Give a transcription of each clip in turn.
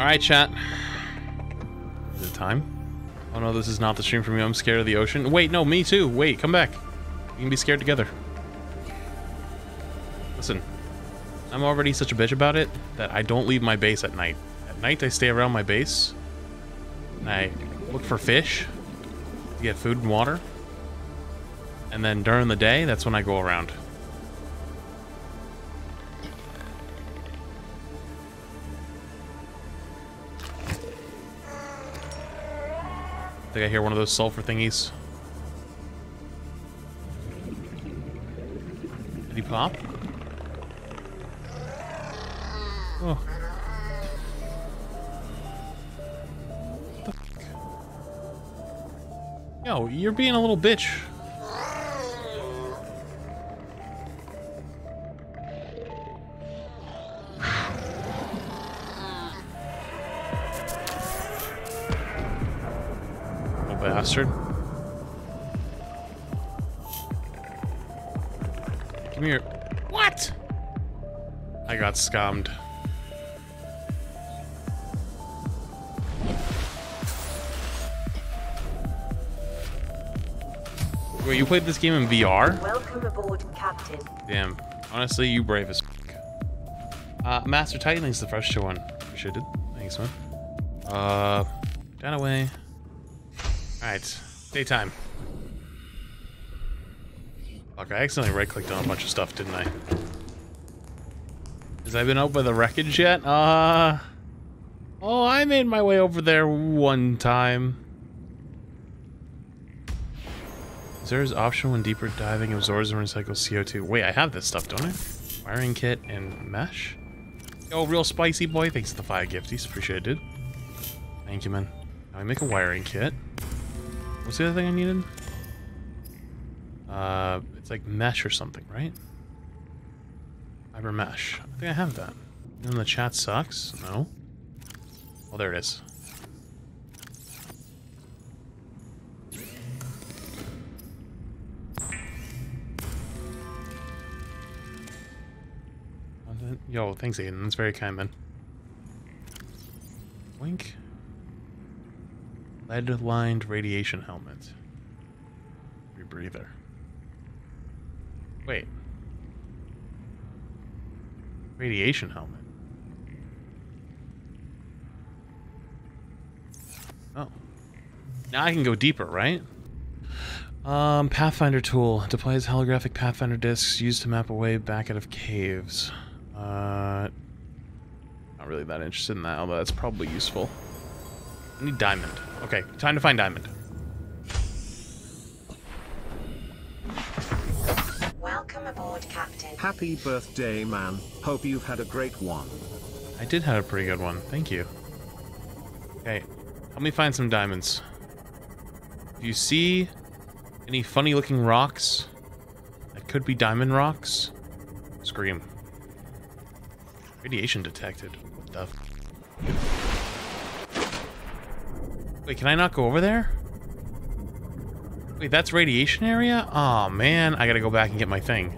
Alright, chat. Is it time? Oh no, this is not the stream for me. I'm scared of the ocean. Wait, no, me too. Wait, come back. We can be scared together. Listen, I'm already such a bitch about it that I don't leave my base at night. At night, I stay around my base. And I look for fish to get food and water. And then during the day, that's when I go around. I think I hear one of those sulfur thingies. Did he pop? Oh. What the fuck? Yo, you're being a little bitch. Bastard. Come here. What? I got scammed. Wait, you played this game in VR? Welcome aboard, Captain. Damn. Honestly, you brave as fuck. Master Titaning's the fresh one. Appreciate it. Thanks, man. Down away. Alright, daytime. Fuck, I accidentally right-clicked on a bunch of stuff, didn't I? Has I been out by the wreckage yet? Oh, I made my way over there one time. Is there an option when deeper diving absorbs and recycles CO2? Wait, I have this stuff, don't I? Wiring kit and mesh? Yo, real spicy boy, thanks to the fire gifties. Appreciate it, dude. Thank you, man. Now I make a wiring kit. What's the other thing I needed? It's like mesh or something, right? Fiber mesh. I think I have that. And the chat sucks. No. Oh, there it is. Yo, thanks, Aiden. That's very kind, man. Wink. Lead-lined radiation helmet. Rebreather. Wait. Radiation helmet. Oh. Now I can go deeper, right? Pathfinder tool. Deploys holographic pathfinder discs used to map a way back out of caves. Not really that interested in that, although that's probably useful. I need diamond. Okay, time to find diamond. Welcome aboard, Captain. Happy birthday, man. Hope you've had a great one. I did have a pretty good one. Thank you. Okay, help me find some diamonds. Do you see any funny-looking rocks? That could be diamond rocks. Scream. Radiation detected. What the f... Wait, can I not go over there? Wait, that's radiation area? Aw, man, I gotta go back and get my thing.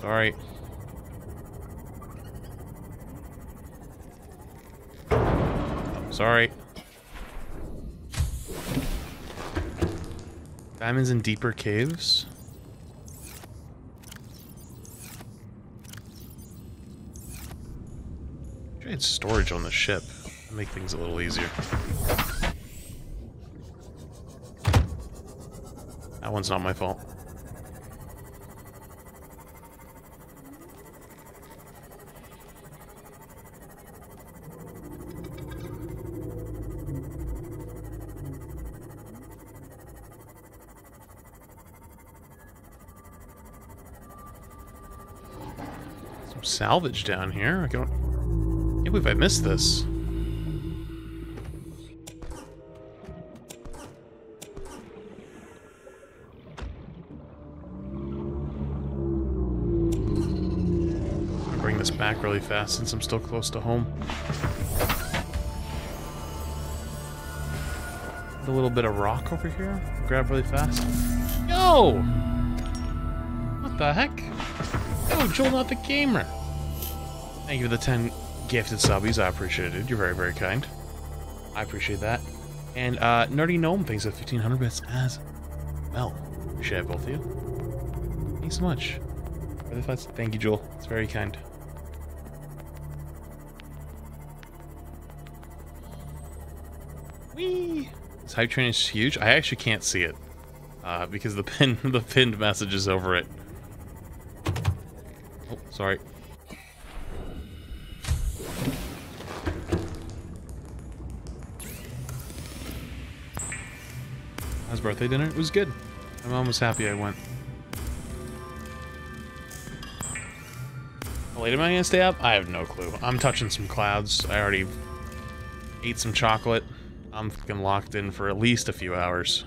Sorry. Sorry. Diamonds in deeper caves? It's storage on the ship. That'll make things a little easier. That one's not my fault. Some salvage down here. I don't... I can't believe I missed this. I'll bring this back really fast since I'm still close to home. A little bit of rock over here. Grab really fast. Yo! What the heck? Yo, Joel, not the gamer. Thank you for the 10 gifted subbies. I appreciate it. You're very, very kind. I appreciate that. And Nerdy Gnome thanks at 1,500 bits as well. Appreciate it, both of you. Thanks so much for the thoughts. Thank you, Joel. It's very kind. Whee! This hype train is huge. I actually can't see it because the pinned message is over it. Oh, sorry. How's birthday dinner? It was good. My mom was happy I went. How late am I gonna stay up? I have no clue. I'm touching some clouds. I already ate some chocolate. I'm fucking locked in for at least a few hours.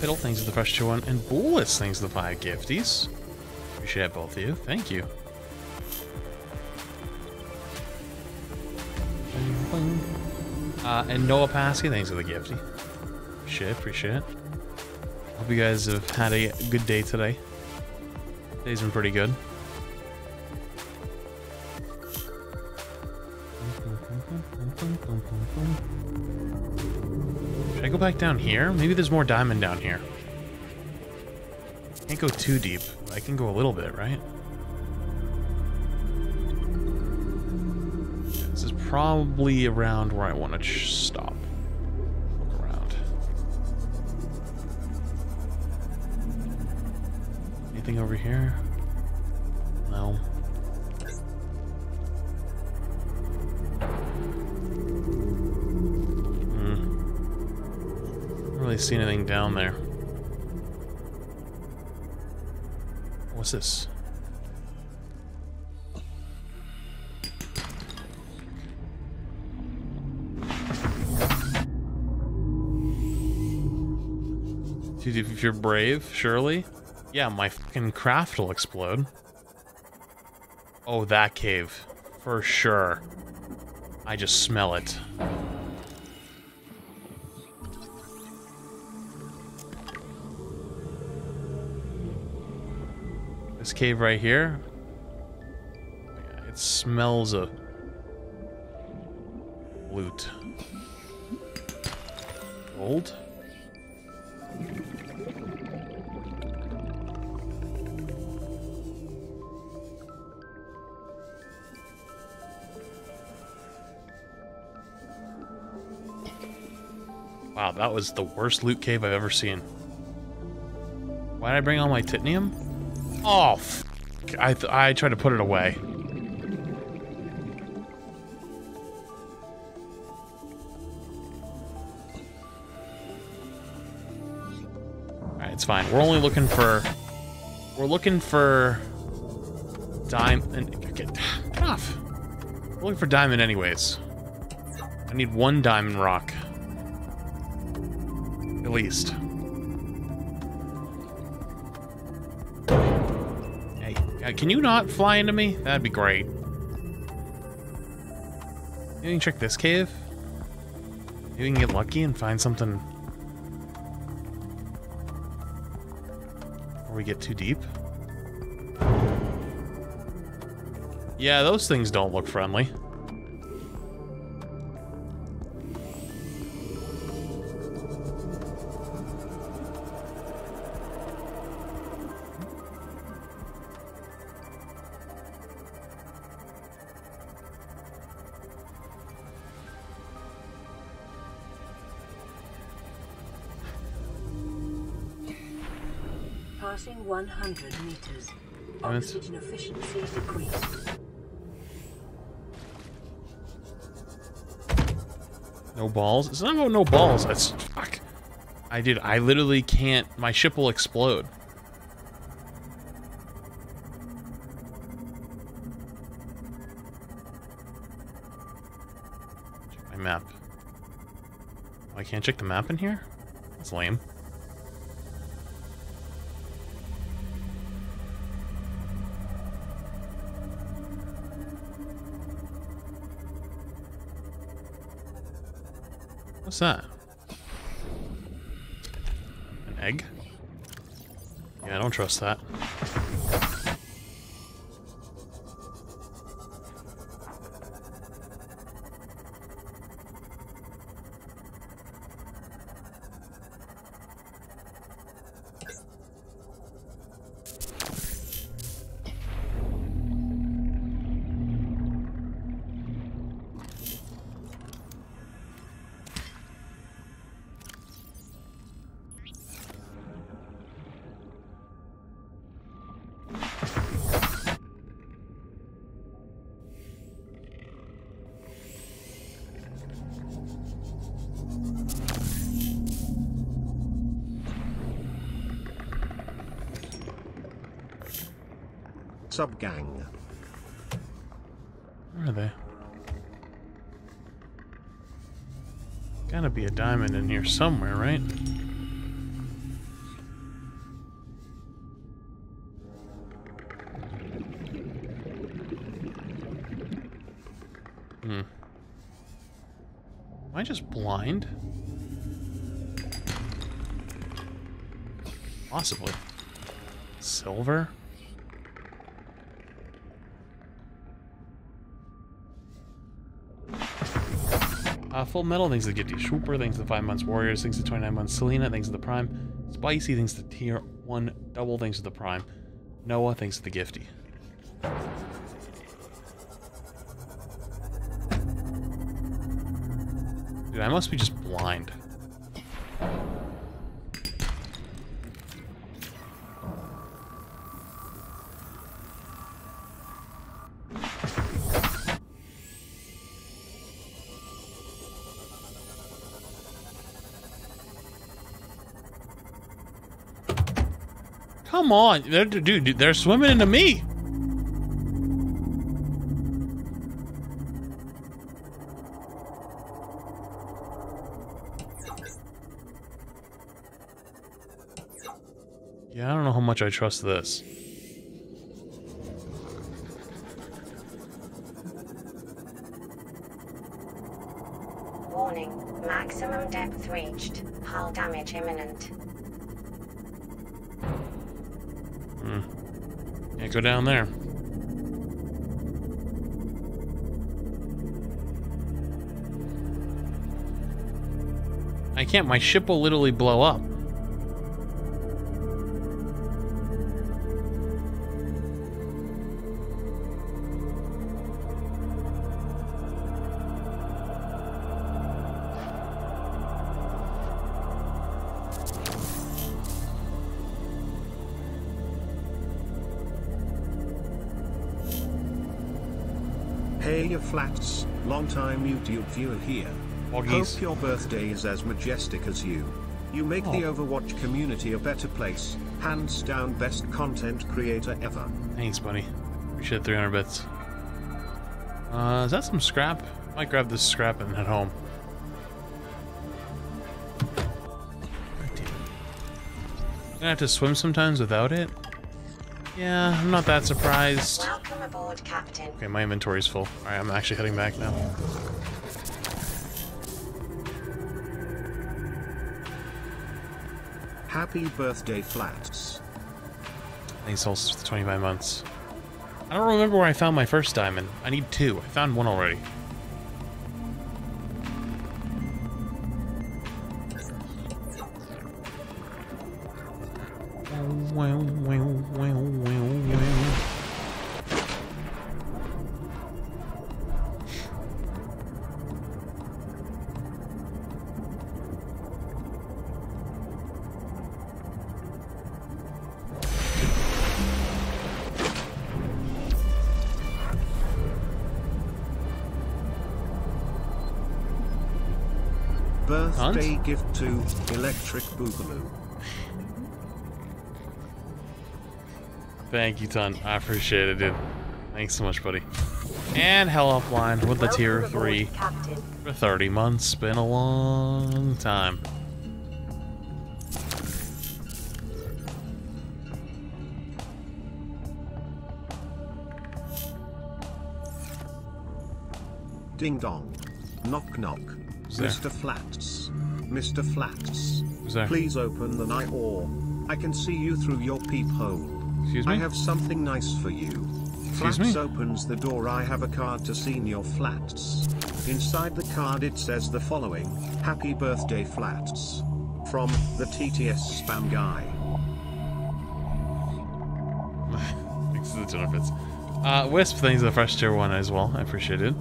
Fiddle, thanks to the fresh one, and Bullis, thanks to the 5 gifties. Appreciate both of you. Thank you. And Noah Paskey, thanks to the gifty. Appreciate it. Hope you guys have had a good day today. Today's been pretty good. Should I go back down here? Maybe there's more diamond down here. Can't go too deep. I can go a little bit, right? Yeah, this is probably around where I want to stop. Anything over here? No. I don't really see anything down there. What's this? Dude, if you're brave, surely. Yeah, my fucking craft will explode. Oh, that cave. For sure. I just smell it. This cave right here? Yeah, it smells of loot. Gold? Wow, that was the worst loot cave I've ever seen. Why did I bring all my titanium? Oh, f I tried to put it away. All right, it's fine. We're only looking for. We're looking for diamond. Get off. We're looking for diamond, anyways. I need one diamond rock. At least. Hey, can you not fly into me? That'd be great. Maybe we can check this cave? Maybe we can get lucky and find something before we get too deep. Yeah, those things don't look friendly. Passing 100 meters. Oxygen efficiency decreased. No balls? It's not about no balls. That's fuck. I literally can't. My ship will explode. Check my map. Oh, I can't check the map in here? That's lame. What's that? An egg? Yeah, I don't trust that. Subgang. Where are they? Gotta be a diamond in here somewhere, right? Hmm. Am I just blind? Possibly. Silver? Full metal, things that get you Swooper, things to 5 months Warriors, things to 29 months Selena, things to the Prime, Spicy, things to tier 1, Double, things to the Prime, Noah, things to the Gifty. Dude, I must be just blind. Come on, dude, they're swimming into me. Yeah, I don't know how much I trust this. Warning, maximum depth reached, hull damage imminent. Can't go down there. I can't, my ship will literally blow up. Flats, long-time YouTube viewer here. Hope your birthday is as majestic as you. You make the Overwatch community a better place. Hands down, best content creator ever. Thanks, buddy. Appreciate 300 bits. Is that some scrap? I might grab this scrap and head home. I'm gonna have to swim sometimes without it. Yeah, I'm not that surprised. Welcome aboard, Captain. Okay, my inventory's full. Alright, I'm actually heading back now. Happy birthday, Flats. Thanks, all 25 months. I don't remember where I found my first diamond. I need two. I found one already. Birthday gift to Electric Boogaloo. Thank you, Ton. I appreciate it, dude. Thanks so much, buddy. And Hell Offline with the tier 3 for 30 months. Been a long time. Ding dong. Knock knock. Who's there? Mr. Flats. Mr. Flats. Who's there? Please open the night or I can see you through your peephole. Excuse me? I have something nice for you. Excuse Flats me? Opens the door. I have a card to Senior Flats. Inside the card it says the following: Happy birthday, Flats. From the TTS spam guy. Thanks to the benefits. Wisp, thanks for the fresh tier 1 as well. I appreciate it.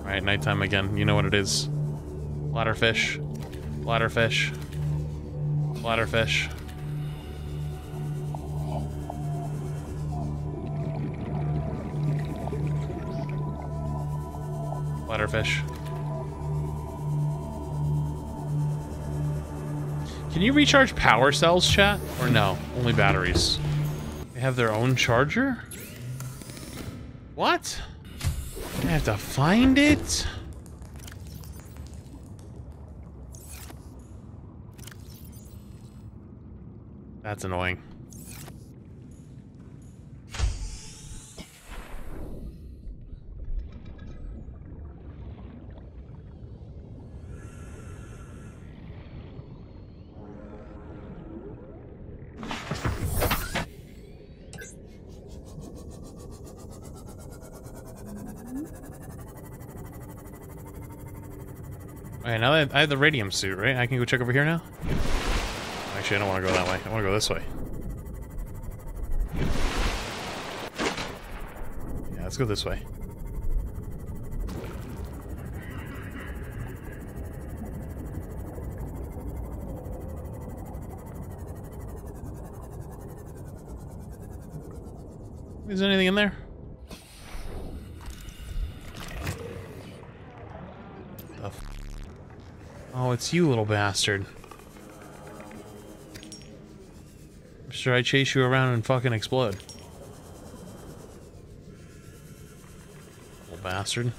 Alright, nighttime again. You know what it is. Bladderfish. Bladderfish. Bladderfish. Bladderfish. Can you recharge power cells, chat? Or no? Only batteries. They have their own charger? What? I have to find it? That's annoying. Now that I have the radium suit, right? I can go check over here now? Actually, I don't want to go that way. I want to go this way. Yeah, let's go this way. Is there anything in there? Oh, it's you, little bastard. Should I chase you around and fucking explode? Little bastard.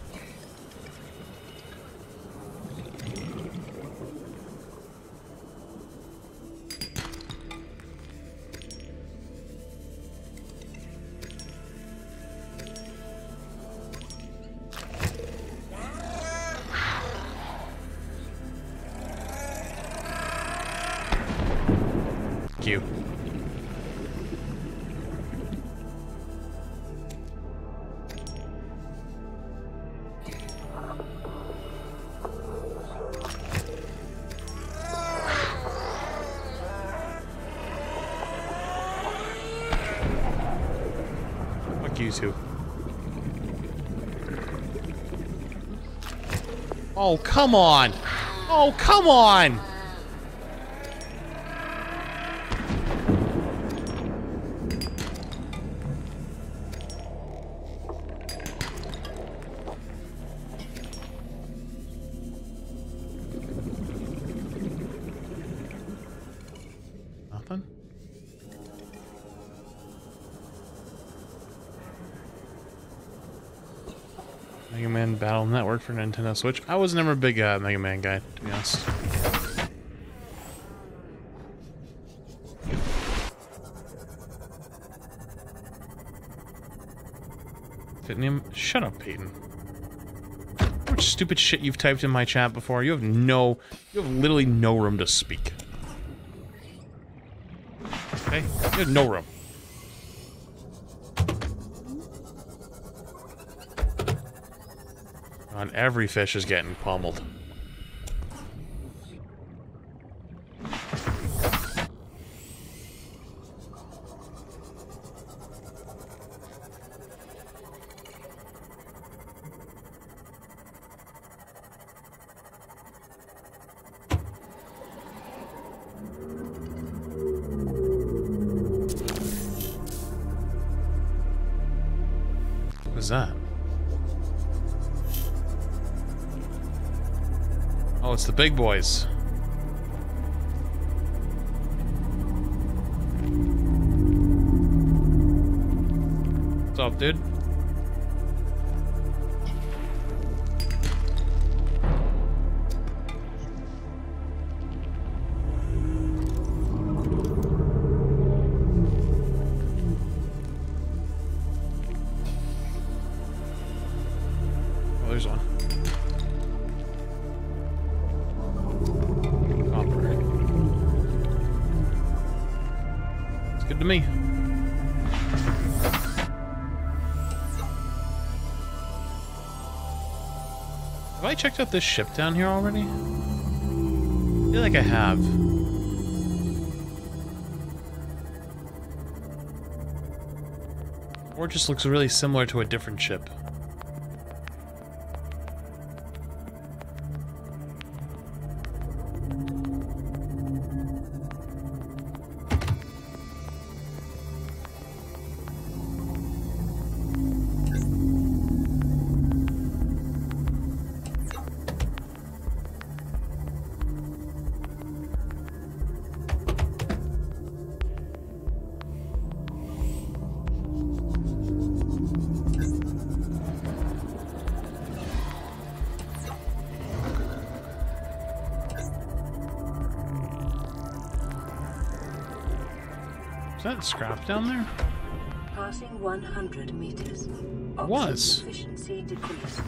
Oh, come on! Oh, come on! Nothing? Mega Man Battle Network for Nintendo Switch. I was never a big Mega Man guy, to be honest. Fitnium? Shut up, Peyton. How much stupid shit you've typed in my chat before? You have no... You have literally no room to speak. Okay? You have no room. And every fish is getting pummeled. What was that? Oh, it's the big boys. What's up, dude? Oh, there's one. to me. Have I checked out this ship down here already? I feel like I have. Or it just looks really similar to a different ship. Is that scrap down there? Passing 100 meters. Was. Efficiency decreased.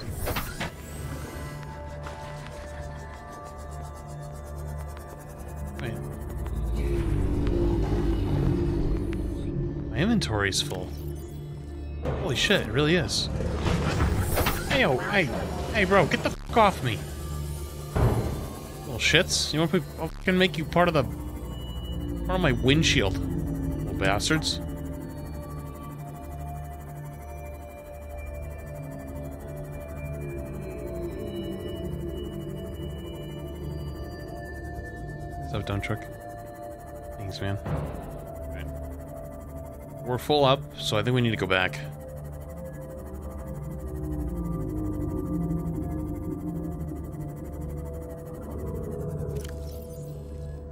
Wait. My inventory's full. Holy shit, it really is. Hey, oh, hey. Hey, bro, get the fuck off me. Little shits. You want me to make you part of the... part of my windshield. Bastards. So done, trick. Thanks, man. Right. We're full up, so I think we need to go back. Yeah,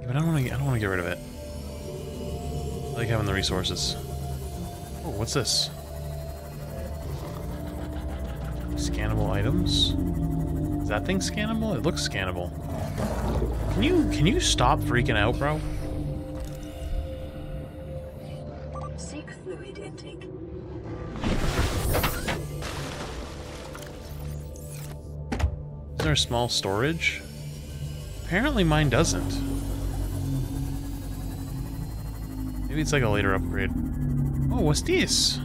but I don't want to get rid of it. I like having the resources. Oh, what's this? Scannable items? Is that thing scannable? It looks scannable. Can you stop freaking out, bro? Seek fluid intake. Is there a small storage? Apparently mine doesn't. Maybe it's like a later upgrade. Oh, what's this? I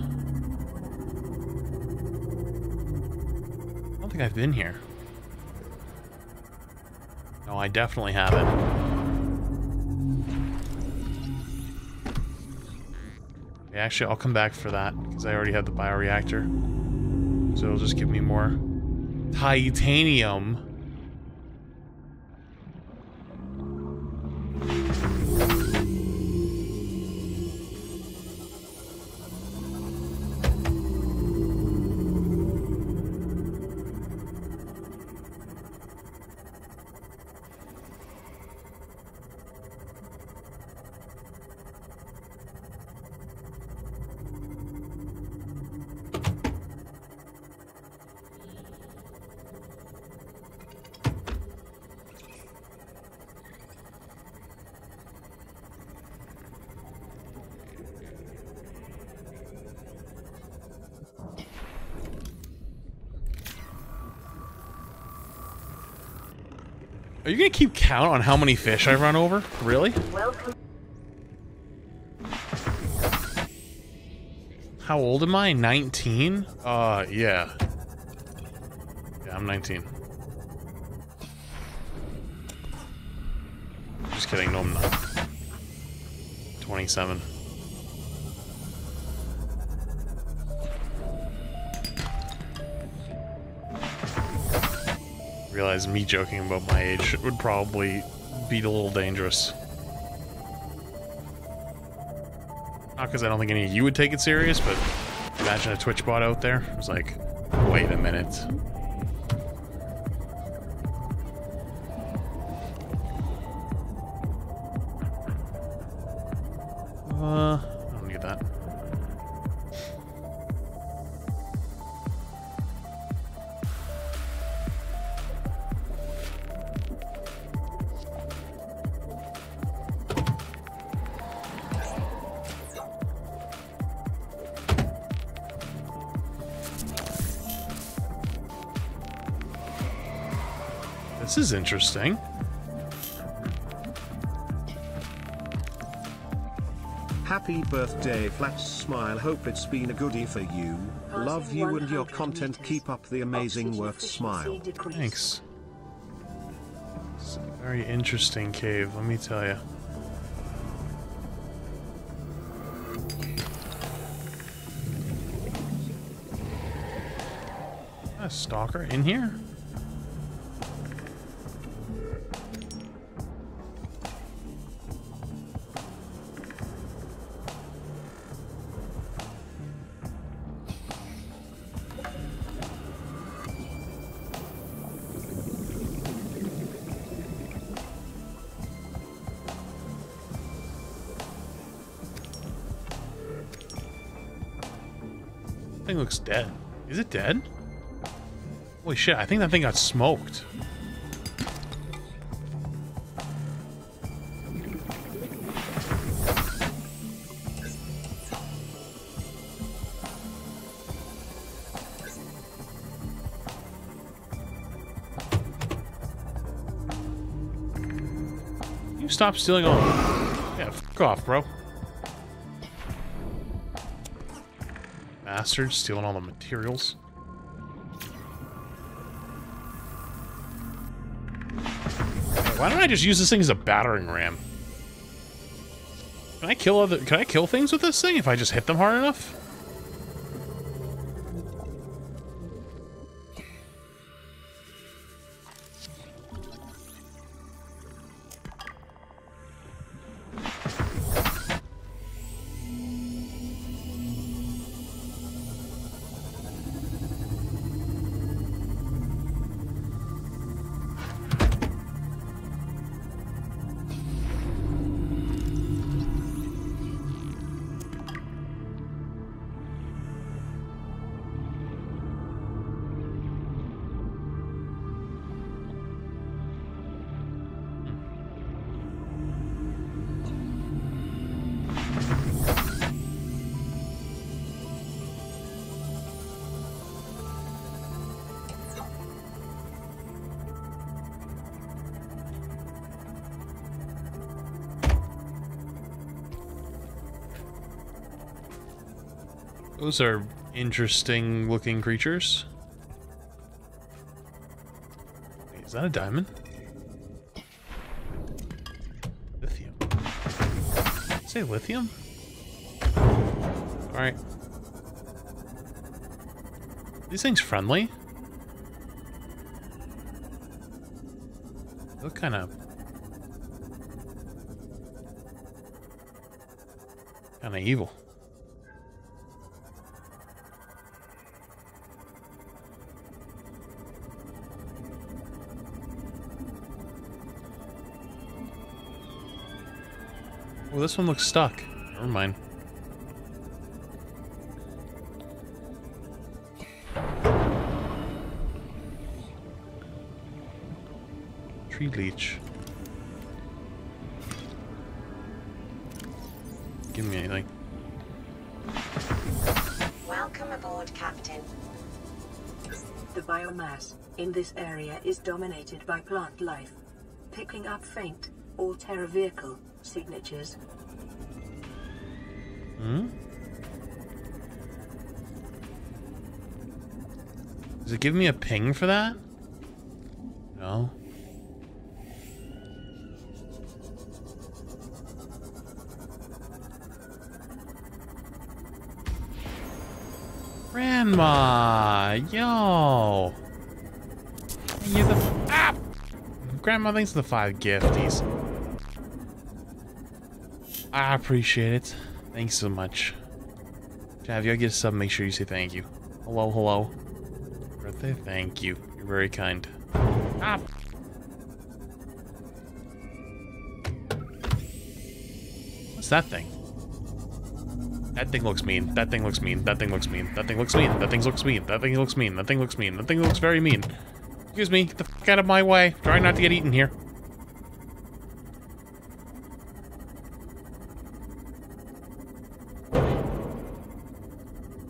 don't think I've been here. No, I definitely haven't. Okay, actually, I'll come back for that, because I already have the bioreactor. So it'll just give me more titanium. Are you gonna keep count on how many fish I run over? Really? Welcome. How old am I? 19? Yeah. Yeah, I'm 19. Just kidding, no I'm not. 27. I realize me joking about my age would probably be a little dangerous. Not because I don't think any of you would take it serious, but imagine a Twitch bot out there. It was like, wait a minute. I don't need that. This is interesting. Happy birthday, Flats. Smile. Hope it's been a goodie for you. Love you and your content. Keep up the amazing work. Smile. Thanks. It's a very interesting cave, let me tell you. A stalker in here? Thing looks dead. Is it dead? Holy shit, I think that thing got smoked. You stop stealing all. Yeah, fuck off, bro. Bastards stealing all the materials. Why don't I just use this thing as a battering ram? Can I kill other? Can I kill things with this thing if I just hit them hard enough? Those are interesting looking creatures. Wait, is that a diamond? Lithium. Did I say lithium? Alright. These things friendly? They look kind of... evil. Oh, this one looks stuck. Never mind. Tree leech. Give me anything. Welcome aboard, Captain. The biomass in this area is dominated by plant life. Picking up faint Alterra vehicle signatures. Hmm? Does it give me a ping for that? No. Grandma! Yo! You're the... Ah! Grandma, thanks for the 5 gifties. I appreciate it. Thanks so much. Jav, you get a sub, make sure you say thank you. Hello, hello. Birthday, thank you. You're very kind. Ah! What's that thing? That thing looks mean. That thing looks mean. That thing looks mean. That thing looks mean. That thing looks mean. That thing looks mean. That thing looks mean. That thing looks very mean. Excuse me, get the fuck out of my way. Try not to get eaten here.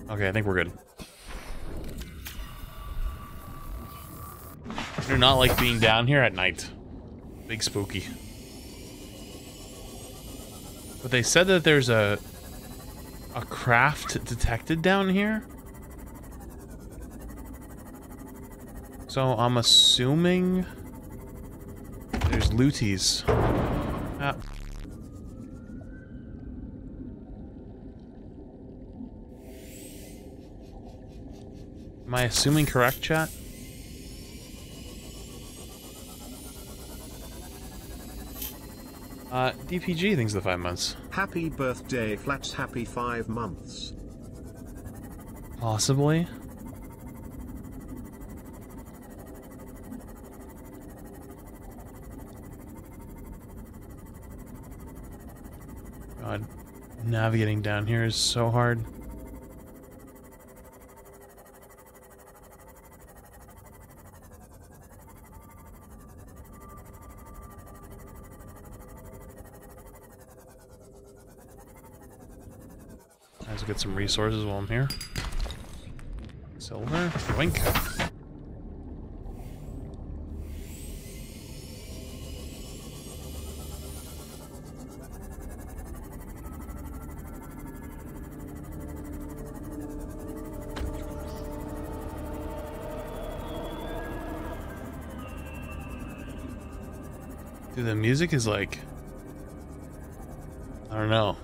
Okay, I think we're good. I do not like being down here at night. Big spooky. But they said that there's a A craft detected down here? So I'm assuming there's looties. Ah. Am I assuming correct, chat? DPG thinks the 5 months. Happy birthday, Flats. Happy 5 months. Possibly. God, navigating down here is so hard. Get some resources while I'm here. Silver, wink. Dude, the music is like, I don't know.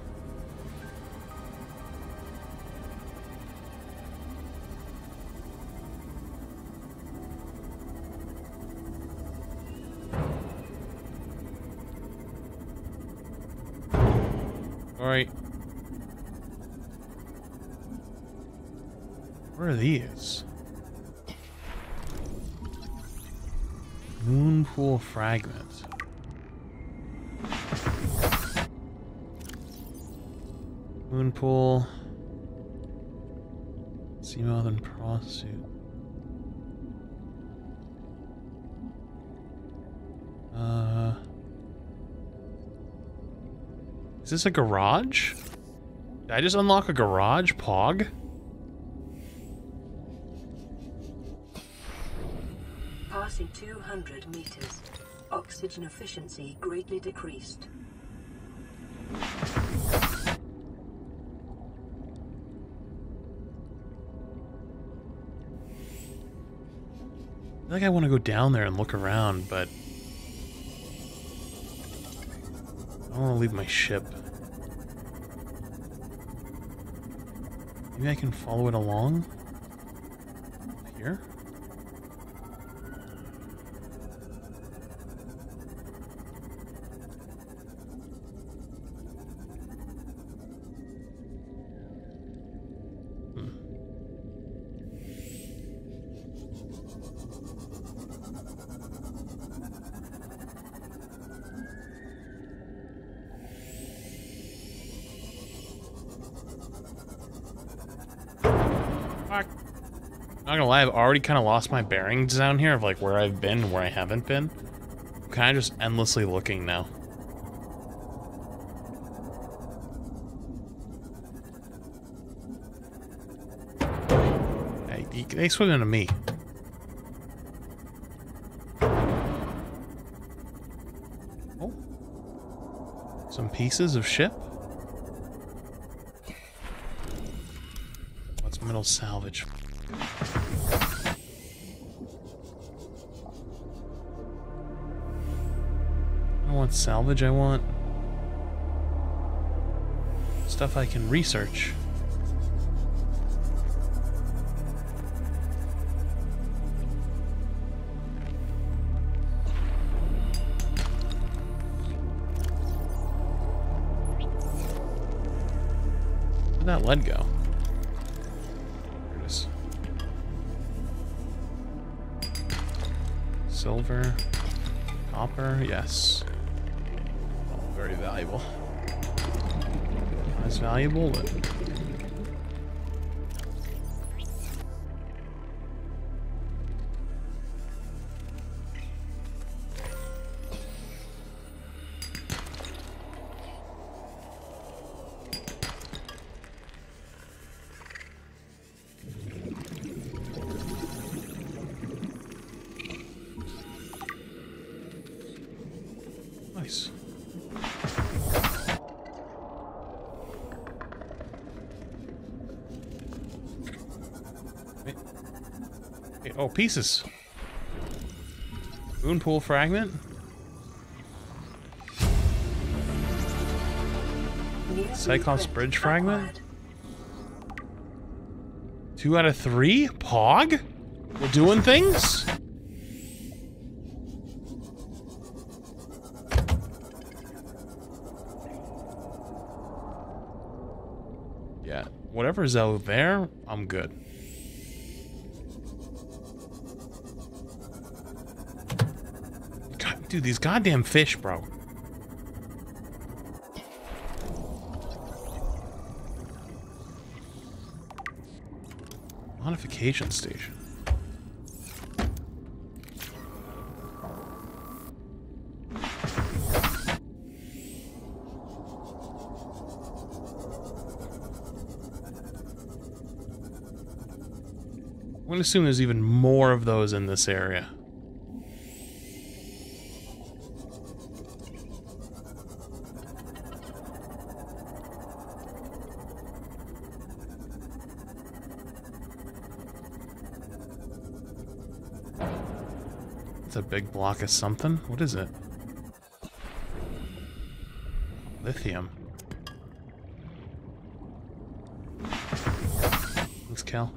What are these? Moonpool fragment. Moonpool. Seamoth and Prosuit. Is this a garage? Did I just unlock a garage, Pog? Passing 200 meters. Oxygen efficiency greatly decreased. I think I want to go down there and look around, but I don't want to leave my ship. Maybe I can follow it along here. I'm not gonna lie, I've already kind of lost my bearings down here of like where I've been and where I haven't been. I'm kind of just endlessly looking now. Hey, they swim into me. Oh. Some pieces of ship. What's metal salvage? I want salvage, I want stuff I can research. Where'd that lead go? Silver, copper, yes. All very valuable. Not as valuable, but... Oh, pieces. Moonpool fragment. Cyclops bridge fragment. 2 out of 3? Pog? We're doing things? Yeah, whatever's out there, I'm good. God, dude, these goddamn fish, bro. Modification station. I'm gonna assume there's even more of those in this area. A big block of something? What is it? Lithium. Thanks, Cal.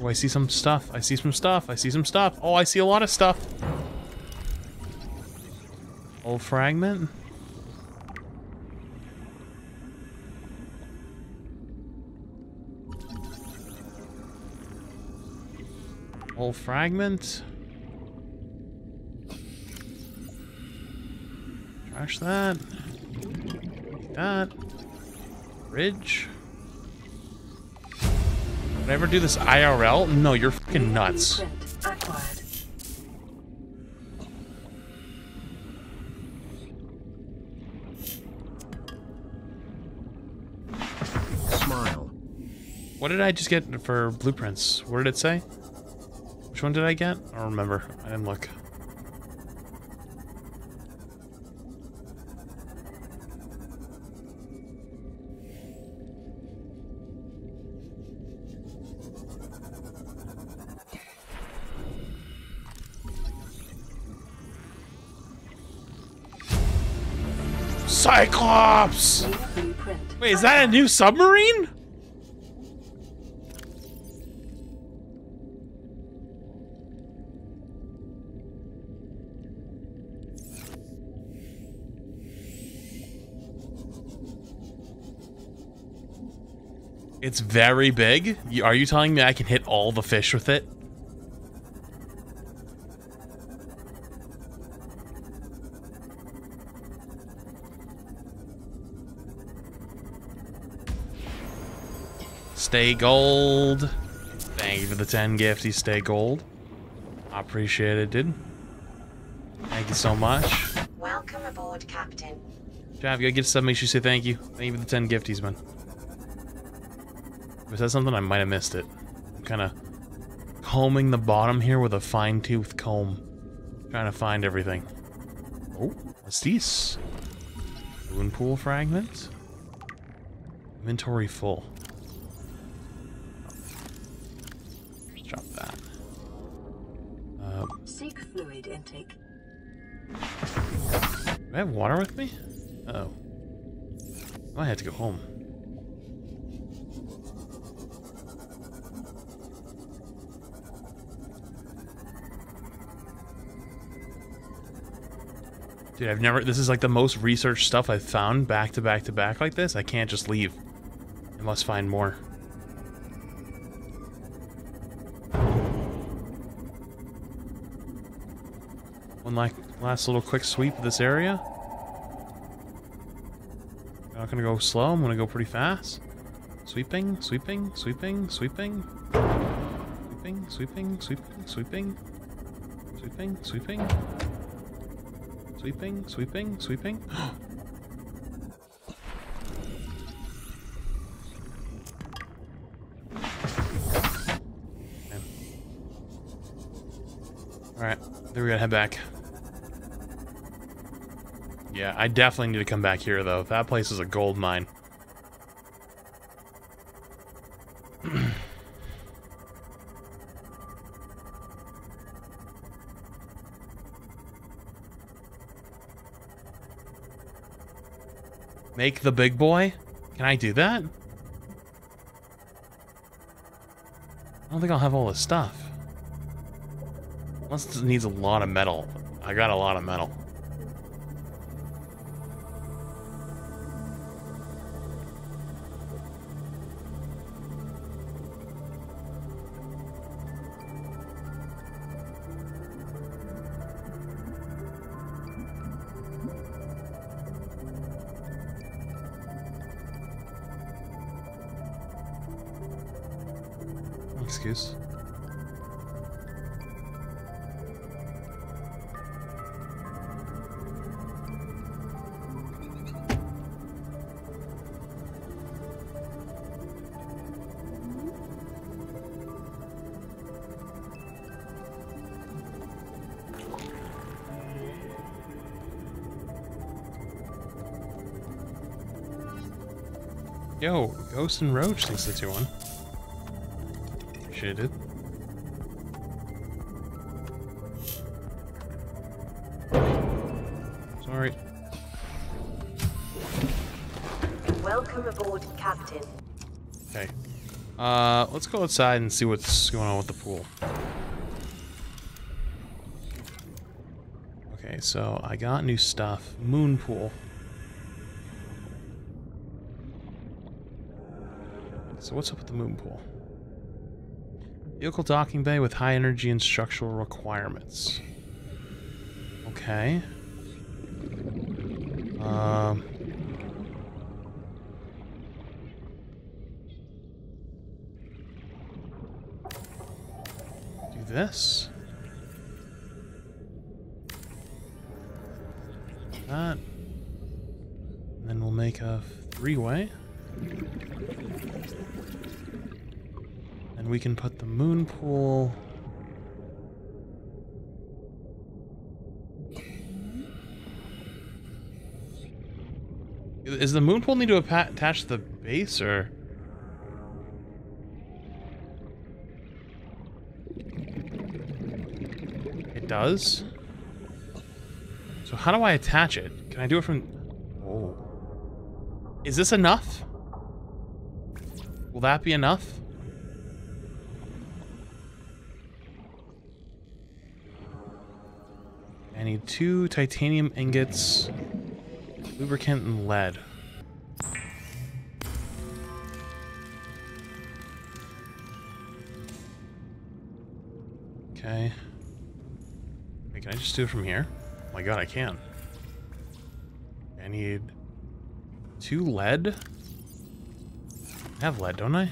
Oh, I see some stuff. I see some stuff. I see some stuff. Oh, I see a lot of stuff. Old fragment? Old fragment? Trash that. Take that. Bridge? Would I ever do this IRL? No, you're fucking nuts. What did I just get for blueprints? What did it say? Which one did I get? I don't remember. I didn't look. Cyclops! Wait, is that a new submarine? It's very big. Are you telling me I can hit all the fish with it? Stay gold. Thank you for the 10 gifty. Stay gold. I appreciate it, dude. Thank you so much. Welcome aboard, Captain. Jav, go get stuff. Make sure you say thank you. Thank you for the 10 gifties, man. If I said something, I might have missed it. I'm kind of combing the bottom here with a fine-tooth comb. Trying to find everything. Oh, what's these? Moonpool fragments? Inventory full. Let's drop that. Seek fluid intake. Do I have water with me? Uh-oh. I might have to go home. Dude, I've never... This is like the most researched stuff I've found back to back to back like this. I can't just leave. I must find more. One last little quick sweep of this area. I'm not gonna go slow. I'm gonna go pretty fast. Sweeping, sweeping, sweeping, sweeping. Sweeping, sweeping, sweeping, sweeping. Sweeping, sweeping. Sweeping, sweeping, sweeping. Alright, think we gotta head back. Yeah, I definitely need to come back here, though. That place is a gold mine. Make the big boy? Can I do that? I don't think I'll have all this stuff. Unless it needs a lot of metal. I got a lot of metal. Excuse. Yo, Ghost and Roach thinks they're 2-1. It. Sorry. Welcome aboard, Captain. Okay. Let's go outside and see what's going on with the pool. Okay, so I got new stuff. Moon pool. So what's up with the moon pool? Vehicle docking bay with high energy and structural requirements. Okay. Do this. That. And then we'll make a three-way. And we can put the moon pool . Is the moon pool need to attach to the base, or it does? So how do I attach it? Can I do it from . Oh, is this enough? Will that be enough? I need 2 titanium ingots, lubricant, and lead. Okay. Wait, can I just do it from here? Oh my god, I can. I need 2 lead. I have lead, don't I?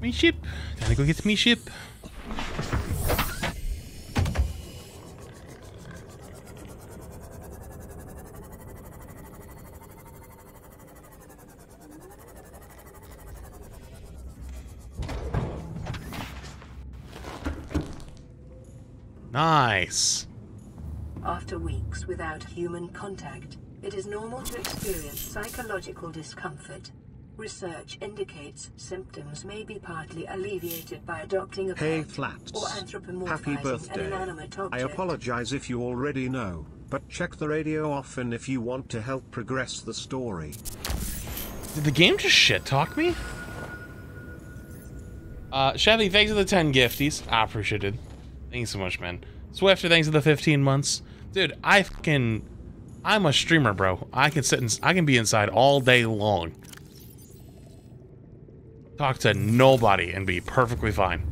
Me ship. Time to go get me ship. Nice. After weeks without human contact, it is normal to experience psychological discomfort. Research indicates symptoms may be partly alleviated by adopting a pet or anthropomorphizing an inanimate object. I apologize if you already know, but check the radio often if you want to help progress the story. Did the game just shit talk me? Chevy, thanks for the 10 gifties. I appreciate it. Thank you so much, man. Swifter, thanks for the 15 months. Dude, I'm a streamer, bro. I can be inside all day long. Talk to nobody and be perfectly fine.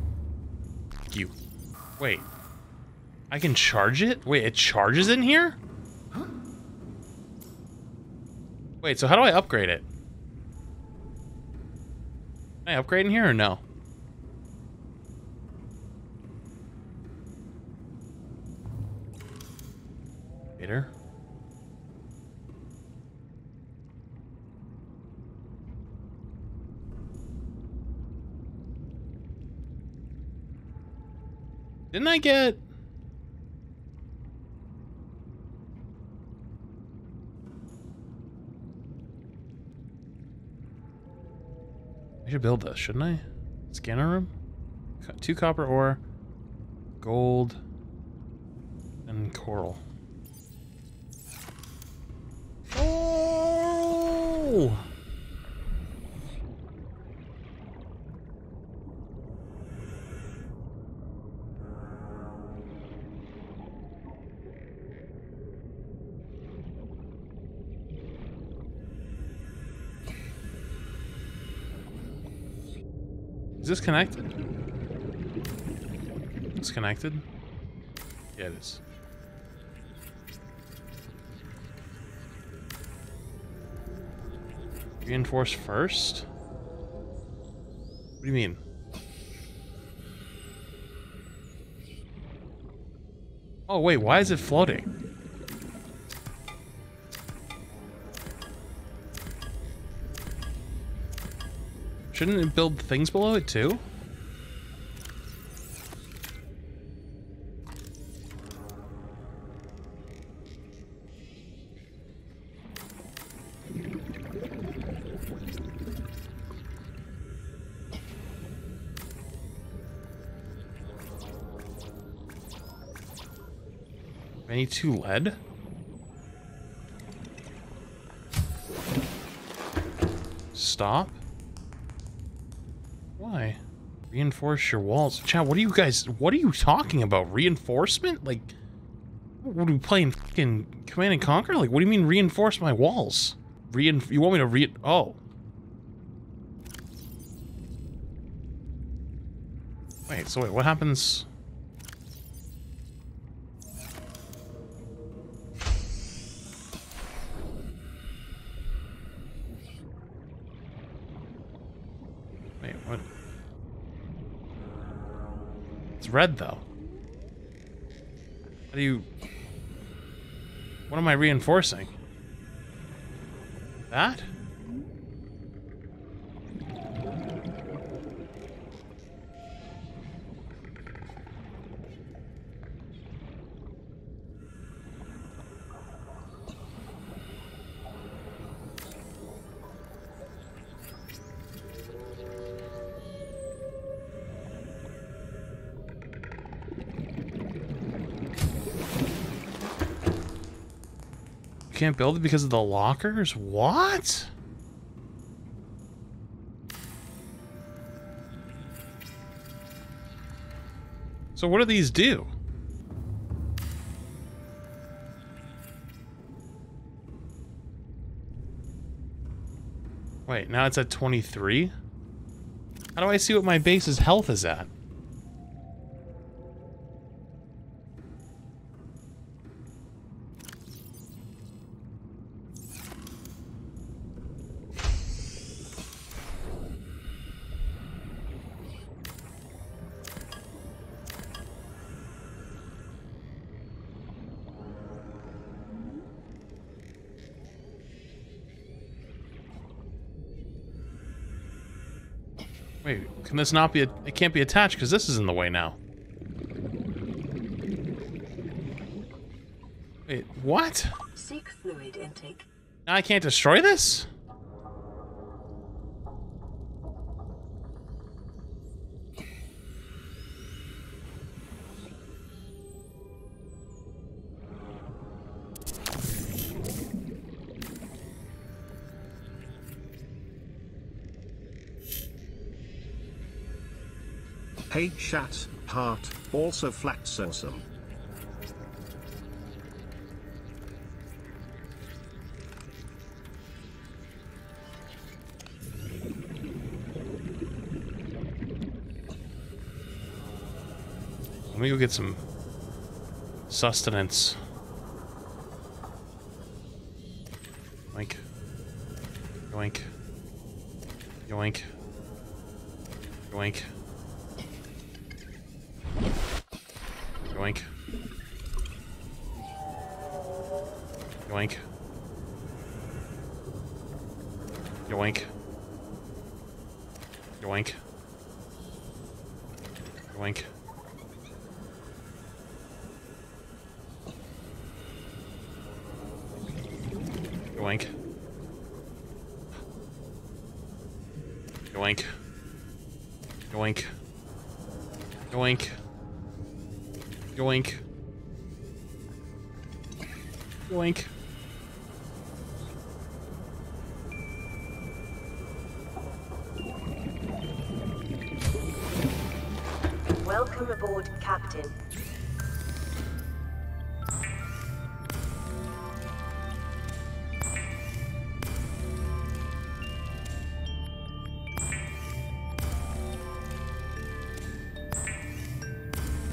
You. Wait. I can charge it? Wait, it charges in here? Huh? Wait, so how do I upgrade it? Can I upgrade in here or no? Later. Didn't I get... I should build this, shouldn't I? Scanner room? 2 copper ore, gold, and coral. Oh! Is this connected? It's connected? Yeah, it is. Reinforce first? What do you mean? Oh, wait, why is it floating? Shouldn't it build things below it too? I need 2 lead. Stop. Why? Reinforce your walls. Chat, what are you guys, what are you talking about? Reinforcement? Like, what are we playing fucking Command and Conquer? Like, what do you mean reinforce my walls? You want me to oh. Wait, so wait, what happens? Red though. How do you? What am I reinforcing? That? Can't build it because of the lockers? What? So what do these do? Wait, now it's at 23? How do I see what my base's health is at? Can this not be? It can't be attached because this is in the way now. Wait, what? Seek fluid intake. Now I can't destroy this? Hey chat, Bart, also Flats awesome. Let me go get some sustenance. Yoink. Yoink. Yoink. Yoink. Yoink. Yoink. Yoink. Yoink. Yoink. Yoink. Yoink. Yoink. Yoink. Yoink. Yoink. Welcome aboard, Captain.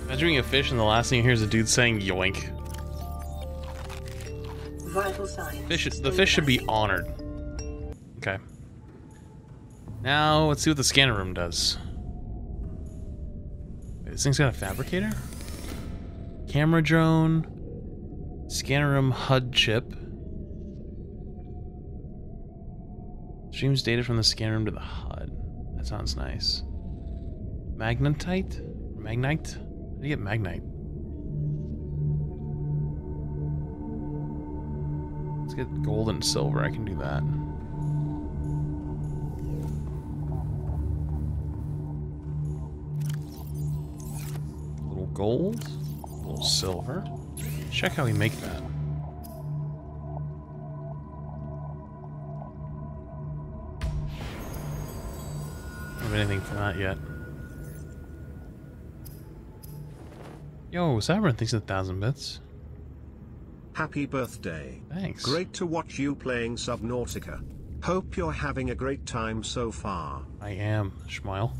Measuring a fish and the last thing you hear is a dude saying yoink. Vital signs. The fish should be honored. Okay. Now, let's see what the scanner room does. Wait, this thing's got a fabricator? Camera drone. Scanner room HUD chip. Streams data from the scanner room to the HUD. That sounds nice. Magnetite? Magnite? How do you get Magnite? Let's get gold and silver, I can do that. A little gold, a little silver. Check how we make that. I don't have anything for that yet. Yo, Cyberon thinks it's 1,000 bits. Happy birthday. Thanks. Great to watch you playing Subnautica. Hope you're having a great time so far. I am, Schmile.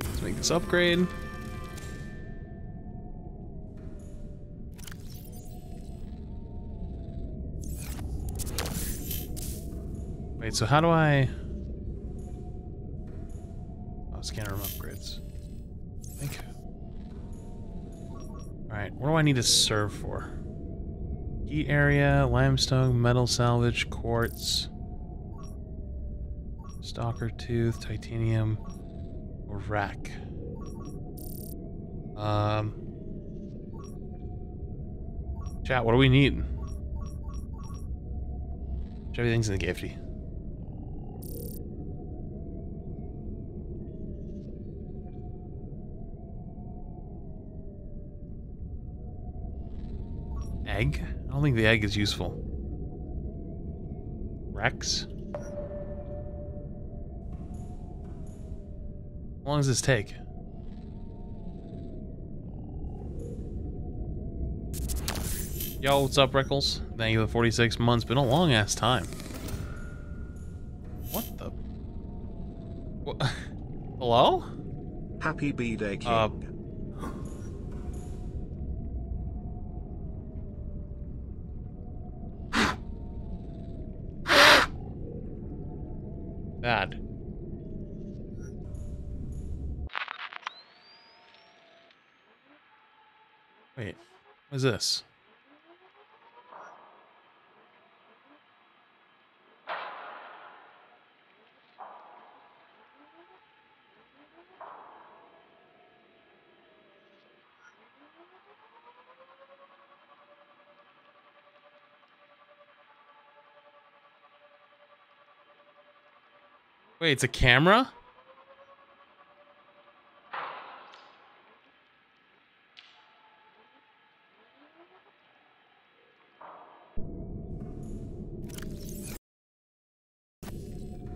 Let's make this upgrade. Wait, so how do I... Oh, scanner room upgrades. I think. Alright, what do I need to serve for? Heat area, limestone, metal salvage, quartz, stalker tooth, titanium, or rack. Chat, what do we need? Everything's in the gifty. Egg? I don't think the egg is useful. Rex? How long does this take? Yo, what's up, Reckles? Thank you for 46 months. Been a long ass time. What the? What? Hello? Happy B-Day, King. Bad. Wait, what is this? Wait, it's a camera?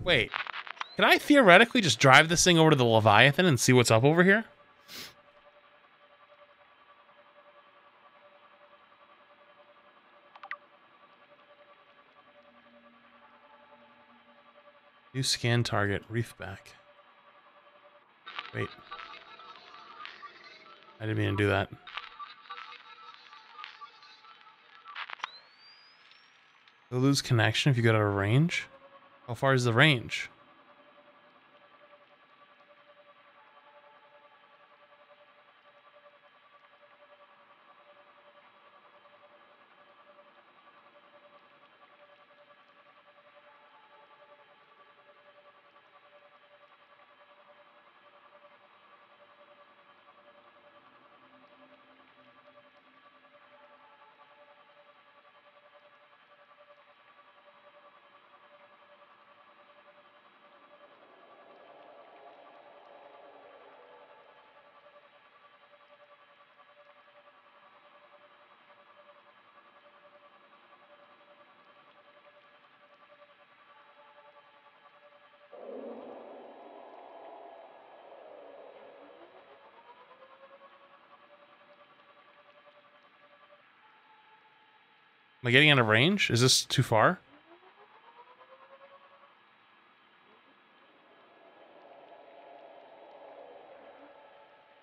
Wait, can I theoretically just drive this thing over to the Leviathan and see what's up over here? New scan target, reef back. Wait. I didn't mean to do that. You'll lose connection if you go out of range? How far is the range? Am I getting out of range? Is this too far?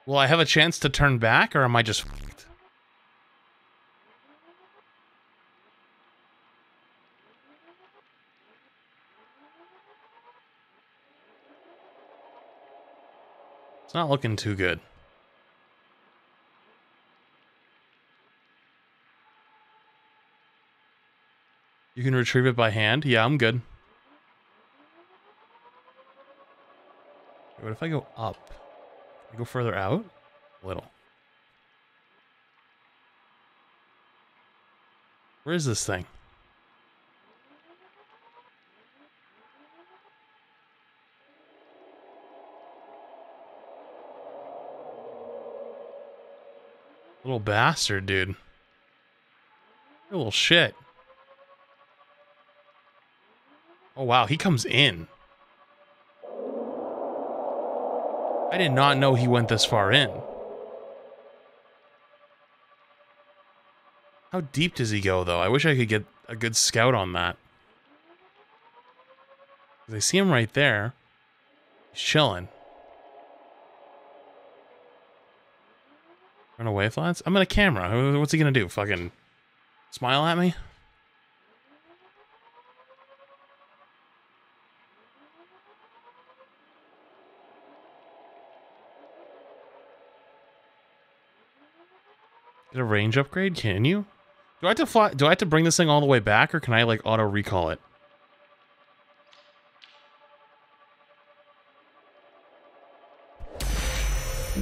Will I have a chance to turn back, or am I just fucked? It's not looking too good. You can retrieve it by hand? Yeah, I'm good. What if I go up? Can I go further out? A little. Where is this thing? Little bastard, dude. Little shit. Oh wow, he comes in. I did not know he went this far in. How deep does he go, though? I wish I could get a good scout on that. 'Cause I see him right there. He's chilling. Run away, Flats? I'm on a camera. What's he gonna do? Fucking smile at me? Get a range upgrade? Can you? Do I have to fly? Do I have to bring this thing all the way back, or can I like auto recall it?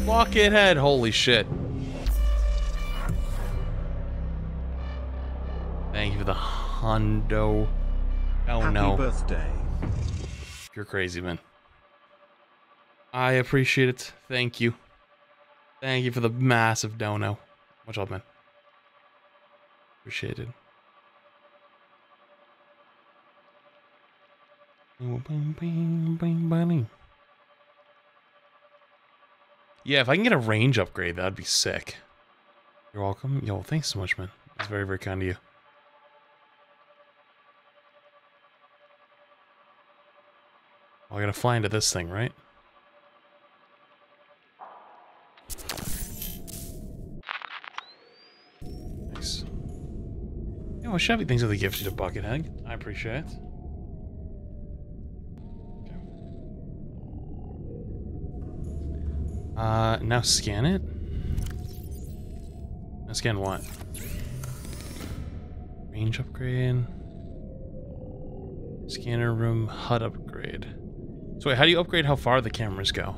Bucket head! Holy shit! Thank you for the hundo. Oh happy no! Happy birthday! You're crazy, man. I appreciate it. Thank you. Thank you for the massive dono. Watch out, man. Appreciate it. Yeah, if I can get a range upgrade, that'd be sick. You're welcome. Yo, thanks so much, man. It's very, very kind of you. Oh, I gotta fly into this thing, right? Oh, Chevy thinks of the gift to Buckethead. I appreciate it. Okay. Now scan it. Now scan what? Range upgrade. Scanner room HUD upgrade. So wait, how do you upgrade how far the cameras go?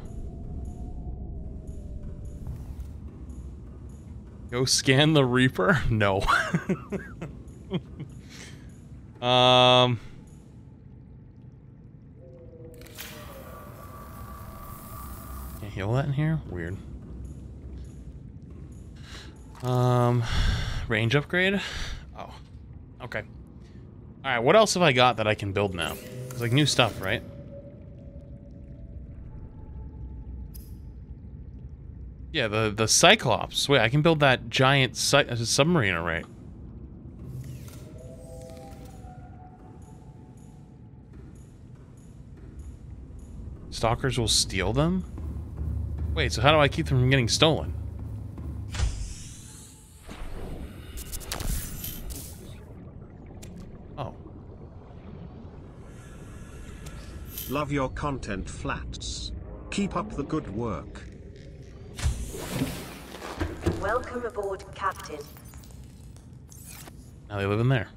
Go scan the Reaper? No. Can't heal that in here? Weird. Range upgrade? Oh. Okay. Alright, what else have I got that I can build now? It's like new stuff, right? Yeah, the Cyclops. Wait, I can build that giant submarine array. Stalkers will steal them? Wait, so how do I keep them from getting stolen? Oh. Love your content, Flats. Keep up the good work. Welcome aboard, Captain. Now they live in there.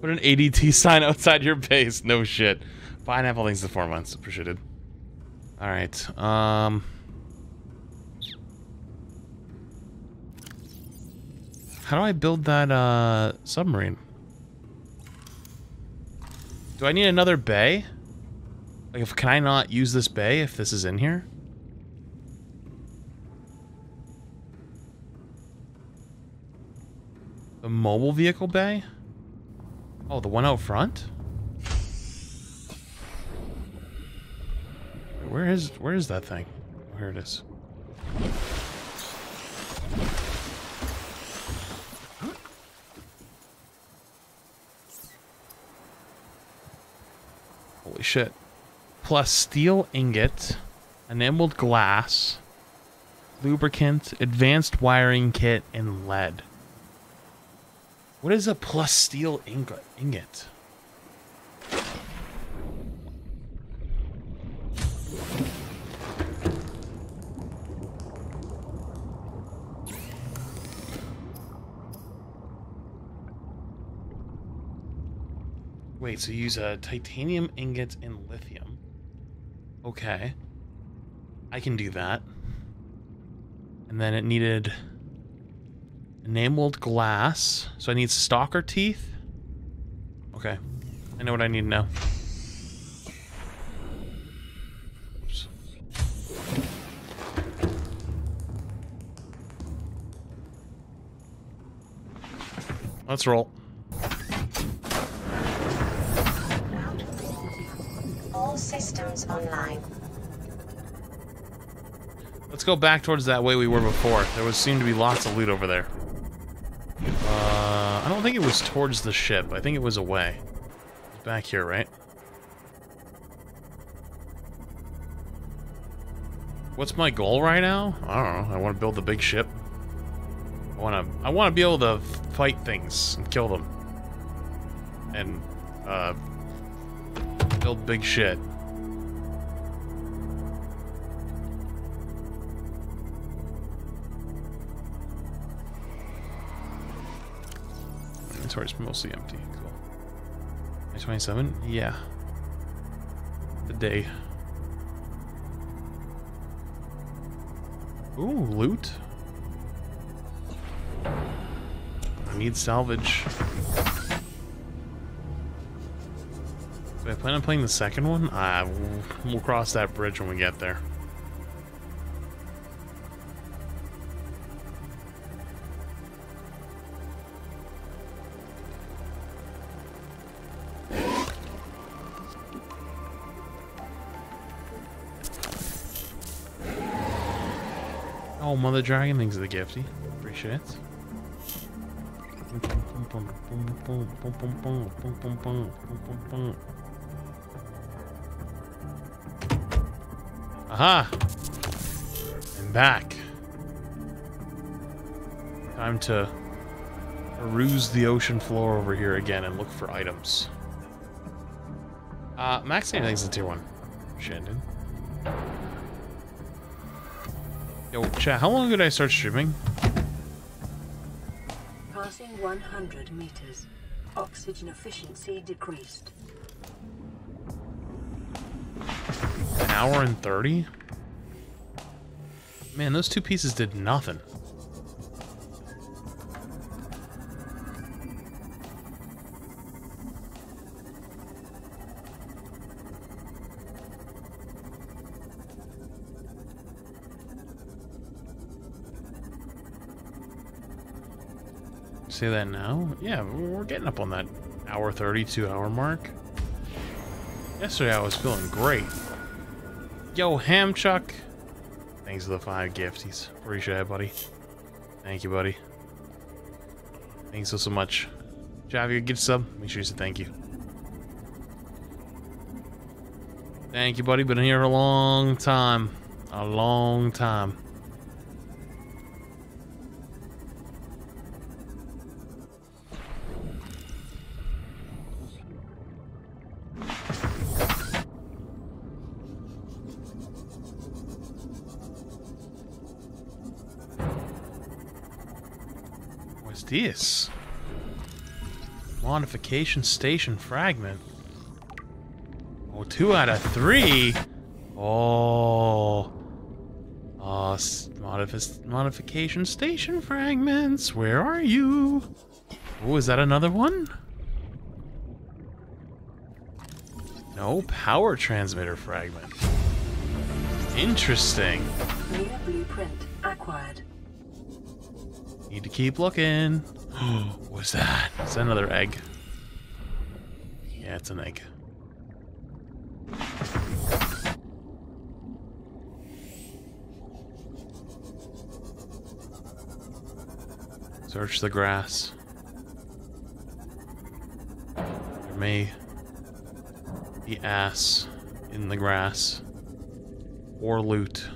Put an ADT sign outside your base. No shit. Pineapple things to 4 months. Appreciated. Alright. How do I build that submarine? Do I need another bay? Like, can I not use this bay if this is in here? The mobile vehicle bay? Oh, the one out front? Where is that thing? Oh, here it is. Holy shit. Plus steel ingot, enameled glass, lubricant, advanced wiring kit, and lead. What is a plus steel ingot? Wait, so you use a titanium ingot and lithium. Okay. I can do that. And then it needed enameled glass. So I need stalker teeth. Okay. I know what I need now. Oops. Let's roll. Systems online. Let's go back towards that way we were before. There was seemed to be lots of loot over there. I don't think it was towards the ship. I think it was away. Back here, right? What's my goal right now? I don't know. I want to build the big ship. I want to be able to fight things and kill them. And build big shit. Inventory's mostly empty. Cool. A27? Yeah. The day. Ooh, loot. I need salvage. Do I plan on playing the second one? We'll cross that bridge when we get there. Oh, Mother Dragon, thanks for the gifty. Appreciate it. Aha! I'm back. Time to peruse the ocean floor over here again and look for items. Max Name, thanks to tier 1. Shandon. Yo, chat, how long did I start streaming? Passing 100 meters. Oxygen efficiency decreased. An hour and 30? Man, those two pieces did nothing. Say that now? Yeah, we're getting up on that hour 32 hour mark. Yesterday I was feeling great. Yo, Hamchuck! Thanks for the 5 gifties. Appreciate it, buddy. Thank you, buddy. Thanks so much. Javi, a gift sub. Make sure you say thank you. Thank you, buddy. Been here a long time. A long time. This modification station fragment. Oh, 2 out of 3. Oh, modification station fragments. Where are you? Oh, is that another one? No, power transmitter fragment. Interesting. New blueprint acquired. Need to keep looking. What was that? Is that another egg? Yeah, it's an egg. Search the grass. There may the ass in the grass. Or loot.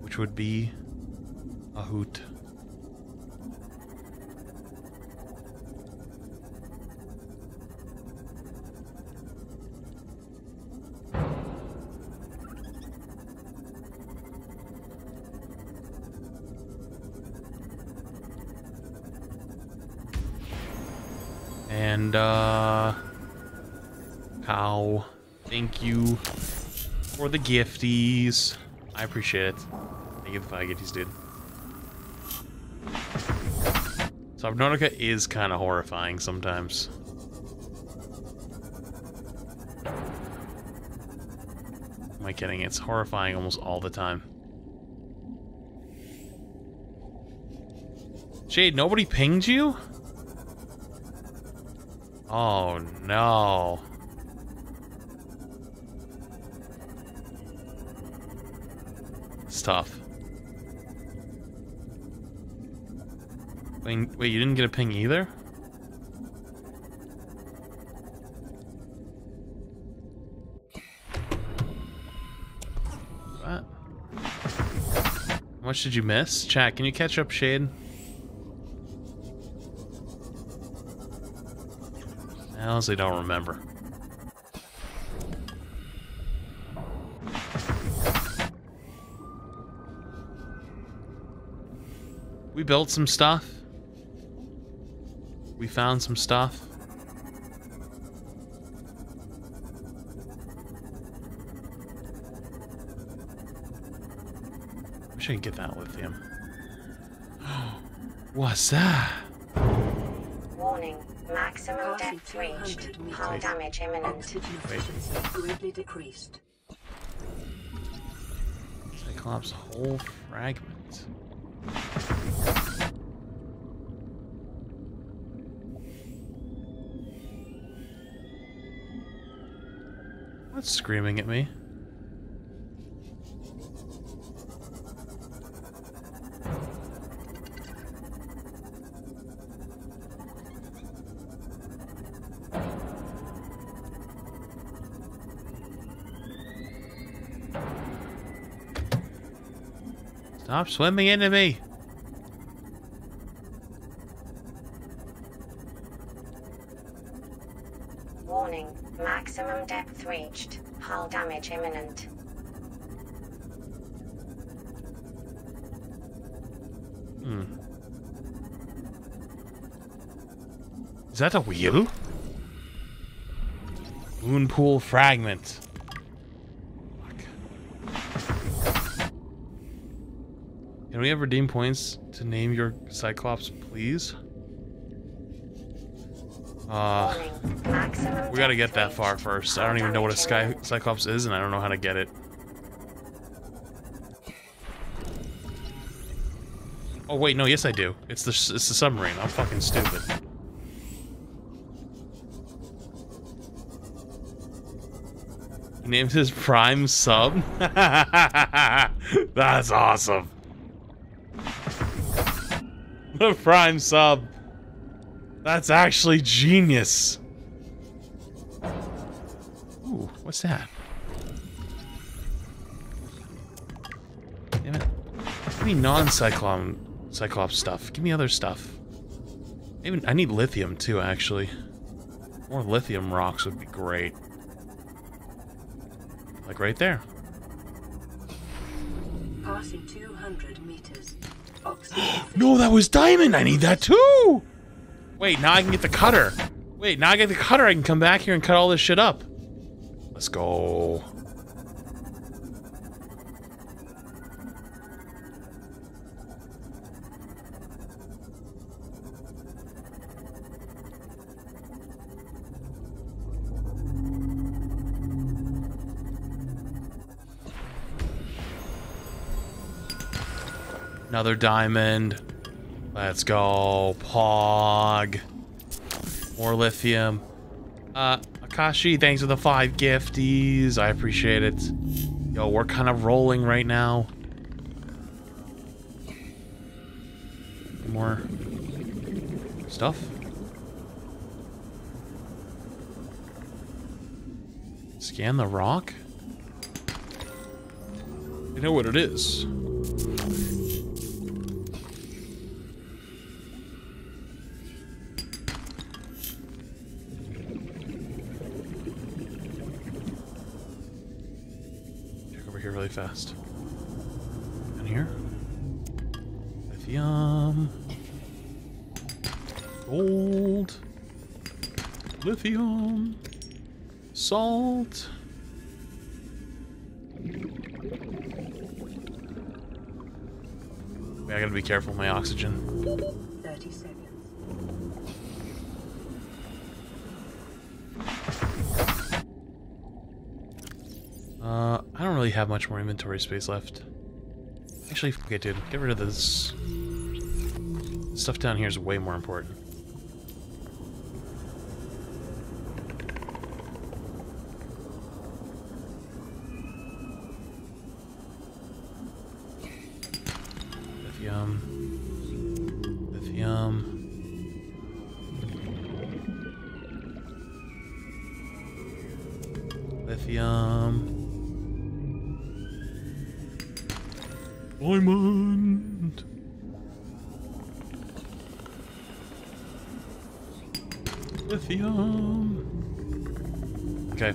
Which would be a hoot. And, cow, thank you for the gifties. I appreciate it. Thank you for the 5 gifties, dude. Subnautica is kind of horrifying sometimes. Am I kidding? It's horrifying almost all the time. Jade, nobody pinged you? Oh no. It's tough. Wait, you didn't get a ping either? What? How much did you miss? Chat, can you catch up, Shade? I honestly don't remember. We built some stuff. We found some stuff. Wish I could get that lithium. What's that? Warning. Maximum depth reached. Hull damage imminent. Oxygen efficiency greatly decreased. Cyclops whole fragment. What's screaming at me? Stop swimming into me! Warning, maximum depth reached. Hull damage imminent. Is that a wheel? Moonpool fragment. Can we have redeem points to name your Cyclops, please? We gotta get that far first. I don't even know what a Cyclops is, and I don't know how to get it. Oh wait, no, yes I do. It's the submarine. I'm fucking stupid. He named his prime sub? That's awesome. The prime sub. That's actually genius. Ooh, what's that? Damn it. Give me non-Cyclops stuff. Give me other stuff. Even I need lithium too, actually. More lithium rocks would be great. Like right there. Passing 200 meters. No, that was diamond! I need that too! Wait, now I can get the cutter. Wait, now I get the cutter, I can come back here and cut all this shit up. Let's go. Another diamond. Let's go. Pog. More lithium. Akashi, thanks for the 5 gifties. I appreciate it. Yo, we're kind of rolling right now. More stuff. Scan the rock? You know what it is. Check over here really fast. In here. Lithium. Gold. Lithium. Salt. I gotta be careful with my oxygen. 30 seconds. I don't really have much more inventory space left. Actually, fuck it, dude. Get rid of this. Stuff down here is way more important. Diamond. Lithium. Okay.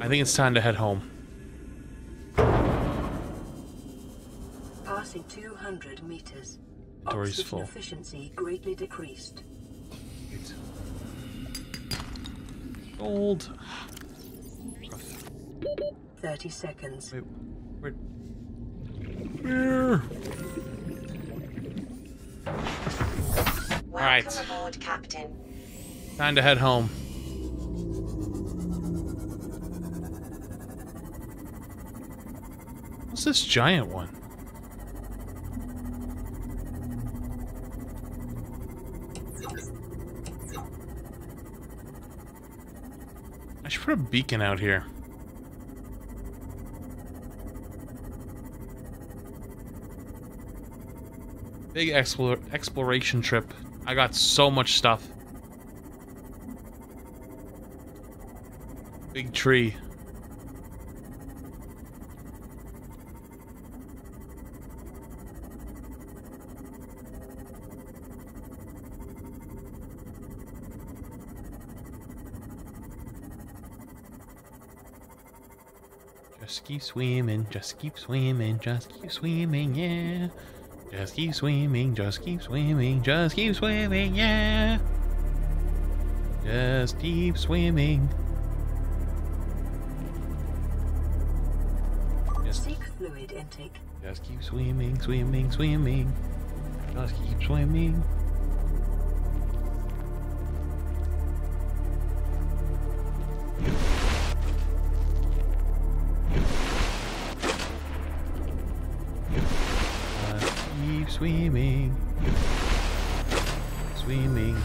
I think it's time to head home. Passing 200 meters. Inventory's full. Efficiency greatly decreased. Great. Gold. 30 seconds. Wait. Here. All right. Aboard, Captain. Time to head home. What's this giant one? I should put a beacon out here. Big exploration trip. I got so much stuff. Big tree. Just keep swimming, just keep swimming, just keep swimming, yeah. Just keep swimming, just keep swimming, just keep swimming, yeah! Just keep swimming. Seek fluid intake. Just keep swimming, swimming, swimming. Just keep swimming. Swimming, swimming,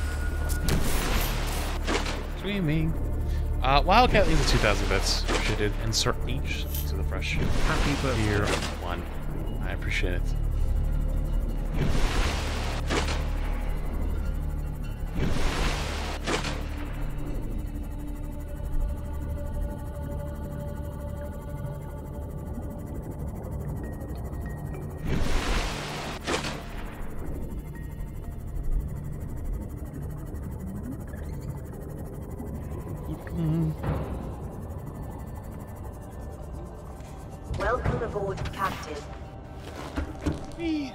swimming. Wildcat leaves at 2,000 bits. Appreciate it. Insert each to the fresh. Happy birthday. Year one. I appreciate it. Welcome aboard, Captain. Whee.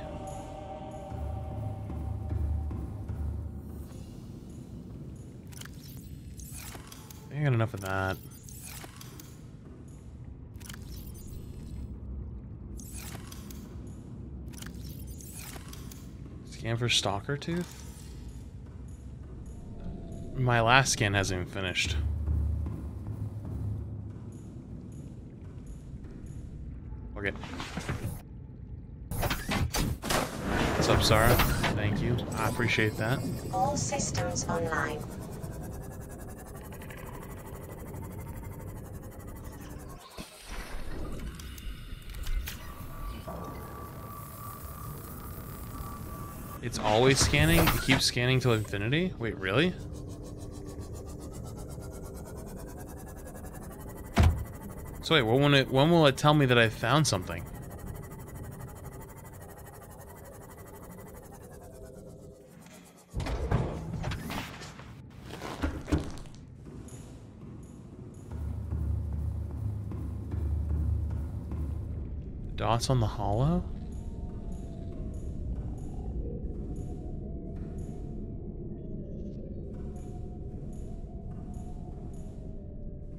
I got enough of that. Scan for Stalker Tooth? My last scan hasn't even finished. Okay. What's up, Sarah? Thank you. I appreciate that. All systems online. It's always scanning? It keeps scanning till infinity? Wait, really? So wait, when will it tell me that I found something? Dots on the hollow?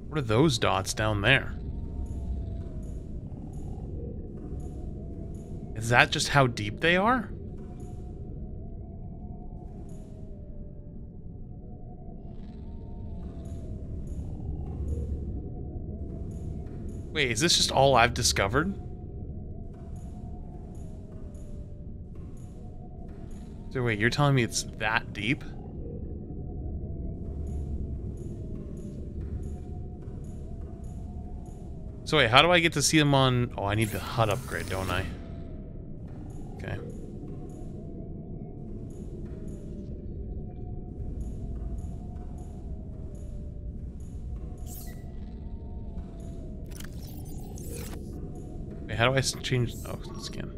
What are those dots down there? Is that just how deep they are? Wait, is this just all I've discovered? So wait, you're telling me it's that deep? So wait, how do I get to see them on... Oh, I need the HUD upgrade, don't I? Okay. Wait, how do I change... Oh, scan.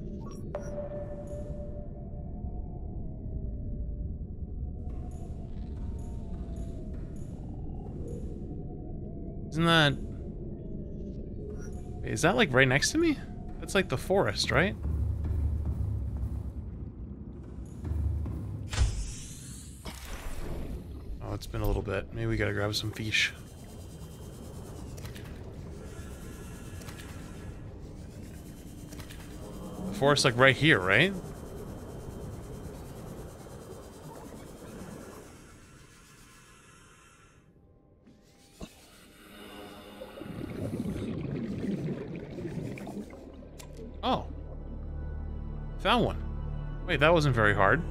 Isn't that... Is that like right next to me? That's like the forest, right? Oh, it's been a little bit. Maybe we gotta grab some fish. The forest like right here, right? Found one. Wait, that wasn't very hard.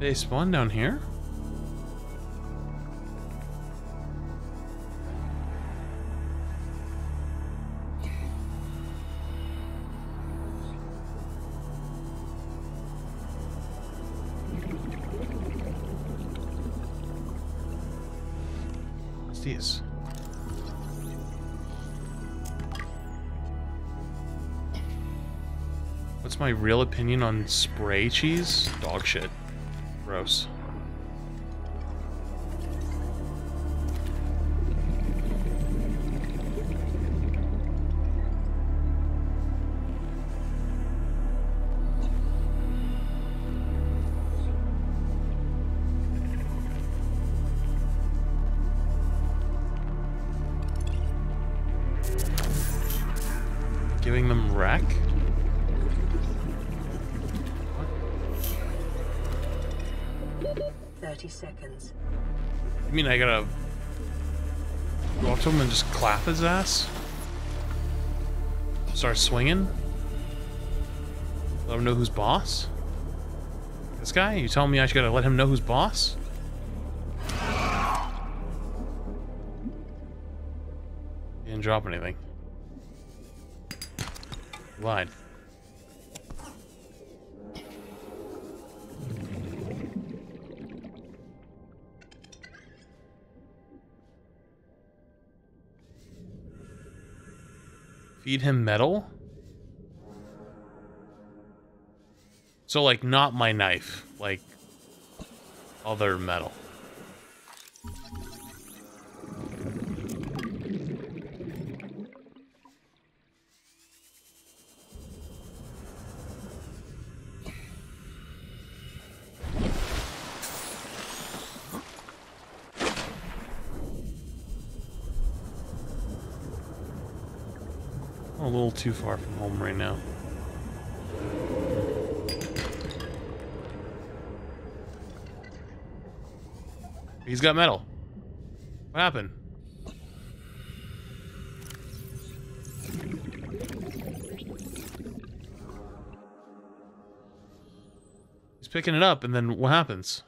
They spawn down here? These. What's my real opinion on spray cheese? Dog shit. Gross. Giving them wreck? What? 30 seconds. You mean I gotta go up to him and just clap his ass? Start swinging? Let him know who's boss? This guy? You telling me I gotta let him know who's boss? He didn't drop anything. Lied. Feed him metal? So, like, not my knife. Like, other metal. A little too far from home right now. He's got metal. What happened? He's picking it up, and then what happens?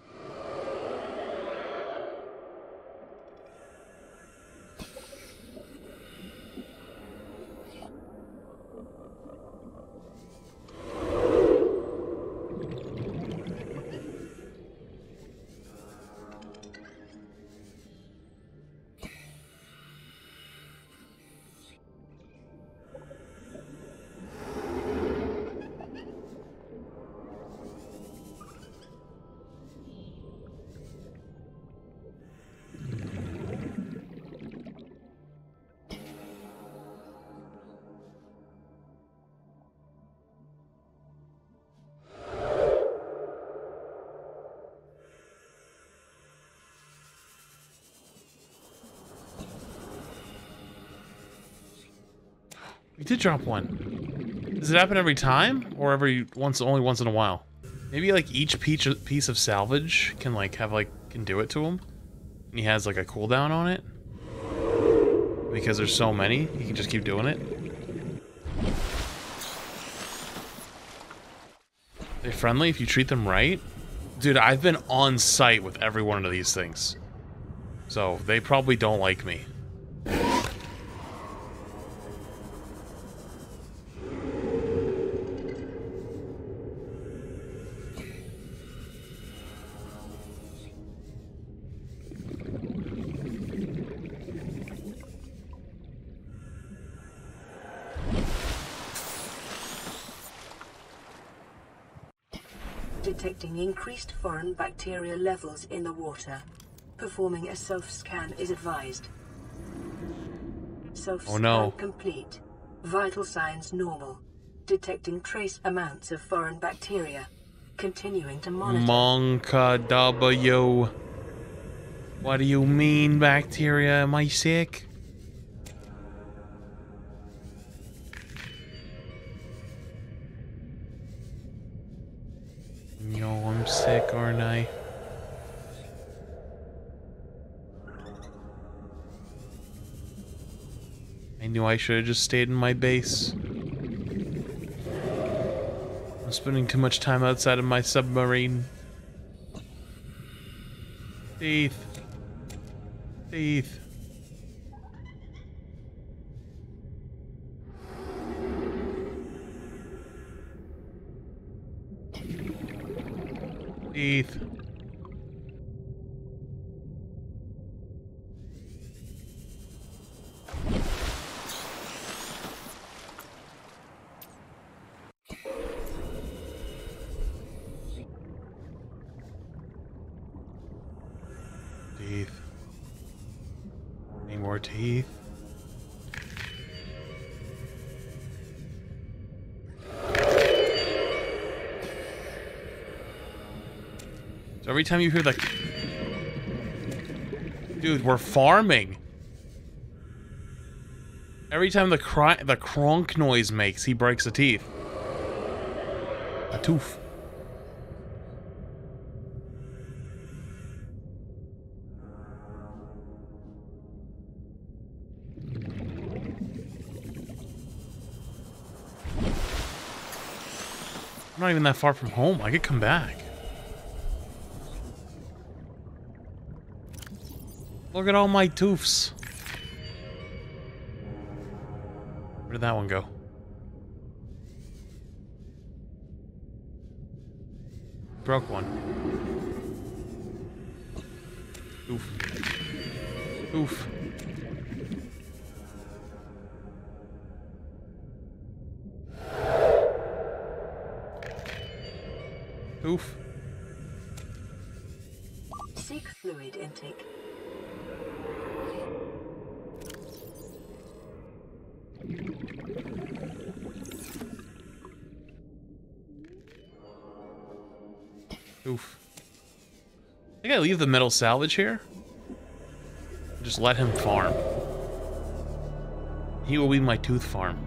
We did drop one. Does it happen every time? Or only once in a while? Maybe like each piece of salvage can can do it to him. And he has like a cooldown on it. Because there's so many, he can just keep doing it. They're friendly if you treat them right. Dude, I've been on site with every one of these things. So, they probably don't like me. Detecting increased foreign bacteria levels in the water. Performing a self-scan is advised. Self-scan complete. Vital signs normal. Detecting trace amounts of foreign bacteria. Continuing to monitor. Monka W. What do you mean, bacteria? Am I sick? Yo, I'm sick, aren't I? I knew I should have just stayed in my base. I'm spending too much time outside of my submarine. Teeth. Teeth. Teeth. Teeth. Any more teeth? So every time you hear the... Dude, we're farming! Every time the cronk noise makes, he breaks a teeth. A tooth. I'm not even that far from home, I could come back. Look at all my toofs. Where did that one go? Broke one. Oof. Oof. Oof. Seek fluid intake. Oof. I gotta leave the metal salvage here. Just let him farm. He will be my tooth farm.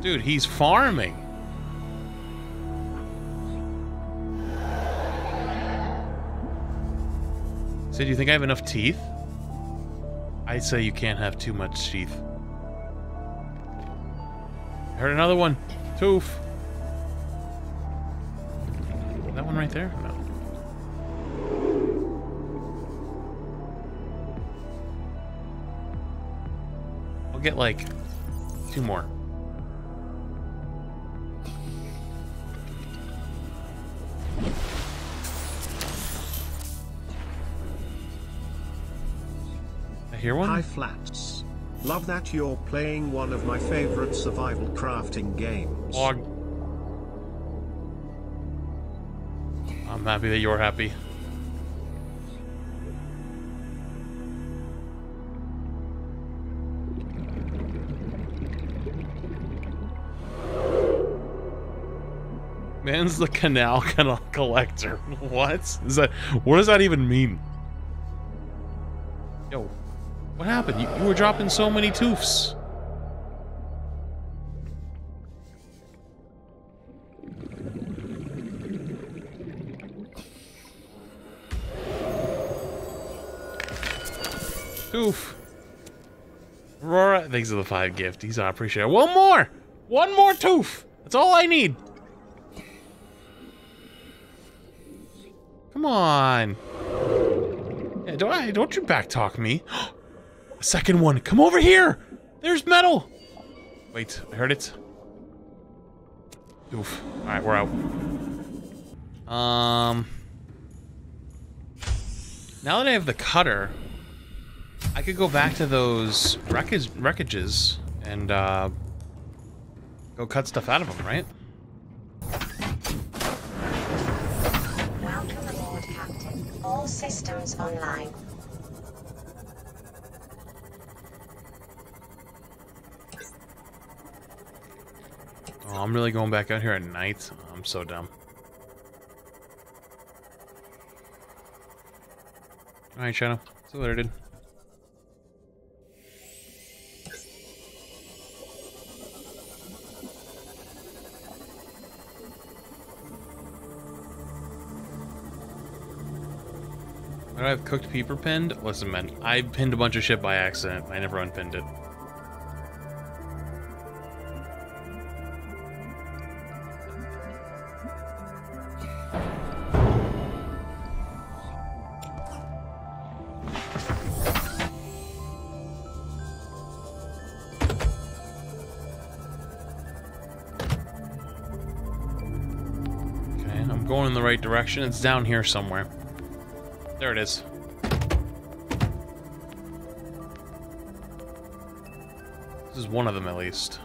Dude, he's farming. So do you think I have enough teeth? I'd say you can't have too much teeth. I heard another one. Toof. That one right there? No. I'll get like 2 more. I hear one? Hi, Flats. Love that you're playing one of my favorite survival crafting games. Log. I'm happy that you're happy. Man's the canal collector. What? What does that even mean? Yo, what happened? You were dropping so many toofs. Oof. Aurora, thanks for the 5 gift. He's I appreciate it. One more! One more toof! That's all I need. Come on. Yeah, don't you backtalk me. A second one. Come over here! There's metal! Wait, I heard it. Oof. Alright, we're out. Now that I have the cutter, I could go back to those wreckages and go cut stuff out of them, right? Welcome aboard, Captain. All systems online. Oh, I'm really going back out here at night. I'm so dumb. All right, Shadow. See you later, dude. Why do I have cooked peeper pinned? Listen, man, I pinned a bunch of shit by accident. I never unpinned it. Okay, I'm going in the right direction. It's down here somewhere. There it is. This is one of them, at least.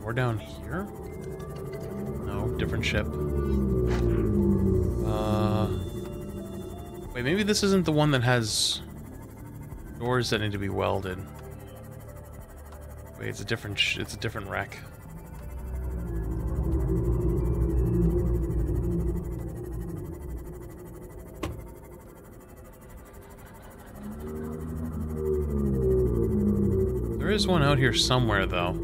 We're down here? No, different ship. Wait, maybe this isn't the one that has doors that need to be welded. Wait, it's a different wreck. There's one out here somewhere, though.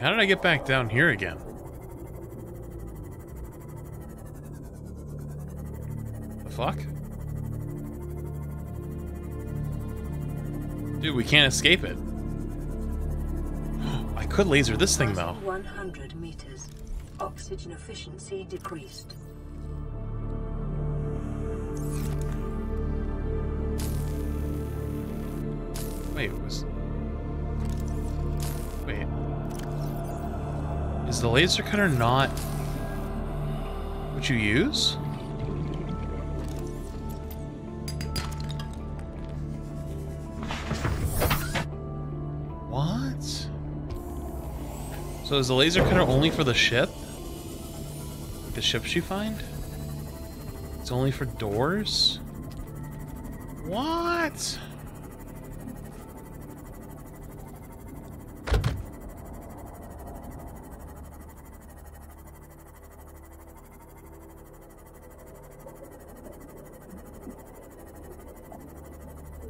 How did I get back down here again? The fuck? Dude, we can't escape it. I could laser this thing though. 100 meters. Oxygen efficiency decreased. Wait, is the laser cutter not what you use? What? So is the laser cutter only for the ship? Like the ships you find? It's only for doors? What?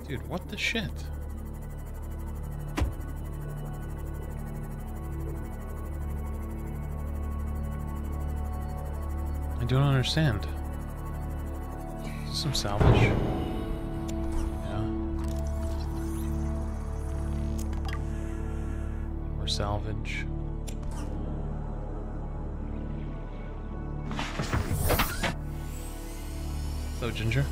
Dude, what the shit? I don't understand. Is this some salvage? Yeah. Or salvage. Hello, Ginger.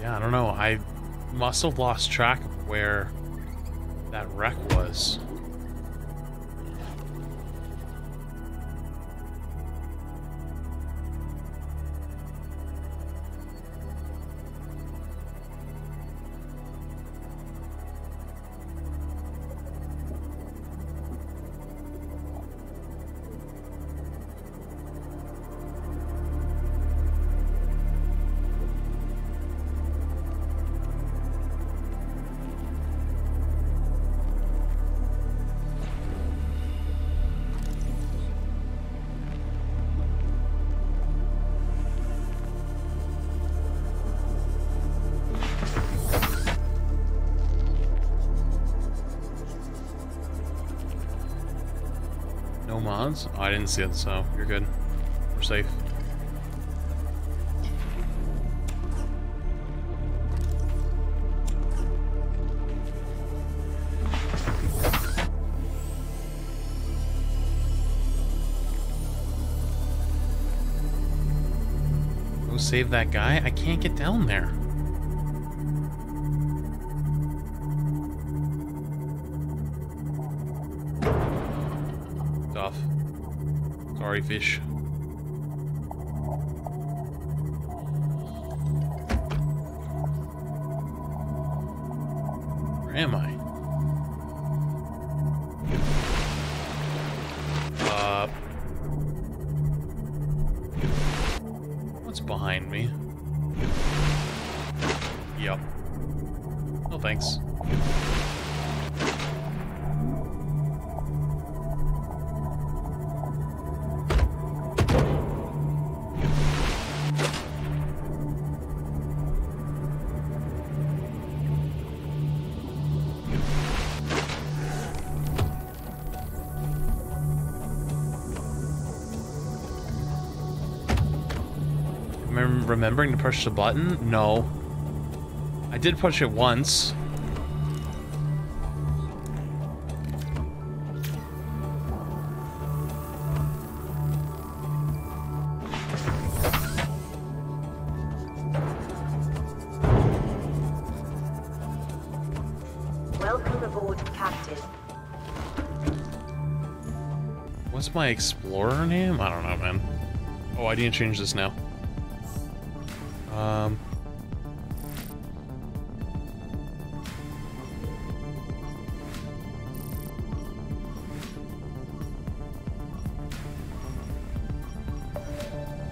Yeah, I don't know. I must have lost track of where that wreck was. Oh, I didn't see it, so you're good. We're safe. Go save that guy? I can't get down there. Sorry, fish. Where am I? What's behind me? Yep. No thanks. Remembering to push the button? No. I did push it once. Welcome aboard, Captain. What's my explorer name? I don't know, man. Oh, I didn't change this now.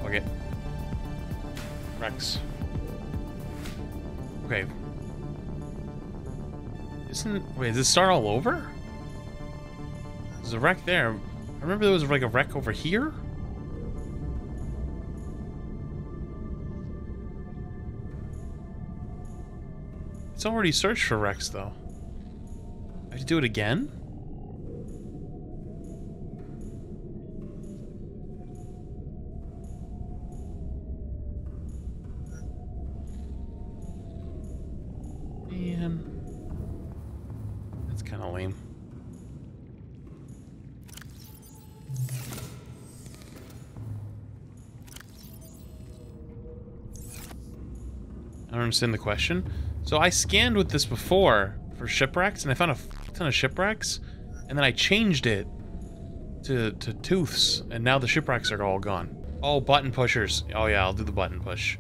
Okay. Rex. Okay. Wait, is this start all over? There's a wreck there. I remember there was like a wreck over here? It's already searched for Rex, though. I have to do it again? Man. That's kind of lame. I don't understand the question. So I scanned with this before for shipwrecks, and I found a ton of shipwrecks, and then I changed it to tooths, and now the shipwrecks are all gone. Oh, button pushers. Oh yeah, I'll do the button push.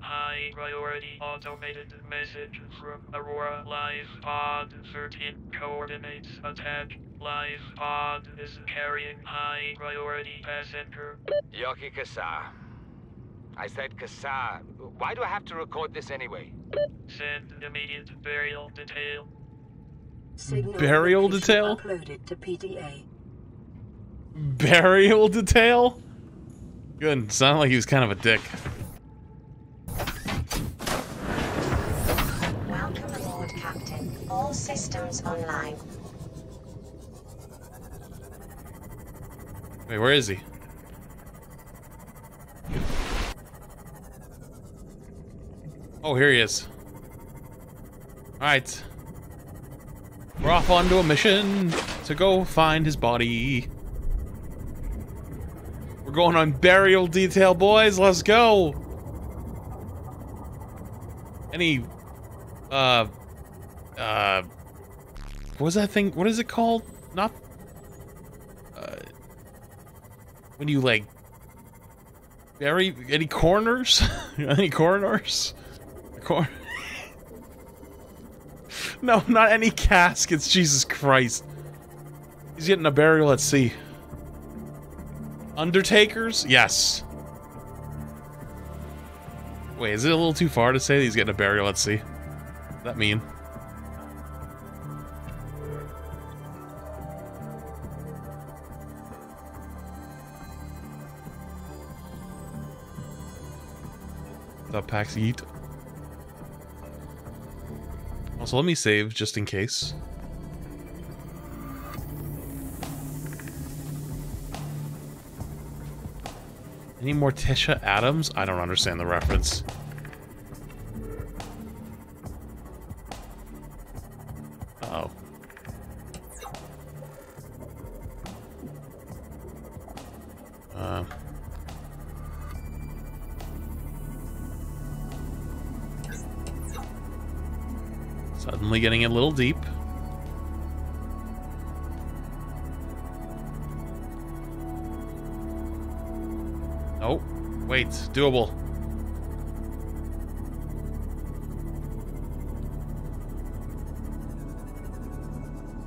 High priority automated message from Aurora Live Pod 13 coordinates attack. Live pod is carrying high priority passenger. Yoki Kasa. I said Kasa. Why do I have to record this anyway? Send immediate burial detail. Signal burial detail? Uploaded to PDA. Burial detail? Good. Sounded like he was kind of a dick. Welcome aboard, Captain. All systems online. Wait, where is he? Oh, here he is. Alright. We're off onto a mission to go find his body. We're going on burial detail, boys. Let's go. any what was that thing? What is it called? Not when you like bury any corners? Any corridors? No, not any caskets. Jesus Christ. He's getting a burial at sea. Undertakers? Yes. Wait, is it a little too far to say that he's getting a burial at sea? What does that mean? The packs eat. Also, let me save just in case. Any more Tisha Adams? I don't understand the reference. Uh-oh. Suddenly getting a little deep. Oh, wait, doable.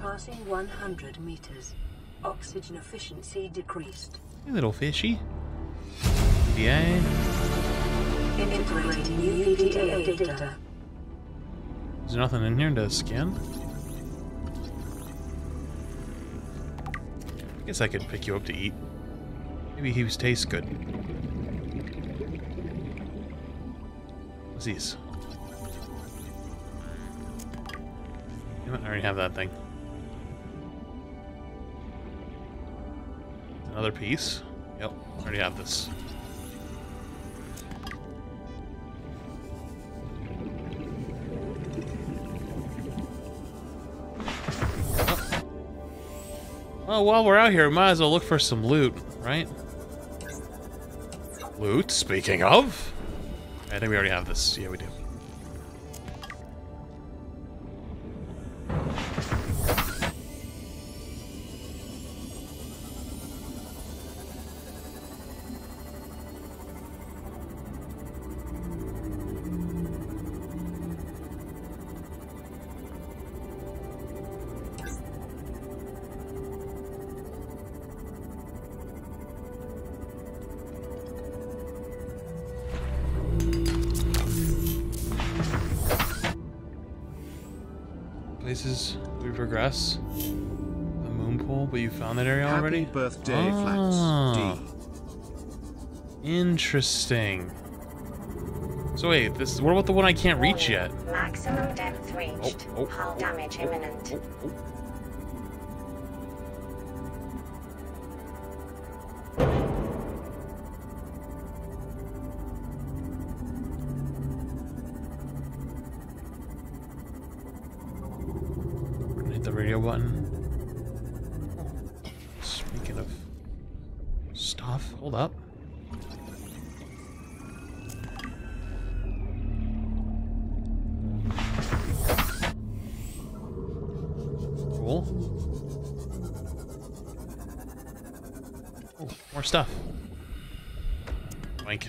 Passing 100 meters. Oxygen efficiency decreased. Hey, little fishy. PDA. Integrating new PDA data. There's nothing in here to scan. I guess I could pick you up to eat. Maybe he tastes good. What's these? Damn it, I already have that thing. Another piece. Yep, already have this. Well, while we're out here, we might as well look for some loot, right? Loot, speaking of. I think we already have this. Yeah, we do. Progress the moon pool, but you found that area already? Happy birthday, Flats. D. Interesting. So wait, this what about the one I can't reach yet? Maximum depth reached. Oh, oh, hull damage imminent. Oh, button. Speaking of stuff, hold up. Cool. Oh, more stuff. Like.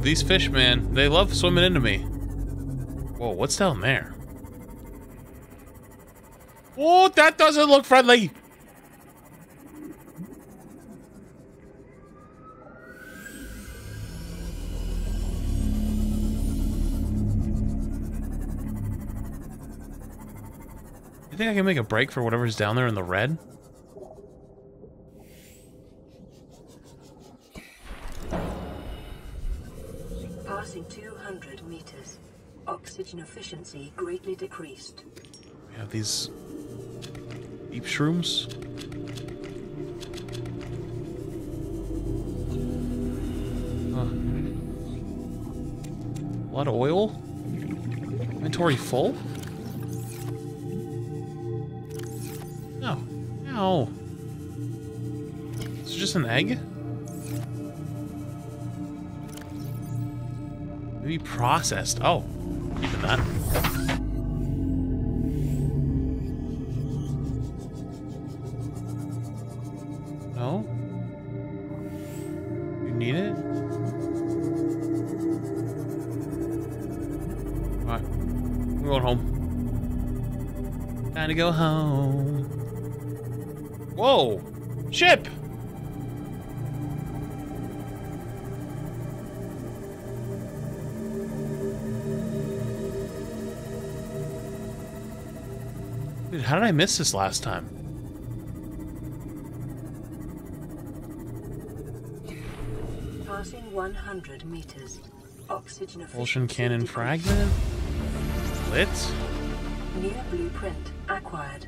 These fish, man, they love swimming into me. Whoa, what's down there? Oh, that doesn't look friendly. You think I can make a break for whatever's down there in the red? Efficiency greatly decreased. We have these deep shrooms. lot of oil. Inventory full? No. Ow. It's just an egg? Maybe processed. Oh. Keeping that. No? You need it? Alright. We're going home. Time to go home. Whoa! Ship! Dude, how did I miss this last time? Passing 100 meters. Oxygen. Propulsion cannon fragment. Lit. New blueprint acquired.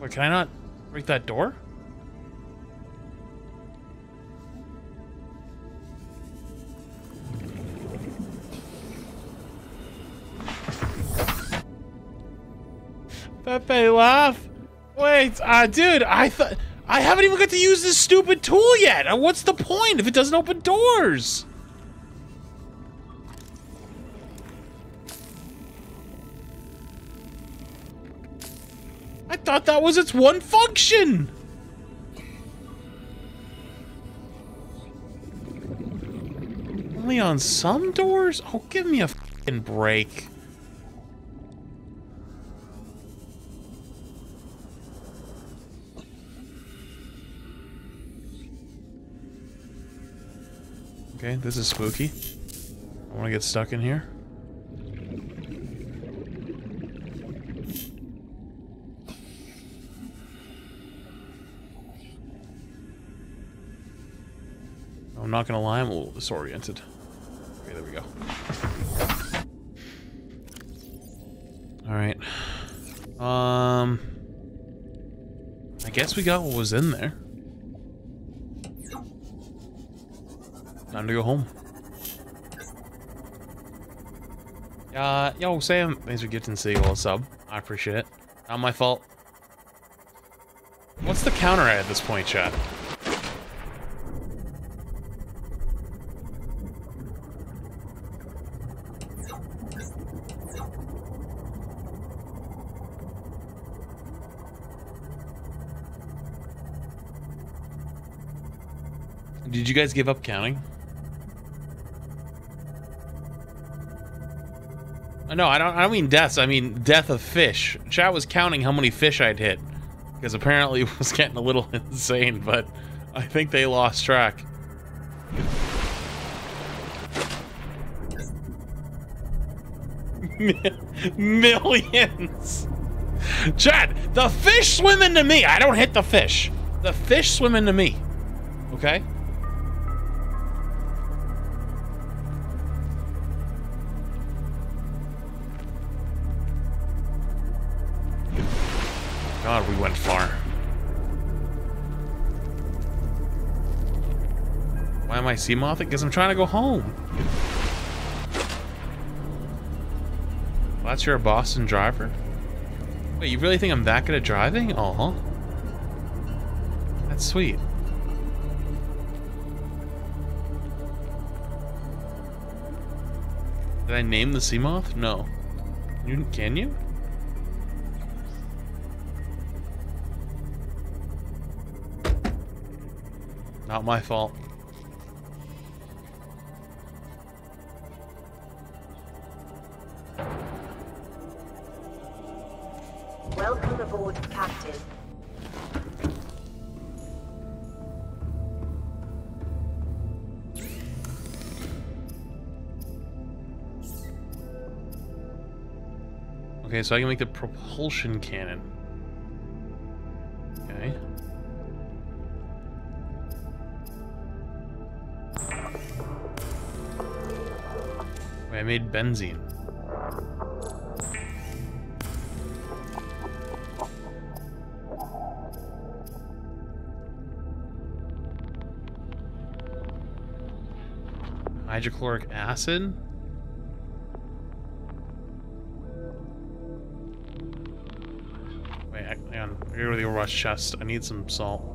Wait, can I not break that door? Pepe, laugh! Wait, dude, I thought... I haven't even got to use this stupid tool yet! What's the point if it doesn't open doors? I thought that was its one function! Only on some doors? Oh, give me a f***ing break. Okay, this is spooky. I want to get stuck in here. I'm not gonna lie, I'm a little disoriented. Okay, there we go. Alright. I guess we got what was in there. Time to go home. Yo, Sam, thanks for gifting Seagull a sub. I appreciate it. Not my fault. What's the counter at this point, chat? Did you guys give up counting? No, I don't mean deaths. I mean death of fish. Chat was counting how many fish I'd hit, because apparently it was getting a little insane, but I think they lost track. Millions! Chat, the fish swim into me! I don't hit the fish. The fish swim into me. Okay? God, we went far. Why am I Seamoth? Because I'm trying to go home. Flats, you're a Boston driver? Wait, you really think I'm that good at driving? Uh-huh. That's sweet. Did I name the Seamoth? No. You, can you? Not my fault. active. Okay, so I can make the propulsion cannon. Okay. Wait, I made benzene. Hydrochloric acid? Wait, hang on. I gotta go to the Overwatch chest. I need some salt.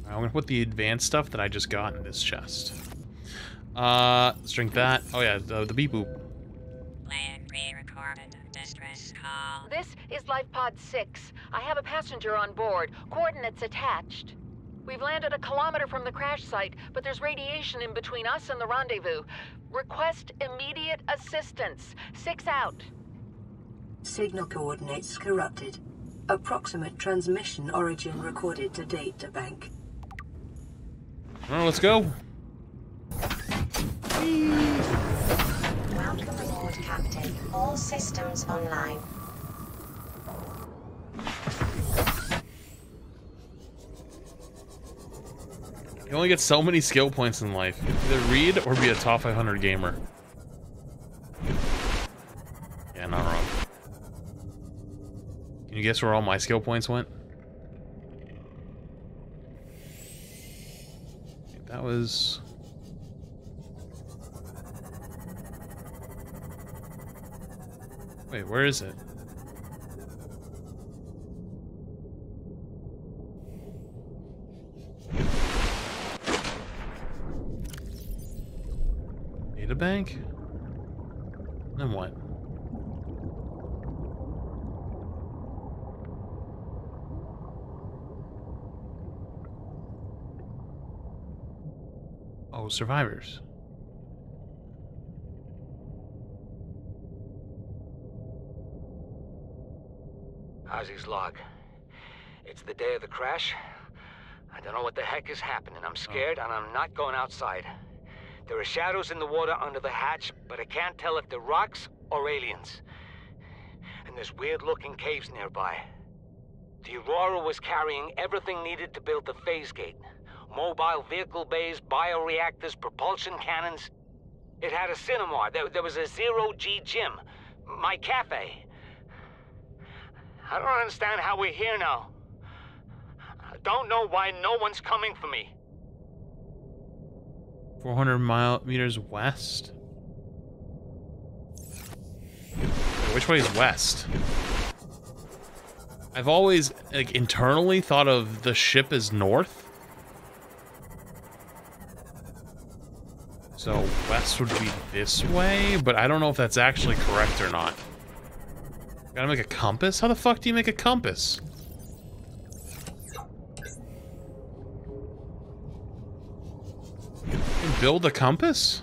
I'm gonna put the advanced stuff that I just got in this chest. Let's drink that. Oh yeah, the beep boop. This is Life Pod 6. I have a passenger on board. Coordinates attached. We've landed a kilometer from the crash site, but there's radiation in between us and the rendezvous. Request immediate assistance. 6 out. Signal coordinates corrupted. Approximate transmission origin recorded to data bank. Alright, let's go. Welcome aboard, Captain. All systems online. You only get so many skill points in life. Either read or be a top 500 gamer. Yeah, not wrong. Can you guess where all my skill points went? That was... Wait, where is it? Data bank? Then what? Oh, survivors. Ozzy's log. It's the day of the crash. I don't know what the heck is happening. I'm scared and I'm not going outside. There are shadows in the water under the hatch, but I can't tell if they're rocks or aliens. And there's weird-looking caves nearby. The Aurora was carrying everything needed to build the phase gate. Mobile vehicle bays, bioreactors, propulsion cannons. It had a cinema. There was a zero-G gym. My cafe. I don't understand how we're here now. I don't know why no one's coming for me. 400 meters west? Which way is west? I've always, like, internally thought of the ship as north. So west would be this way, but I don't know if that's actually correct or not. Gotta make a compass? How the fuck do you make a compass? You can build a compass?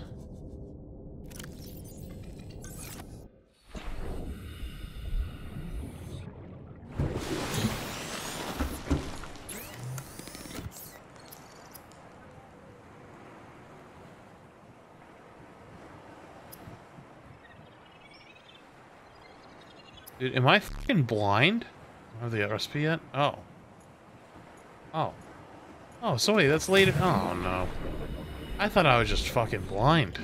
Dude, am I fucking blind? I don't have the RSP yet? Oh. Oh. Oh, so wait, that's late. Oh, no. I thought I was just fucking blind.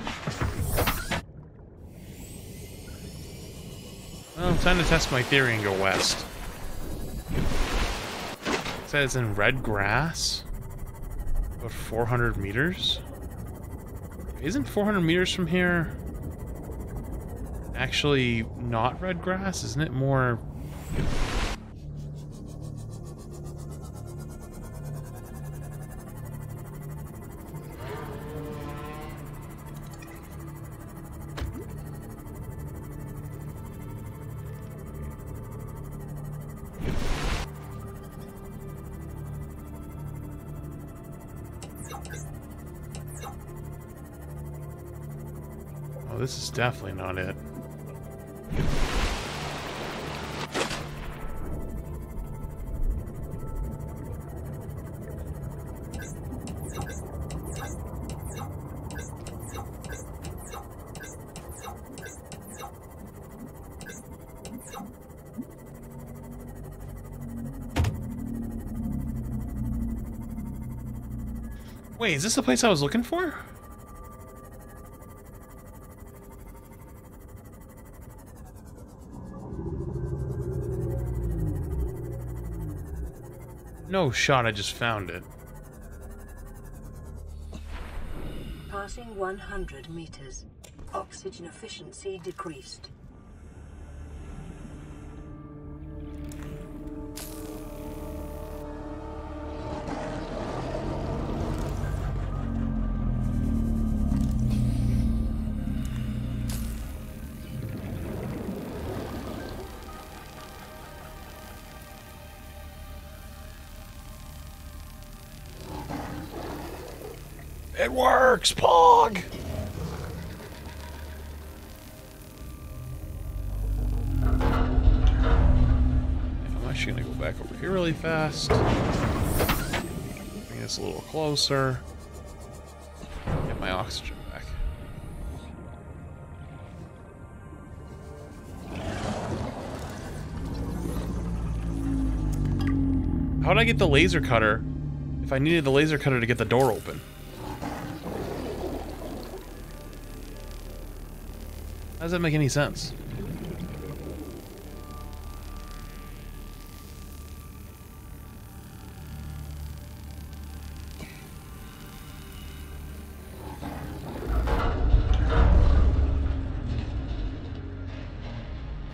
Well, time to test my theory and go west. It says in red grass? About 400 meters? Isn't 400 meters from here actually not red grass? Isn't it more... Well, this is definitely not it. Wait, is this the place I was looking for? No shot, I just found it. Passing 100 meters. Oxygen efficiency decreased. It works, Pog! I'm actually gonna go back over here really fast. Bring this a little closer. Get my oxygen back. How'd I get the laser cutter if I needed the laser cutter to get the door open? How does that make any sense?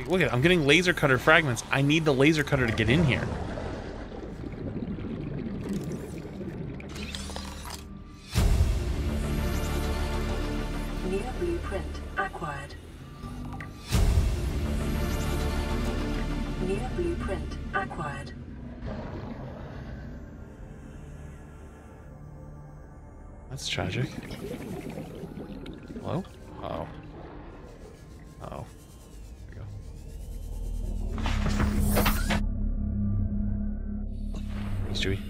Look at it, I'm getting laser cutter fragments. I need the laser cutter to get in here. New blueprint acquired. New blueprint acquired. That's tragic. Hello? Uh-oh. Uh-oh. There we go. Thanks, Chewie.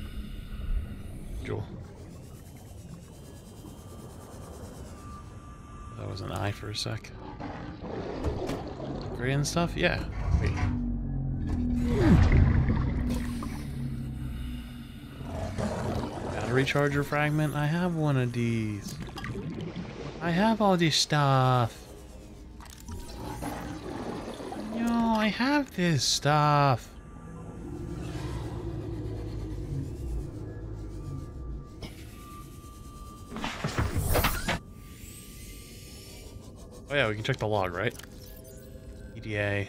Joel. That was an eye for a sec. Gray and stuff? Yeah. Wait. Battery charger fragment? I have one of these. I have all this stuff. No, I have this stuff. Oh yeah, we can check the log, right? PDA.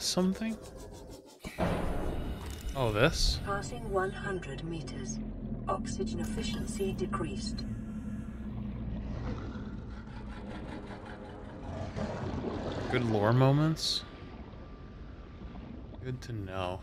Something? Oh, this? Passing 100 meters. Oxygen efficiency decreased. Good lore moments. Good to know.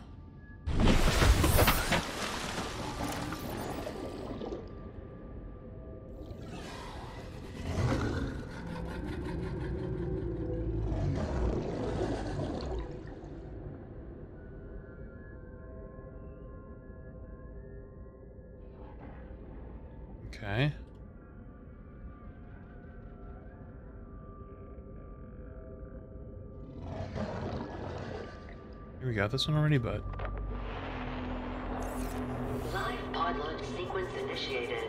Okay. Here we got this one already, but live pod launch sequence initiated.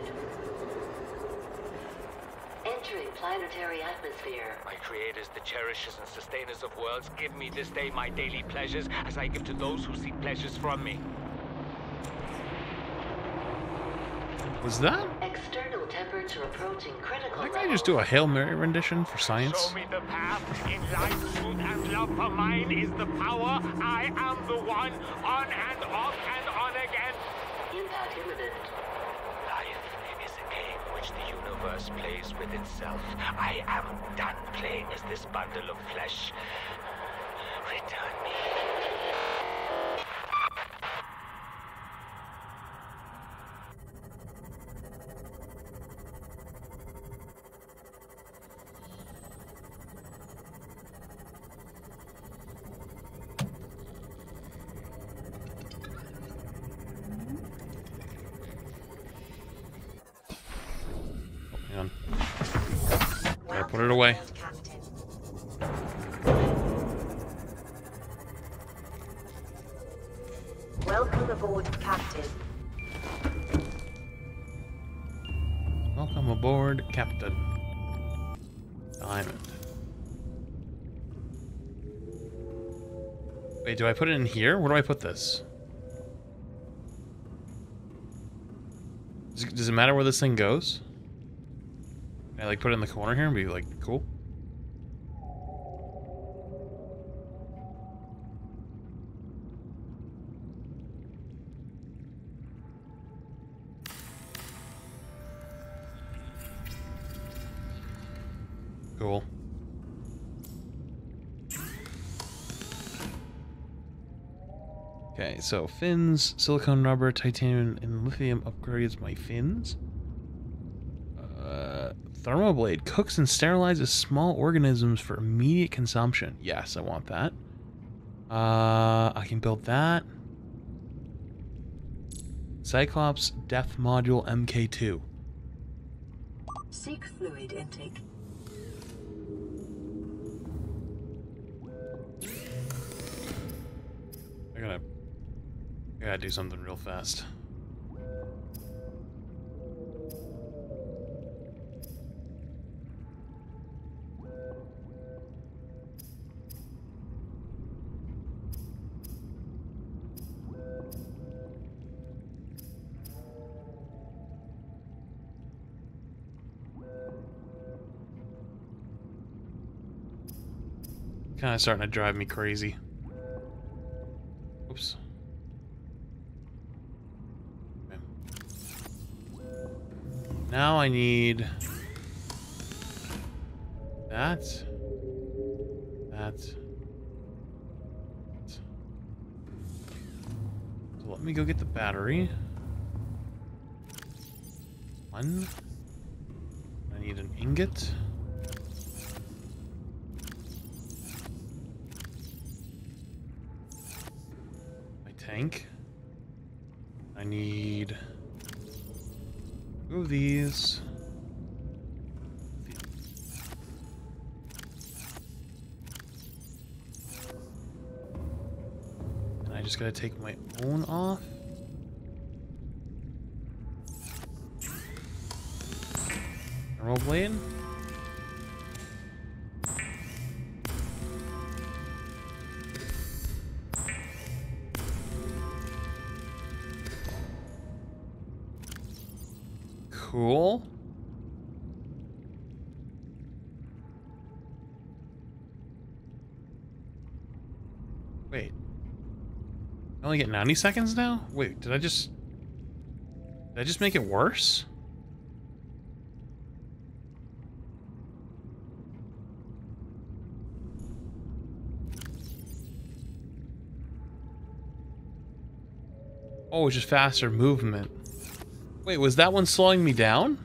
Entering planetary atmosphere. My creators, the cherishers and sustainers of worlds, give me this day my daily pleasures as I give to those who seek pleasures from me. was that? External temperature approaching critical. Can I just do a Hail Mary rendition for science? Show me the path in life's truth and love, for mine is the power. I am the one, on and off and on again. Impact imminent. Life is a game which the universe plays with itself. I am done playing as this bundle of flesh. Return me. Put it away. Welcome aboard, Captain. Welcome aboard, Captain. Diamond. Wait, do I put it in here? Where do I put this? Does it matter where this thing goes? I like put it in the corner here and be like, cool. Cool. Okay, so fins, silicone rubber, titanium, and lithium upgrades my fins. Thermoblade cooks and sterilizes small organisms for immediate consumption. Yes, I want that. I can build that. Cyclops Death Module MK2. Seek fluid intake. I gotta do something real fast. Kind of starting to drive me crazy. Oops. Okay. Now I need that. So let me go get the battery. One. I need an ingot. Tank. I need two of these. And I just gotta take my own off. Roll blade. Cool. Wait. I only get 90 seconds now? Wait, did I just make it worse? Oh, it's just faster movement. Wait, was that one slowing me down?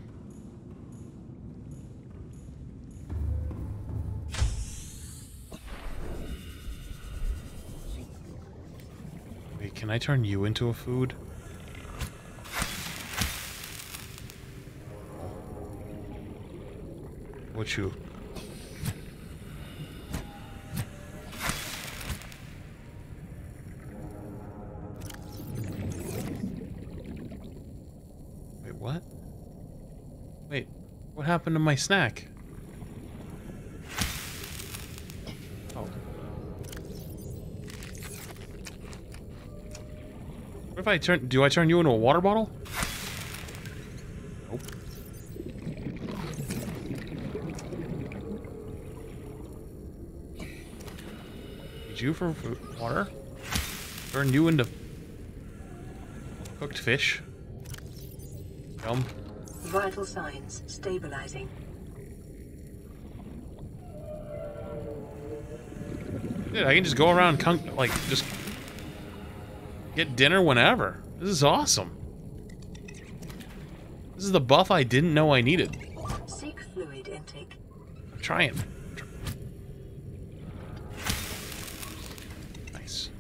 Wait, can I turn you into a food? What you? What happened to my snack? Oh. What if I turn? Do I turn you into a water bottle? protect you from water. Turn you into cooked fish. Yum. Vital signs stabilizing. Dude, I can just go around and like just get dinner whenever. This is awesome. This is the buff I didn't know I needed. Seek fluid intake. I'm trying. Nice.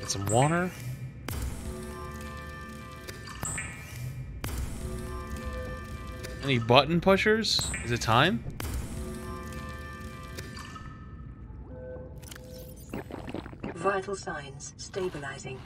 Get some water. Any button pushers? Is it time? Vital signs stabilizing.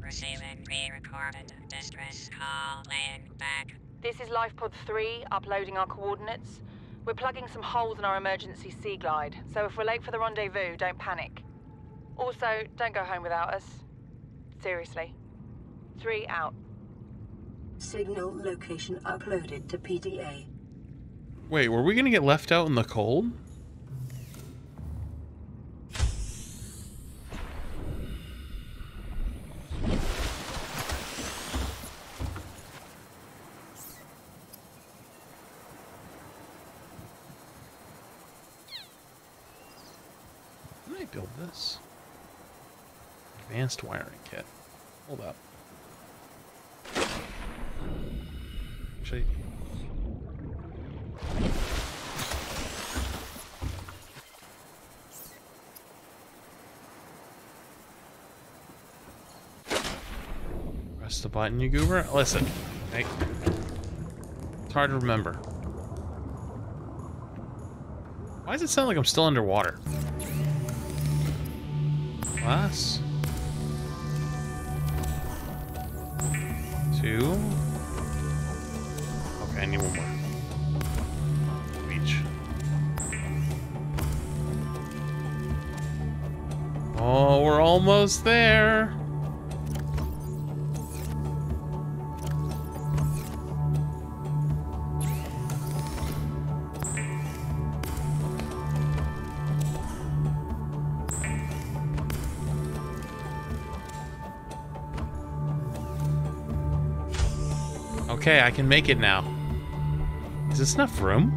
Receiving pre-recorded distress call laying back. This is Lifepod 3 uploading our coordinates. We're plugging some holes in our emergency sea glide, so if we're late for the rendezvous, don't panic. Also, don't go home without us. Seriously. 3 out. Signal location uploaded to PDA. Wait, were we gonna get left out in the cold? How did I build this? Advanced wiring kit. Hold up. Actually, press the button, you goober. Listen, hey, it's hard to remember. Why does it sound like I'm still underwater? Plus 2. I need one more. Beach. Oh, we're almost there. Okay, I can make it now. Is this enough room?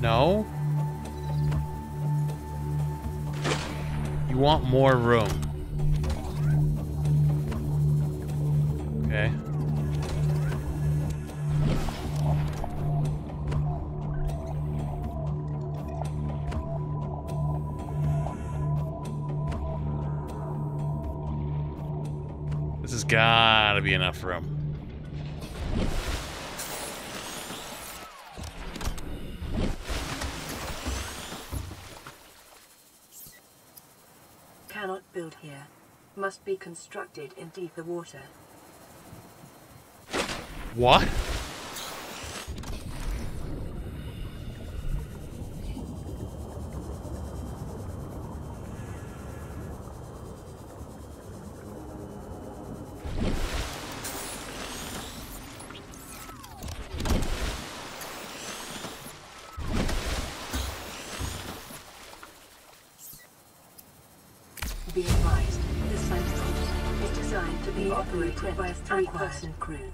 No? You want more room. Okay. Gotta be enough room. Cannot build here. Must be constructed in deeper water. What? Crew.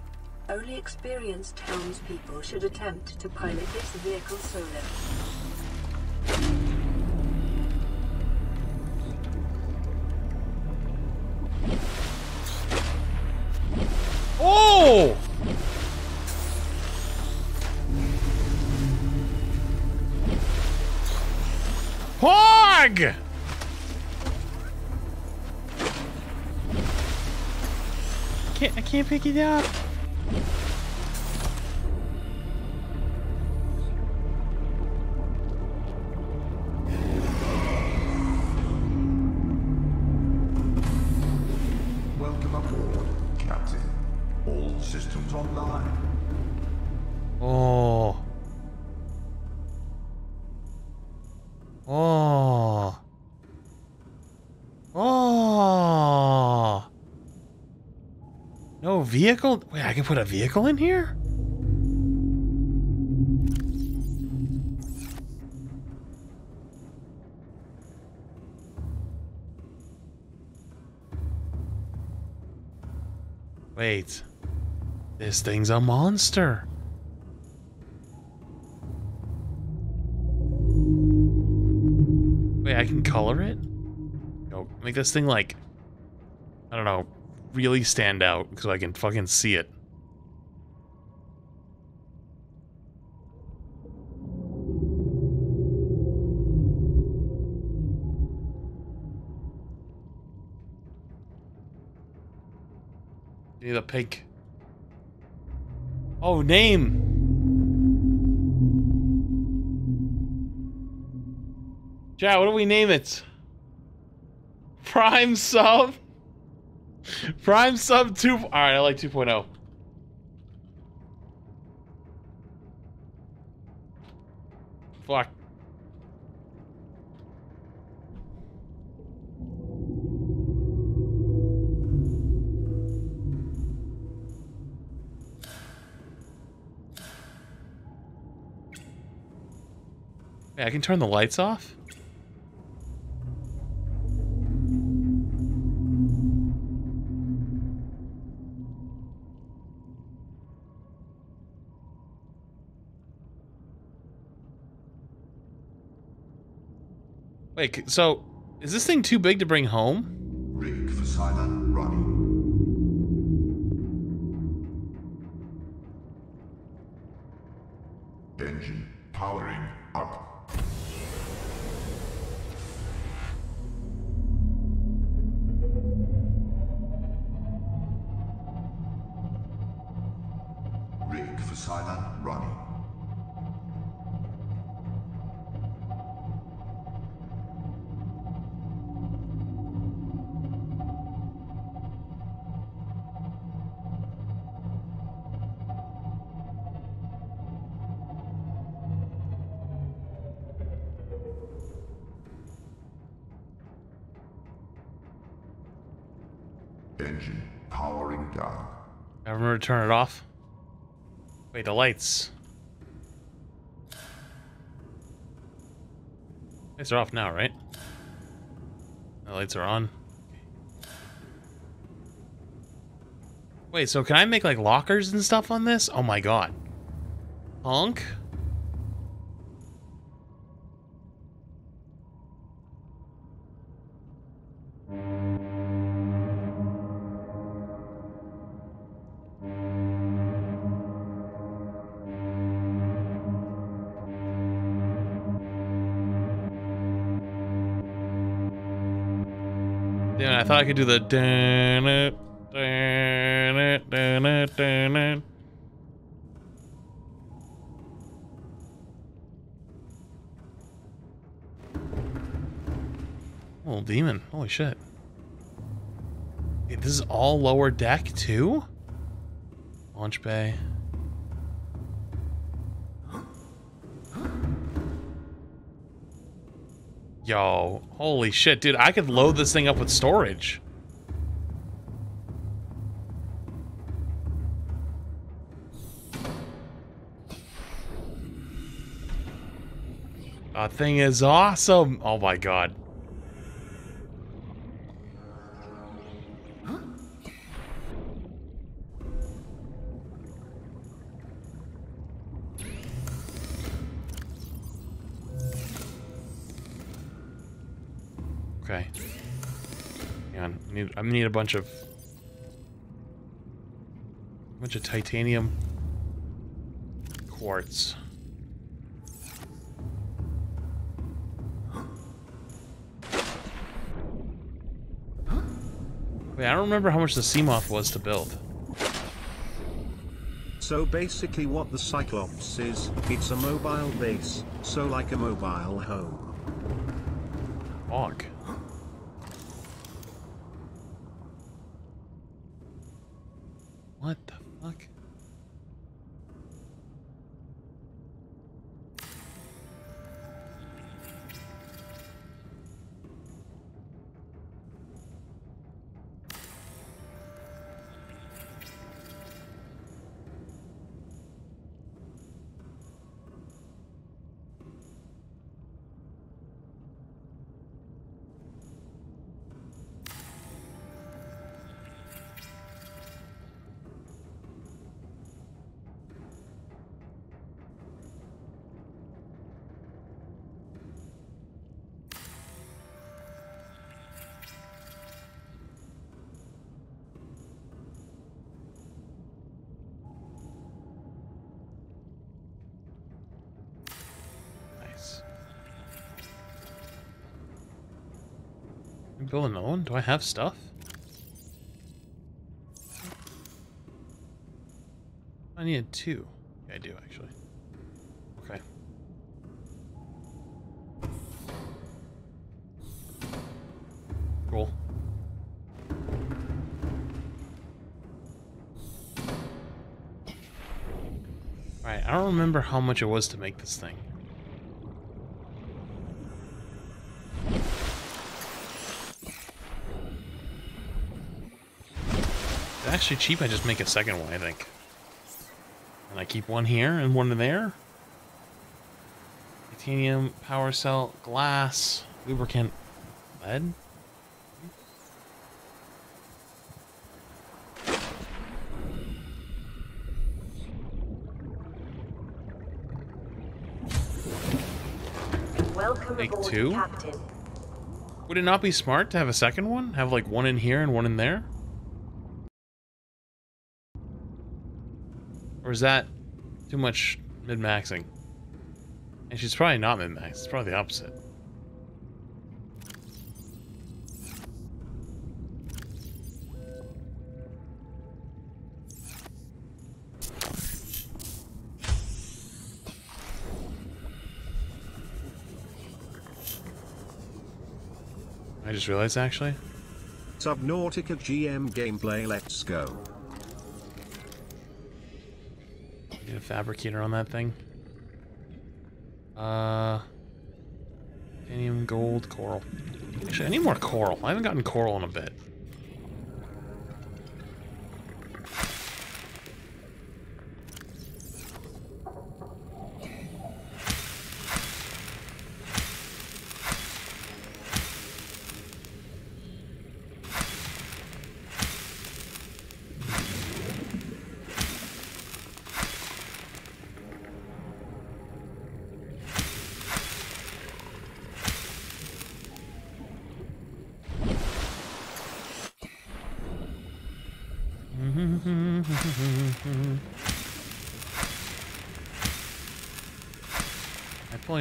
Only experienced townspeople should attempt to pilot this vehicle solo. Oh! Pog! I can't pick it up. online. Oh. Oh. Oh. No vehicle? Wait, I can put a vehicle in here? Wait, this thing's a monster. Wait, I can color it? No, make this thing like, I don't know, really stand out so I can fucking see it. The pig. Oh, name. Chat, what do we name it? Prime sub. Prime sub 2. All right, I like 2.0. Fuck. Hey, I can turn the lights off? Wait, so is this thing too big to bring home? Rigged for silent running. Engine powering up. Silent running. Engine powering down. I remember to turn it off. Wait, the lights. Lights are off now, right? The lights are on. Wait, so can I make like lockers and stuff on this? Oh my god. Honk. I thought I could do the dun-it. Old demon. Holy shit. Hey, this is all lower deck too? Launch bay. Yo, holy shit, dude, I could load this thing up with storage. That thing is awesome. Oh my god. Okay. Hang on. I need a bunch of titanium quartz. Wait, I don't remember how much the Seamoth was to build. So basically what the Cyclops is, it's a mobile base, so like a mobile home. Og. What the fuck? I'm building my own. Do I have stuff? I needed two. Yeah, I do, actually. Okay. Cool. Alright, I don't remember how much it was to make this thing. It's actually cheap, I just make a second one, I think. And I keep one here and one there. Titanium, power cell, glass, lubricant, lead. Welcome aboard, two. Captain. Would it not be smart to have a second one? Have like one in here and one in there? Or is that too much mid-maxing? And she's probably not mid-maxed. It's probably the opposite. I just realized, actually. Subnautica GM gameplay, let's go. A fabricator on that thing. Titanium, gold, coral. Actually, I need more coral. I haven't gotten coral in a bit.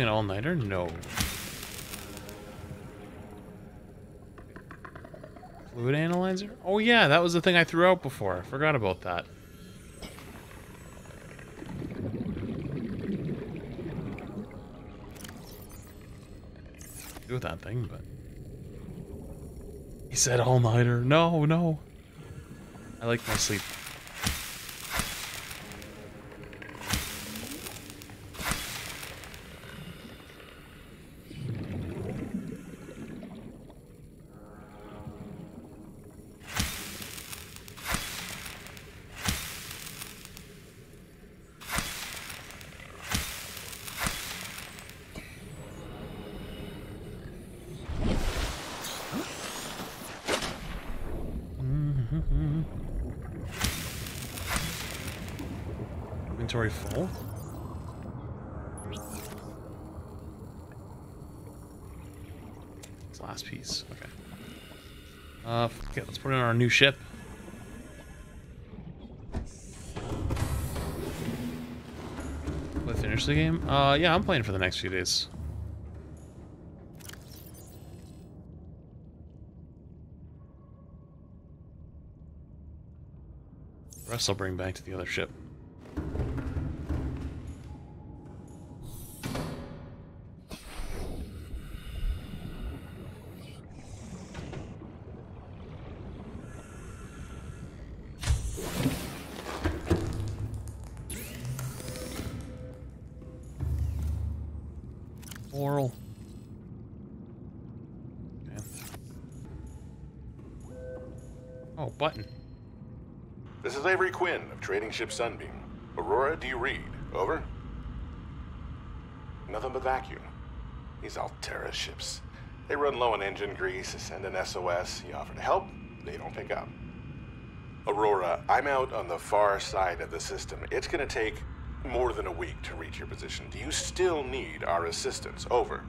All-nighter? No. Fluid analyzer? Oh yeah, that was the thing I threw out before. I forgot about that. Do with that thing, but... He said all-nighter. No, no. I like my sleep. Inventory full? It's last piece. Okay. Okay, let's put it on our new ship. Will I finish the game? Yeah, I'm playing for the next few days. The rest I'll bring back to the other ship. Trading ship Sunbeam. Aurora, do you read? Over. Nothing but vacuum. These Alterra ships. They run low on engine grease, send an SOS, you offer to help, they don't pick up. Aurora, I'm out on the far side of the system. It's gonna take more than a week to reach your position. Do you still need our assistance? Over.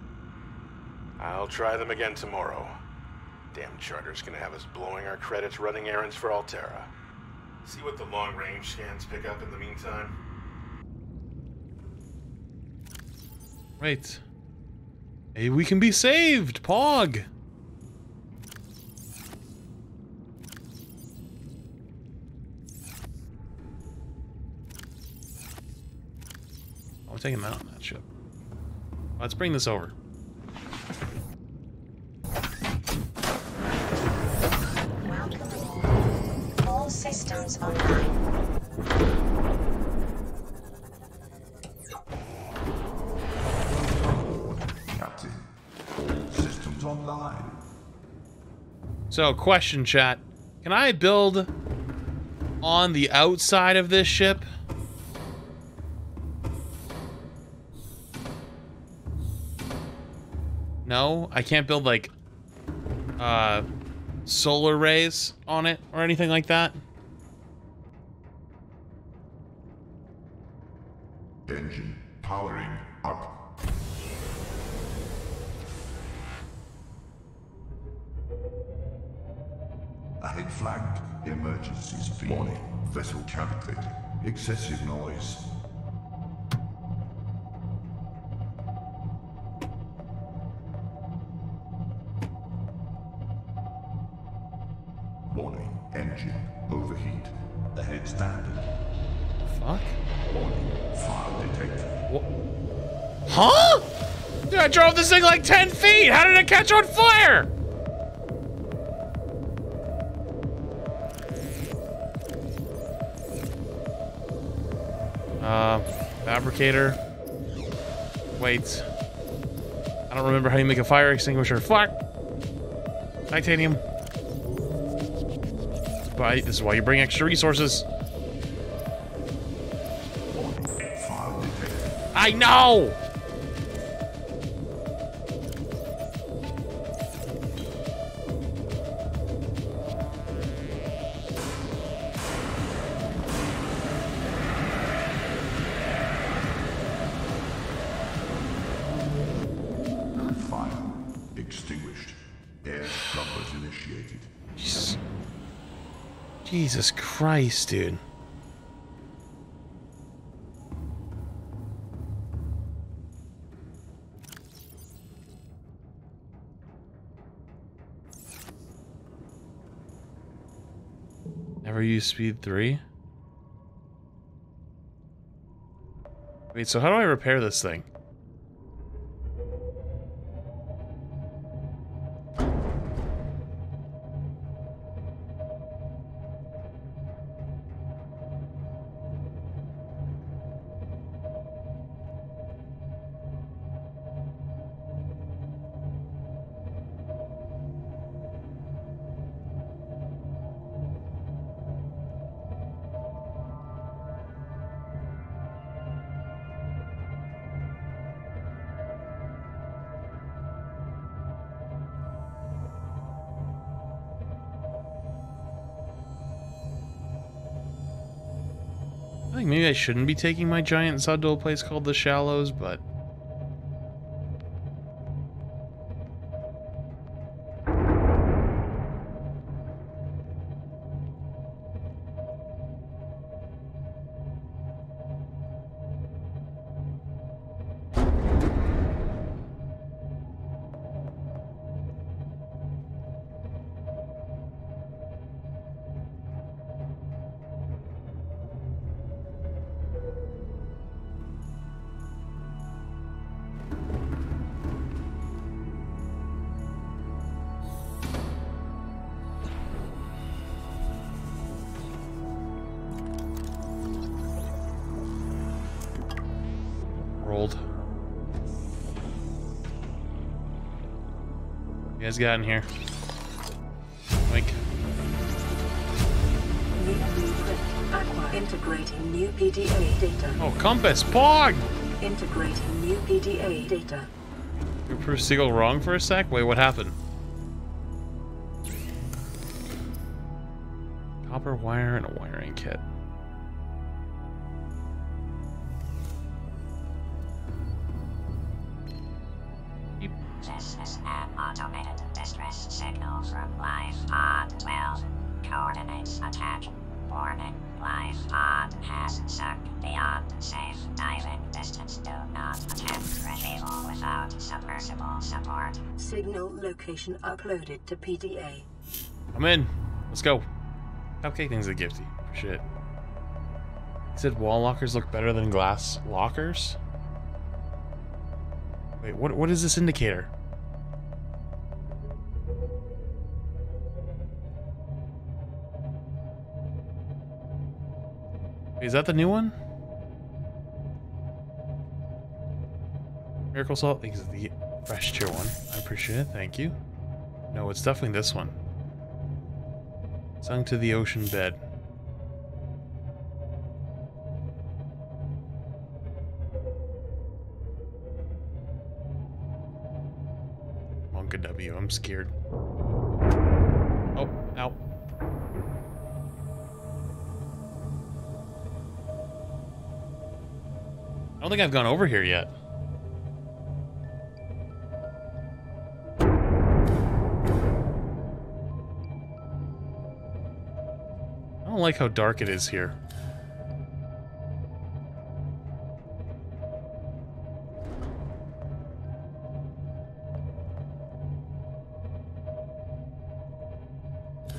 I'll try them again tomorrow. Damn charter's gonna have us blowing our credits running errands for Alterra. See what the long-range scans pick up in the meantime. Right. Hey, we can be saved, Pog! take him out on that ship. Let's bring this over. All systems online. Captain, all systems online. So, question, chat. Can I build on the outside of this ship? No, I can't build like solar arrays on it or anything like that. Engine powering up. Ahead flagged. Emergencies warning. Vessel cavitated. Excessive noise. Warning. Engine overheat. Ahead standard. Fuck. Warning. Fire detected. What? Huh? Dude, I drove this thing like 10 feet. How did it catch on fire? Fabricator. Wait. I don't remember how you make a fire extinguisher. Fuck! Titanium. But this is why you bring extra resources. I know! Jesus Christ, dude. Never use speed 3? Wait, so how do I repair this thing? I shouldn't be taking my giant sub to a place called the Shallows, but got in here. Wink. Integrating new PDA data. Oh, compass, pog! Integrating new PDA data. You proved Seagull wrong for a sec? Wait, what happened? Copper wire and a wiring kit. Uploaded to PDA. I'm in. Let's go. Cupcake things are gifty. Shit. He said wall lockers look better than glass lockers? Wait, what is this indicator? Is that the new one? Miracle Salt? I think it's the fresh tier one. I appreciate it. Thank you. No, it's definitely this one. Sunk to the ocean bed. Monka W. I'm scared. Oh, ow. I don't think I've gone over here yet. I don't like how dark it is here.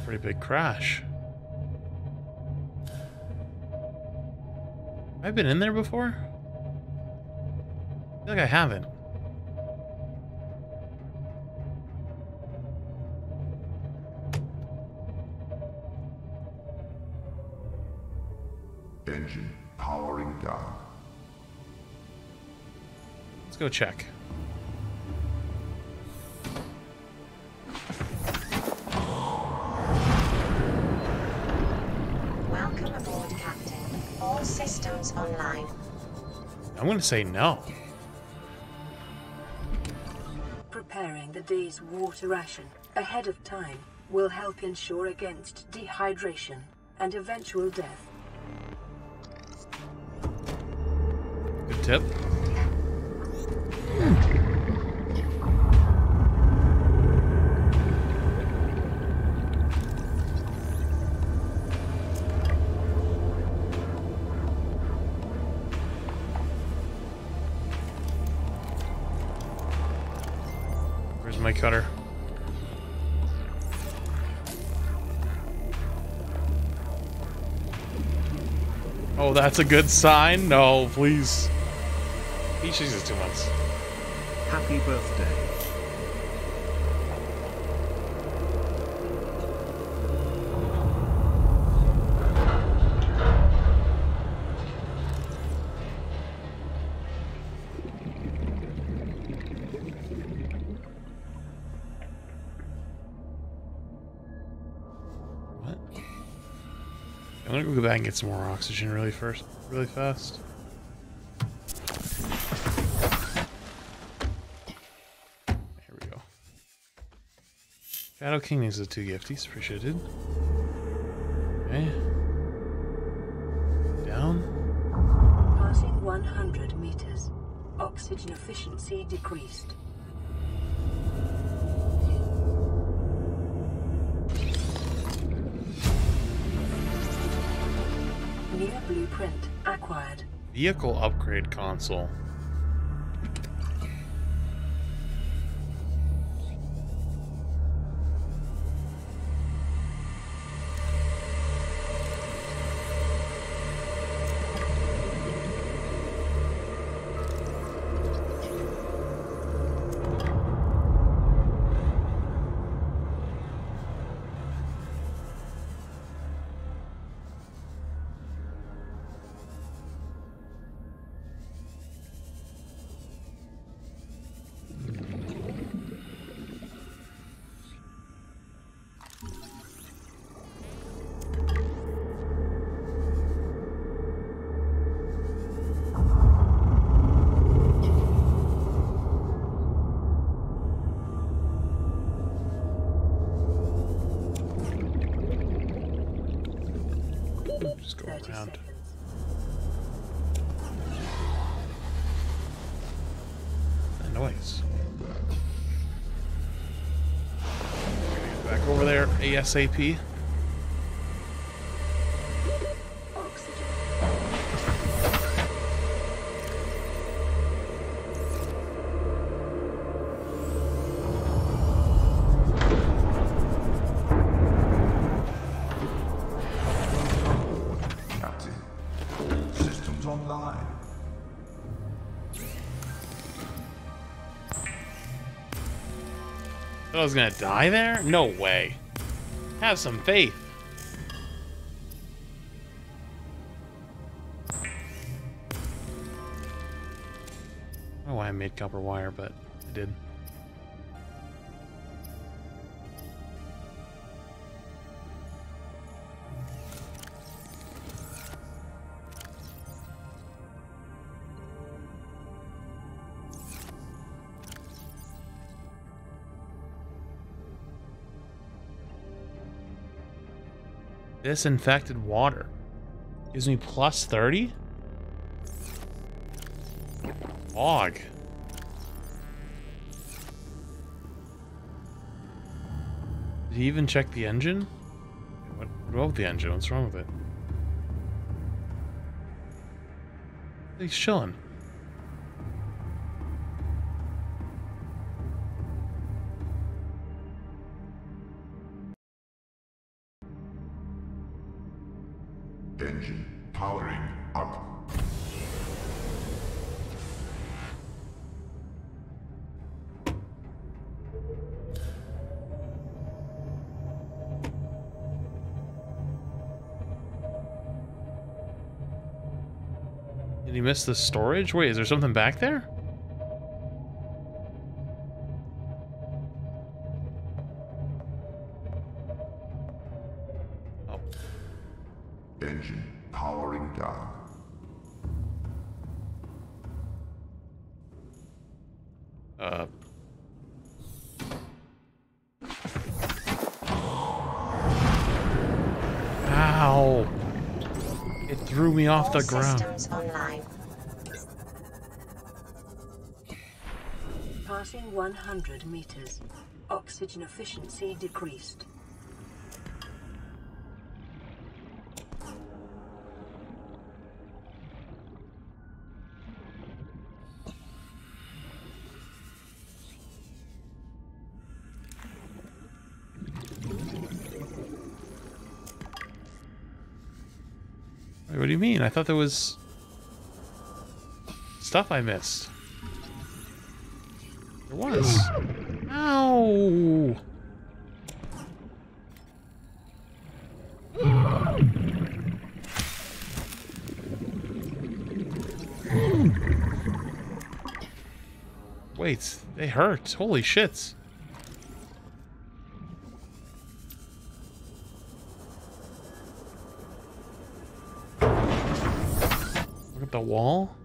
Pretty big crash. I've been in there before? I feel like I haven't. Engine powering down. Let's go check. Welcome aboard, Captain. All systems online. I'm going to say no. Preparing the day's water ration ahead of time will help ensure against dehydration and eventual death. Tip. Where's my cutter? Oh, that's a good sign? No, please. He chooses too much. Happy birthday. What? I'm gonna go back and get some more oxygen really fast. Shadow King needs the 2 gifties, appreciated. Okay. Down. Passing 100 meters. Oxygen efficiency decreased. New blueprint acquired. Vehicle upgrade console. ASAP. Captain, systems online. I was gonna die there? No way. Have some faith. I don't know why I made copper wire, but I did. Disinfected water gives me plus 30. Og. Did he even check the engine? What about the engine? What's wrong with it? He's chilling. Miss the storage? Wait, is there something back there? Oh. Engine powering down. Ow! It threw me off the ground. Online. 100 meters. Oxygen efficiency decreased. Wait, what do you mean? I thought there was stuff I missed. There was. Ow! Wait, they hurt. Holy shit. Look at the wall.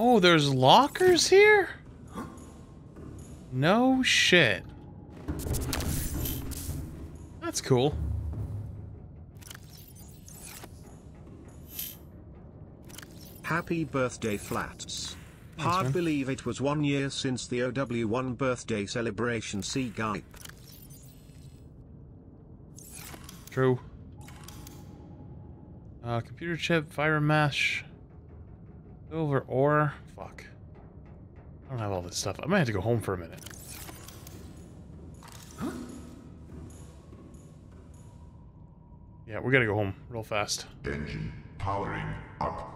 Oh, there's lockers here? No shit. That's cool. Happy birthday, Flats. Thanks, hard man. Believe it was 1 year since the OW1 birthday celebration. See Skype. True. Computer chip, fire mesh. Silver ore. Fuck. I don't have all this stuff. I might have to go home for a minute. Huh? Yeah, we're gonna go home real fast. Engine powering up.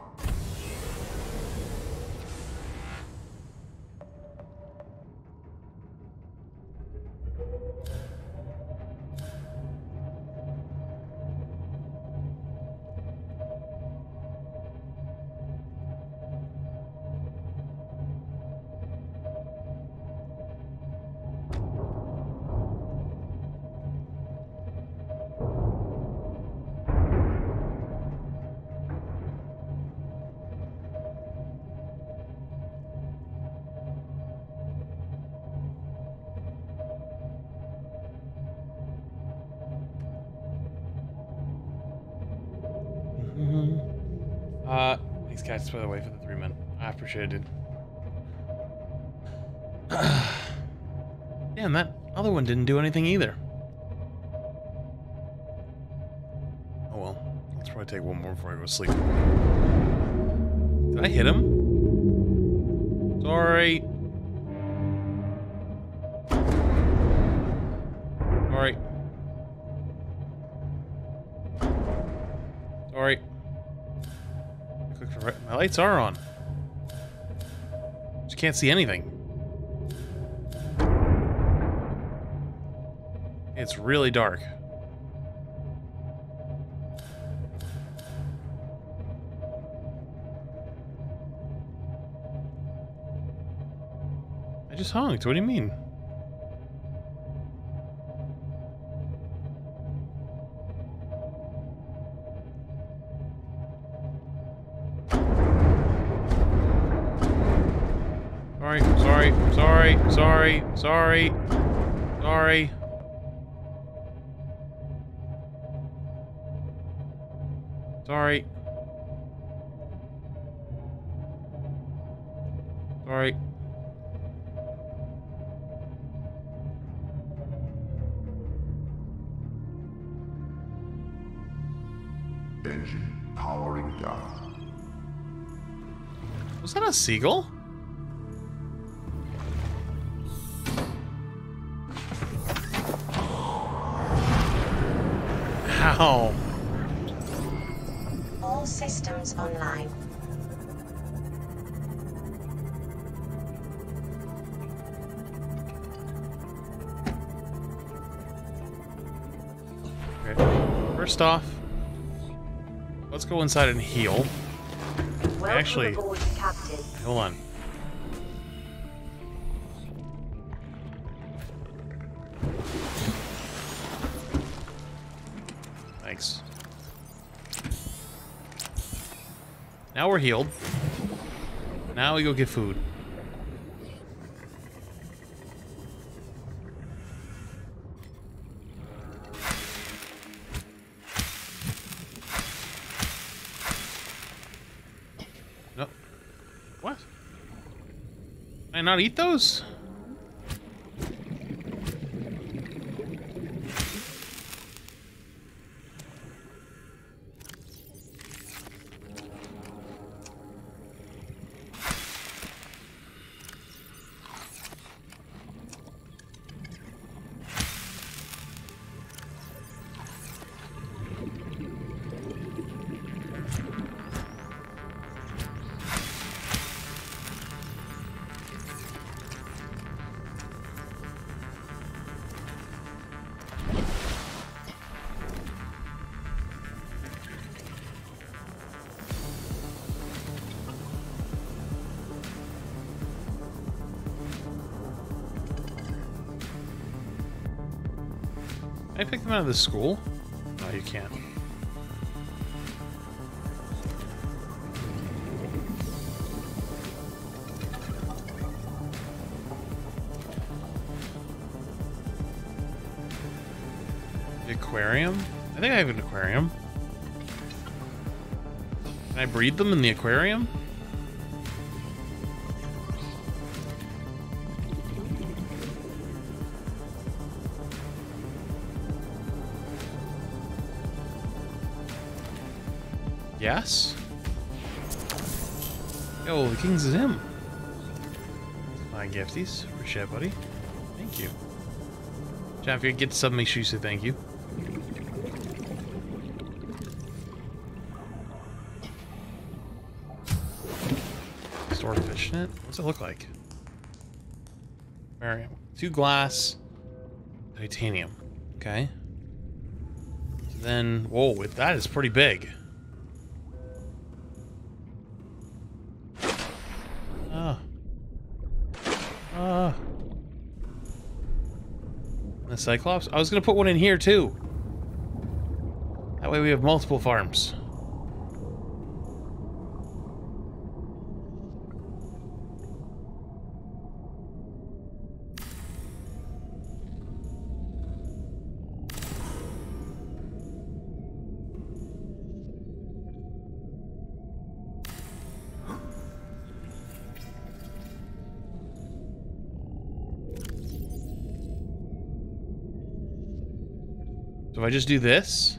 Thanks, guys, by the way, for the 3 minutes. I appreciate it, dude. Damn, that other one didn't do anything either. Oh well. Let's probably take one more before I go to sleep. Did I hit him? Sorry. Sorry. Sorry. My lights are on. Just can't see anything. It's really dark. I just honked. What do you mean? Sorry. Sorry. Engine powering down. Was that a seagull? Oh. All systems online. Okay. First off, let's go inside and heal. Welcome Actually, aboard, Captain. Hold on. Now we're healed. Now we go get food. No. What? Can I not eat those? Can I pick them out of the school? No, you can't. The aquarium? I think I have an aquarium. Can I breed them in the aquarium? Yes? Yo, the king's is him. My gifties. Appreciate it, buddy. Thank you. John, if you get sub, make sure you say thank you. Store fish net? What's it look like? Aquarium. 2 glass. Titanium. Okay. So then, whoa, that is pretty big. The Cyclops? I was gonna put one in here too. That way we have multiple farms. So if I just do this...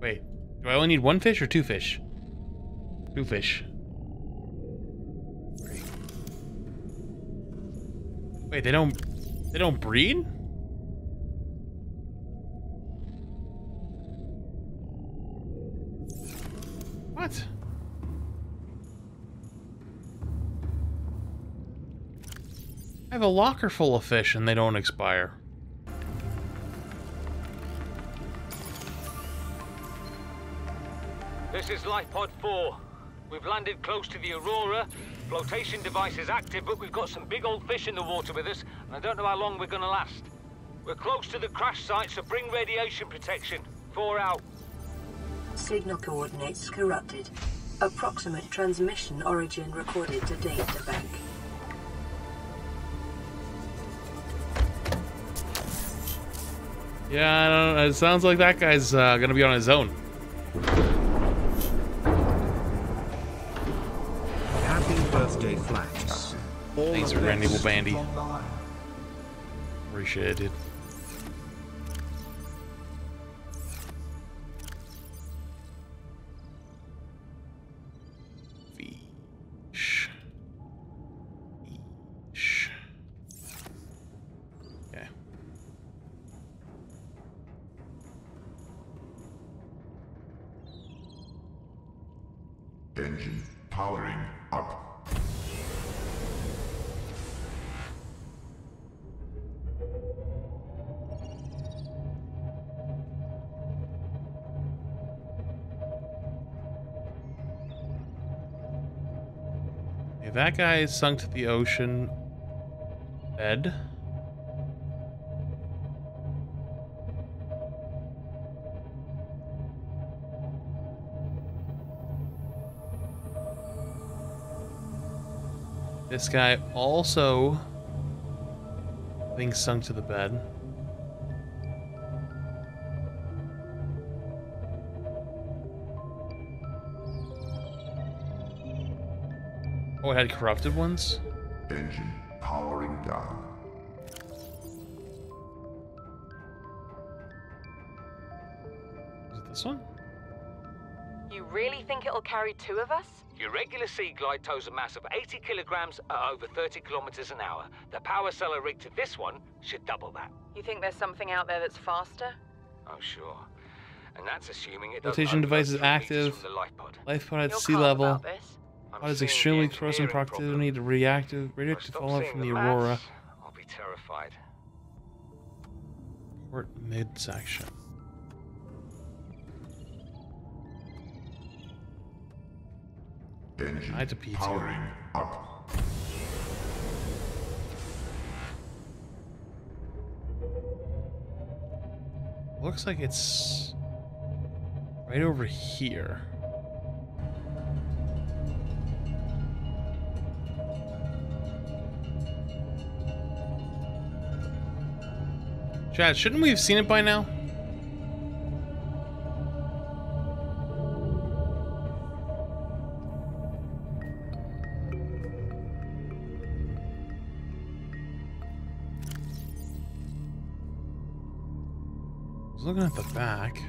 Wait, do I only need one fish or two fish? Two fish. Wait, they don't breed? What? I have a locker full of fish and they don't expire. This is Life Pod 4. We've landed close to the Aurora. Flotation device is active, but we've got some big old fish in the water with us, and I don't know how long we're gonna last. We're close to the crash site, so bring radiation protection. 4 out. Signal coordinates corrupted. Approximate transmission origin recorded to data bank. Yeah, I don't know. It sounds like that guy's gonna be on his own. Birthday Flats. Thanks for Randy Bandy. Appreciate it. Fish. Fish. Okay. Engine powering up. That guy is sunk to the ocean bed. This guy also, I think, sunk to the bed. Oh, it had corrupted ones? Engine powering down. Is it this one? You really think it'll carry two of us? Your regular sea glide tows a mass of 80 kilograms at over 30 kilometers an hour. The power cellar rigged to this one should double that. You think there's something out there that's faster? Oh, sure. And that's assuming it doesn't... Flotation device is active. Life pod at sea level. It is extremely close in proximity to radioactive fallout from the Aurora. I'll be terrified. Port midsection. I had to pee too. Up. Looks like it's right over here. Chad, shouldn't we have seen it by now? I was looking at the back.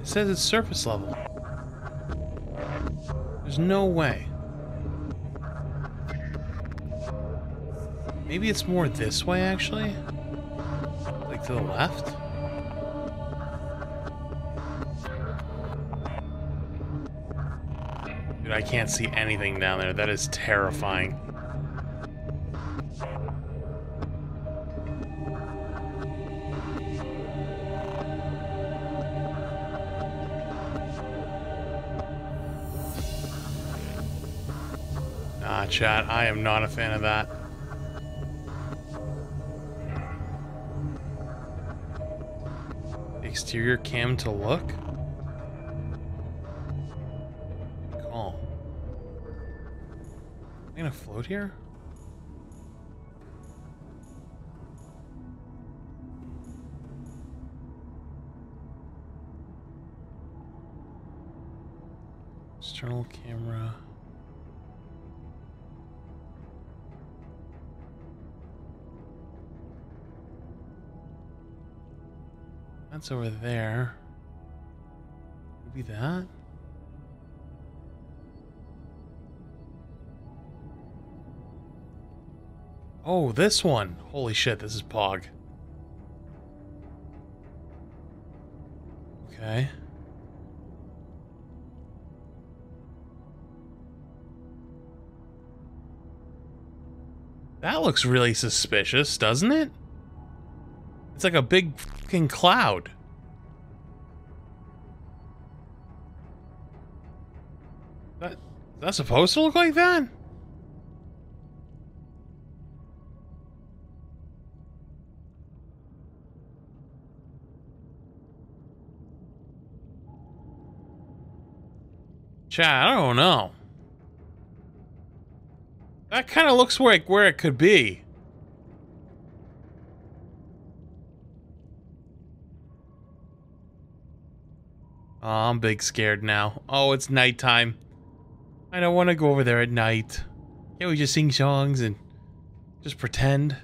It says it's surface level. There's no way. Maybe it's more this way, actually? Like to the left? Dude, I can't see anything down there. That is terrifying. Chat, I am not a fan of that. Exterior cam to look? Cool. Am I gonna float here? external camera. That's over there. Could be that. Oh, this one. Holy shit, this is Pog. Okay. That looks really suspicious, doesn't it? It's like a big fucking cloud. That's supposed to look like that? Chat, I don't know. That kind of looks like where it could be. Oh, I'm big scared now. Oh, it's nighttime. I don't want to go over there at night. Can't we just sing songs and just pretend?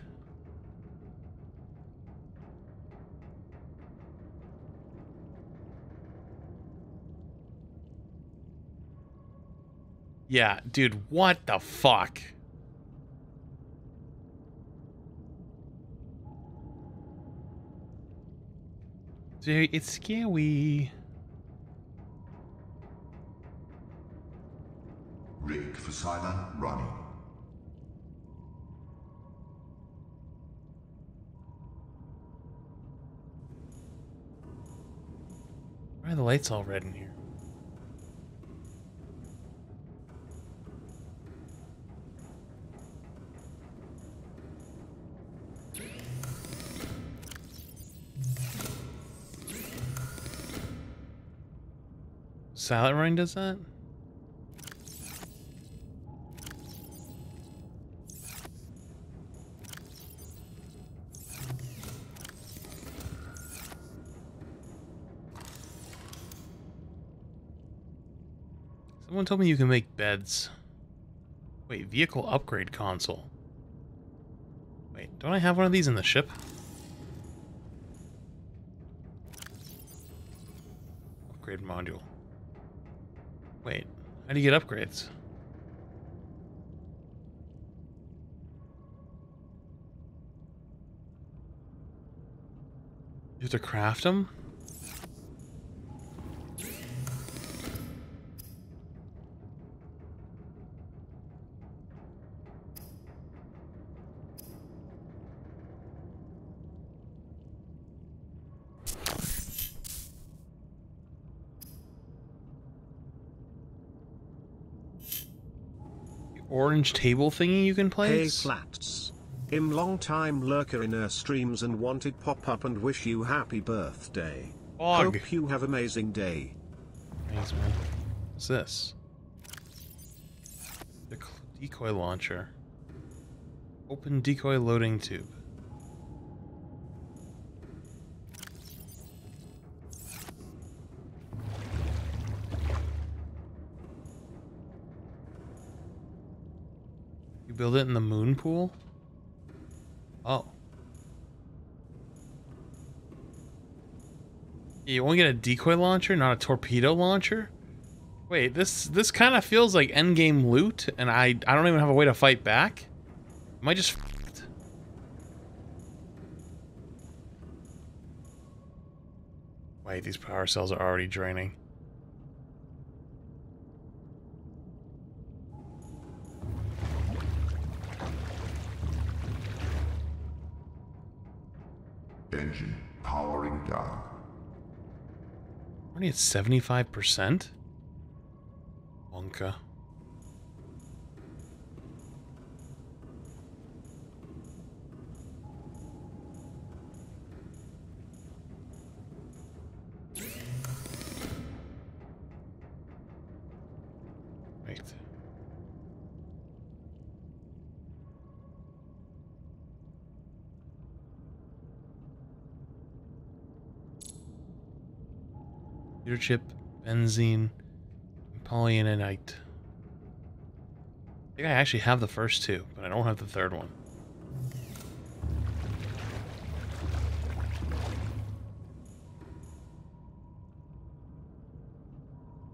Yeah, dude, what the fuck? Dude, it's scary. Rigged for silent running. Why are the lights all red in here? Silent running does that? Someone told me you can make beds. Wait, vehicle upgrade console. Wait, don't I have one of these in the ship? Upgrade module. Wait, how do you get upgrades? You have to craft them? Orange table thingy you can place? Hey Flats. I'm long time lurker in her streams and wanted pop up and wish you happy birthday. Bog. Hope you have amazing day. Thanks, man. What's this? The decoy launcher. Open decoy loading tube. Build it in the moon pool? Oh. You only get a decoy launcher, not a torpedo launcher? Wait, this kind of feels like endgame loot, and I don't even have a way to fight back? Am I just f***ed? Wait, these power cells are already draining. Engine powering down. Only at 75%? Wonka. Leadership, benzene, Polyanite. I think I actually have the first two, but I don't have the third one.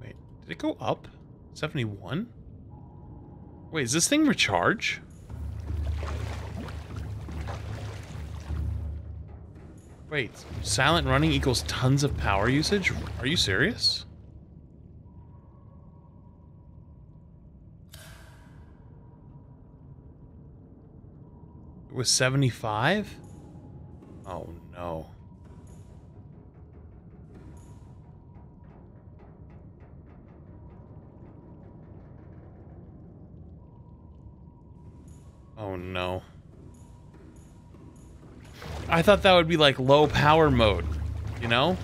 Wait, did it go up? 71? Wait, is this thing recharge? Wait, silent running equals tons of power usage? Are you serious? It was 75? Oh no. Oh no. I thought that would be like low power mode, you know?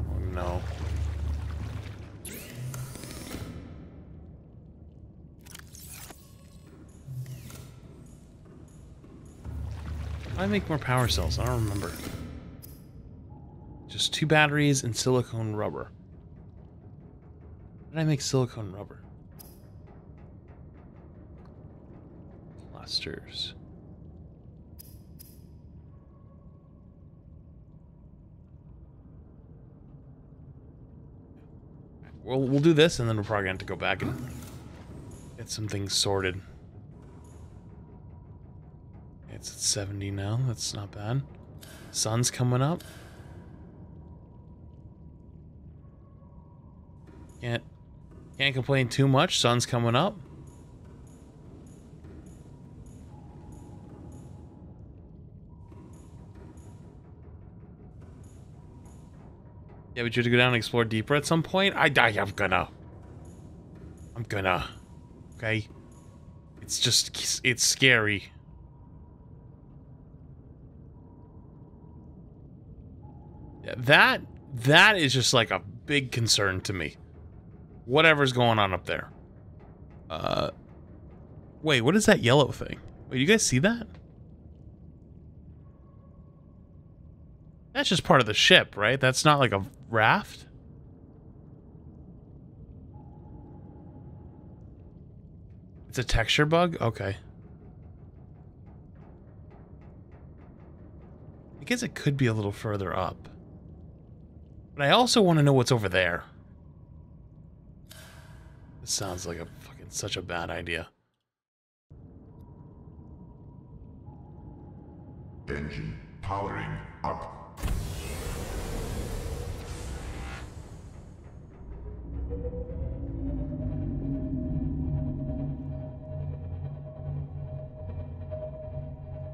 Oh no. I make more power cells, I don't remember. Just 2 batteries and silicone rubber. How did I make silicone rubber? Clusters. We'll do this and then we're probably gonna have to go back and get some things sorted. It's at 70 now, that's not bad. Sun's coming up. Can't complain too much, sun's coming up. Yeah, but you have to go down and explore deeper at some point? I'm gonna. Okay? It's just, it's scary. Yeah, that is just like a big concern to me. Whatever's going on up there. Wait, what is that yellow thing? Wait, you guys see that? That's just part of the ship, right? That's not like a raft? It's a texture bug? Okay. I guess it could be a little further up. But I also want to know what's over there. This sounds like a fucking such a bad idea. Engine powering up.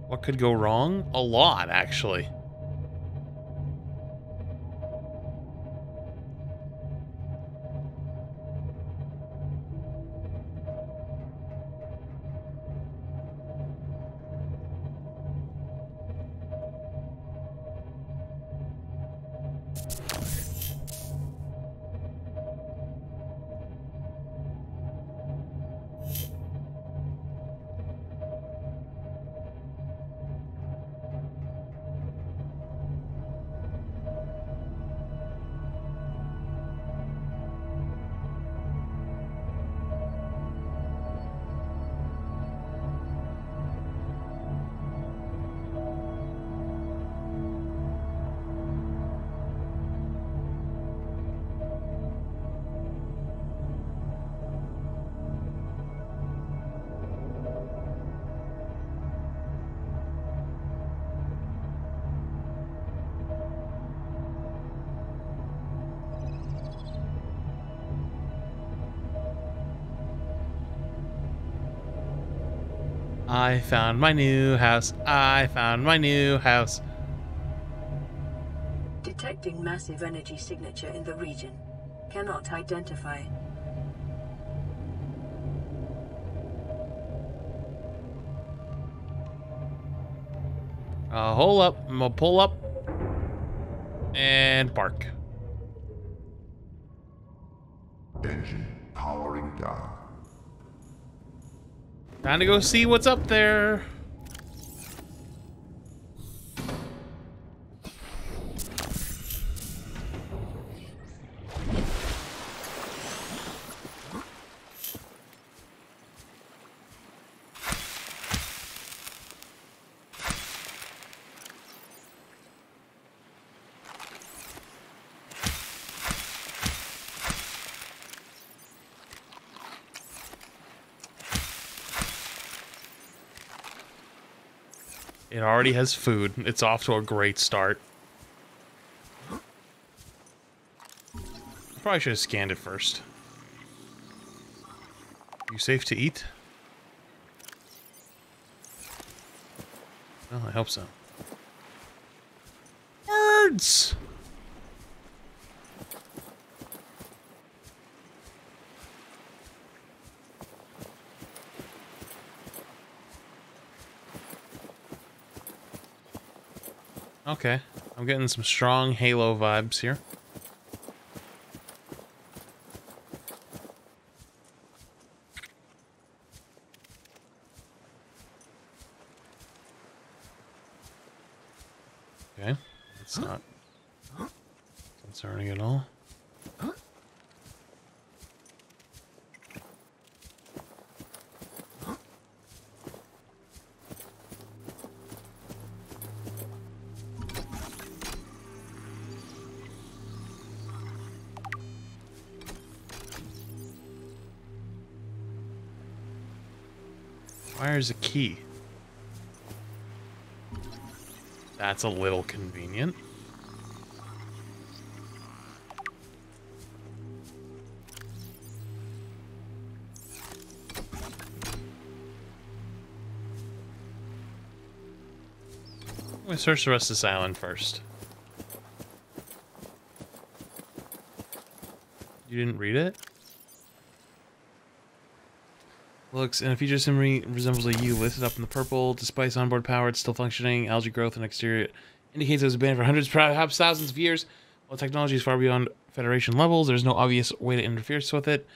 What could go wrong? A lot, actually. I found my new house. I found my new house. Detecting massive energy signature in the region. Cannot identify. Hold up. I'm gonna pull up and bark. Engine powering down. Time to go see what's up there. It already has food. It's off to a great start. Probably should have scanned it first. You safe to eat? Well, I hope so. Birds! Okay, I'm getting some strong Halo vibes here. Okay, that's not concerning at all. There's a key. That's a little convenient. I'm gonna search the rest of this island first. You didn't read it? Looks and a feature symmetry resembles a U listed up in the purple. Despite onboard power, it's still functioning. Algae growth and exterior indicates it was banned for hundreds, perhaps thousands of years. While technology is far beyond Federation levels, there's no obvious way to interfere with it. It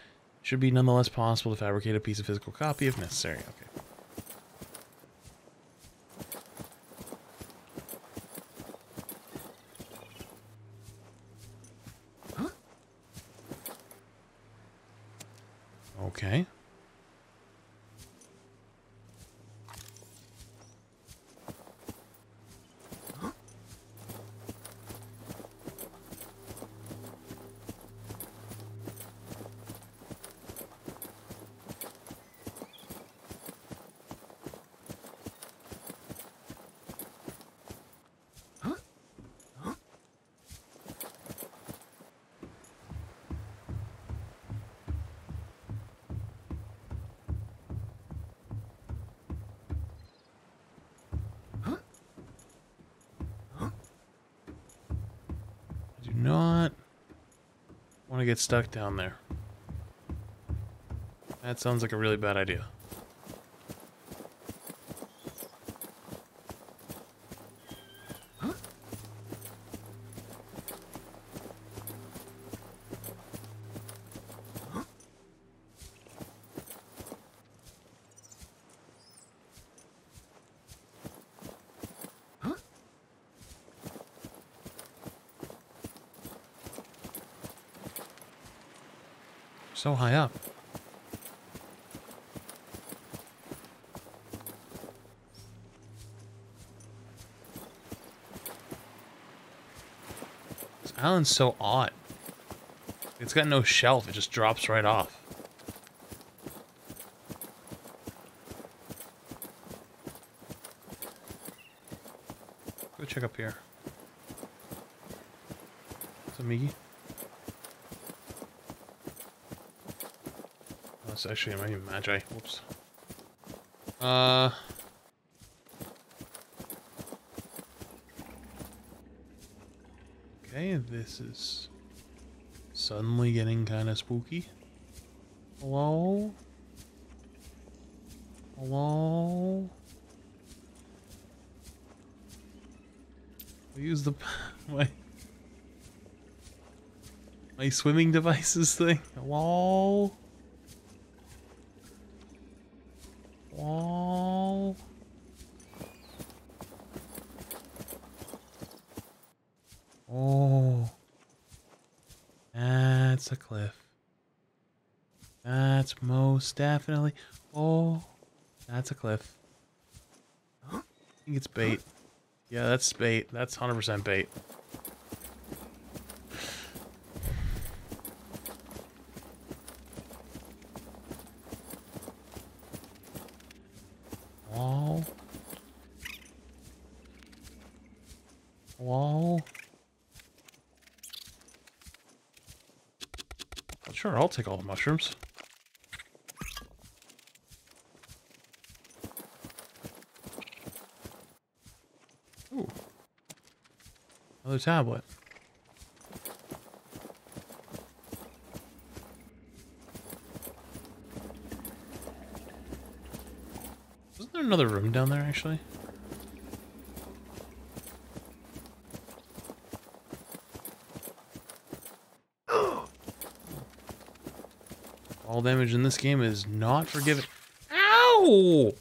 should be nonetheless possible to fabricate a piece of physical copy if necessary. Okay. Get stuck down there. That sounds like a really bad idea. Huh? Huh? Huh? So high up. This island's so odd. It's got no shelf, it just drops right off. Go check up here. What's up, Miggy? Actually, it might even magi. Whoops. Okay, this is suddenly getting kind of spooky. Hello? Hello? I'll use the my swimming devices thing. Hello? That's a cliff. That's most definitely. Oh, that's a cliff. I think it's bait. Yeah, that's bait. That's 100% bait. Oh. Sure, I'll take all the mushrooms. Ooh. Another tablet. Isn't there another room down there, actually? All damage in this game is not forgiven. Ow!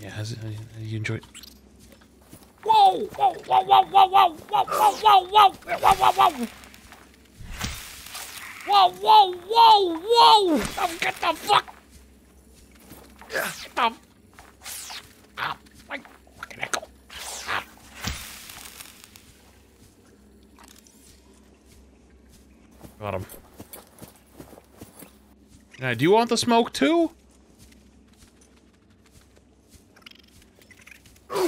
Yeah, how's it, how do you enjoy it? Whoa! Whoa! Whoa! Whoa! Whoa! Whoa! Whoa! Whoa! Whoa! Whoa! Whoa! Whoa! Whoa! Whoa! Whoa! Oh, get the fuck! Stop! Got him. Now, do you want the smoke too? I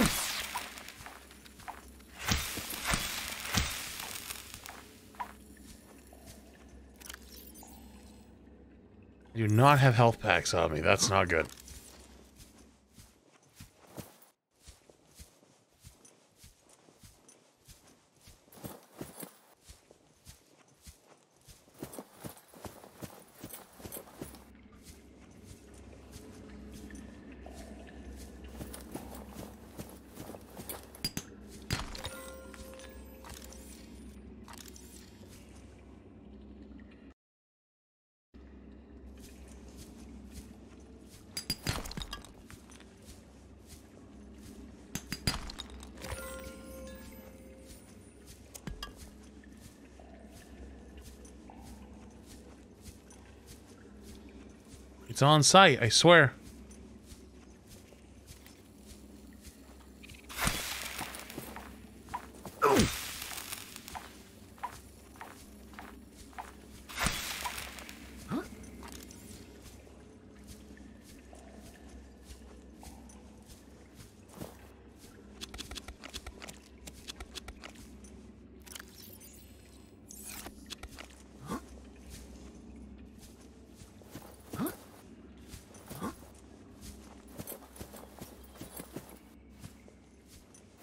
do not have health packs on me. That's not good. It's on site, I swear. Ooh. Huh?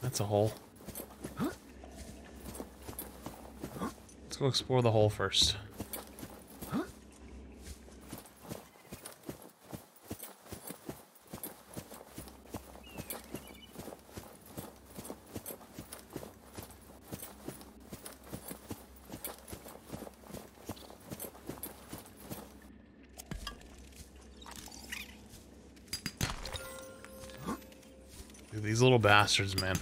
That's a hole. Let's go explore the hole first. Dude, these little bastards, man.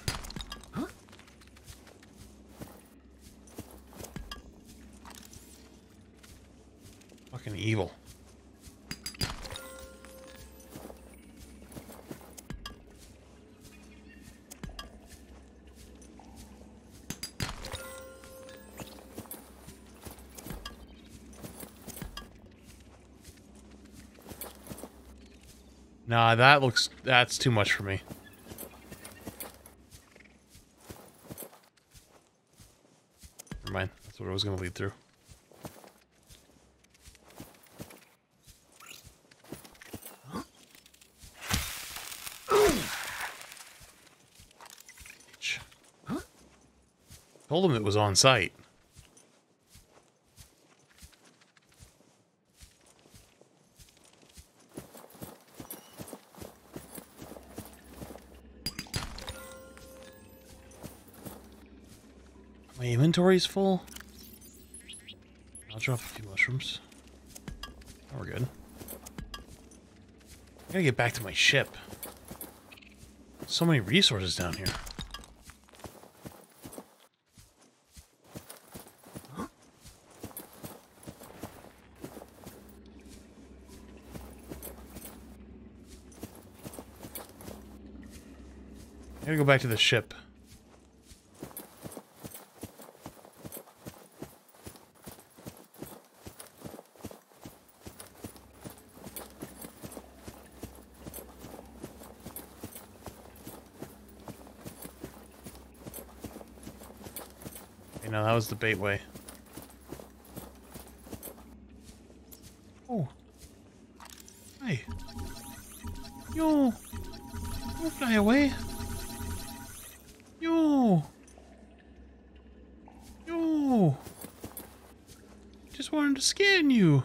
Evil. Nah, that looks, that's too much for me. Never mind, that's what I was gonna lead through. Told him it was on site. My inventory's full. I'll drop a few mushrooms. Oh, we're good. I gotta get back to my ship. So many resources down here. I gotta go back to the ship. No, that was the bait way. Oh. Hey. Yo. Don't fly away. Yo. Yo. Just wanted to scan you.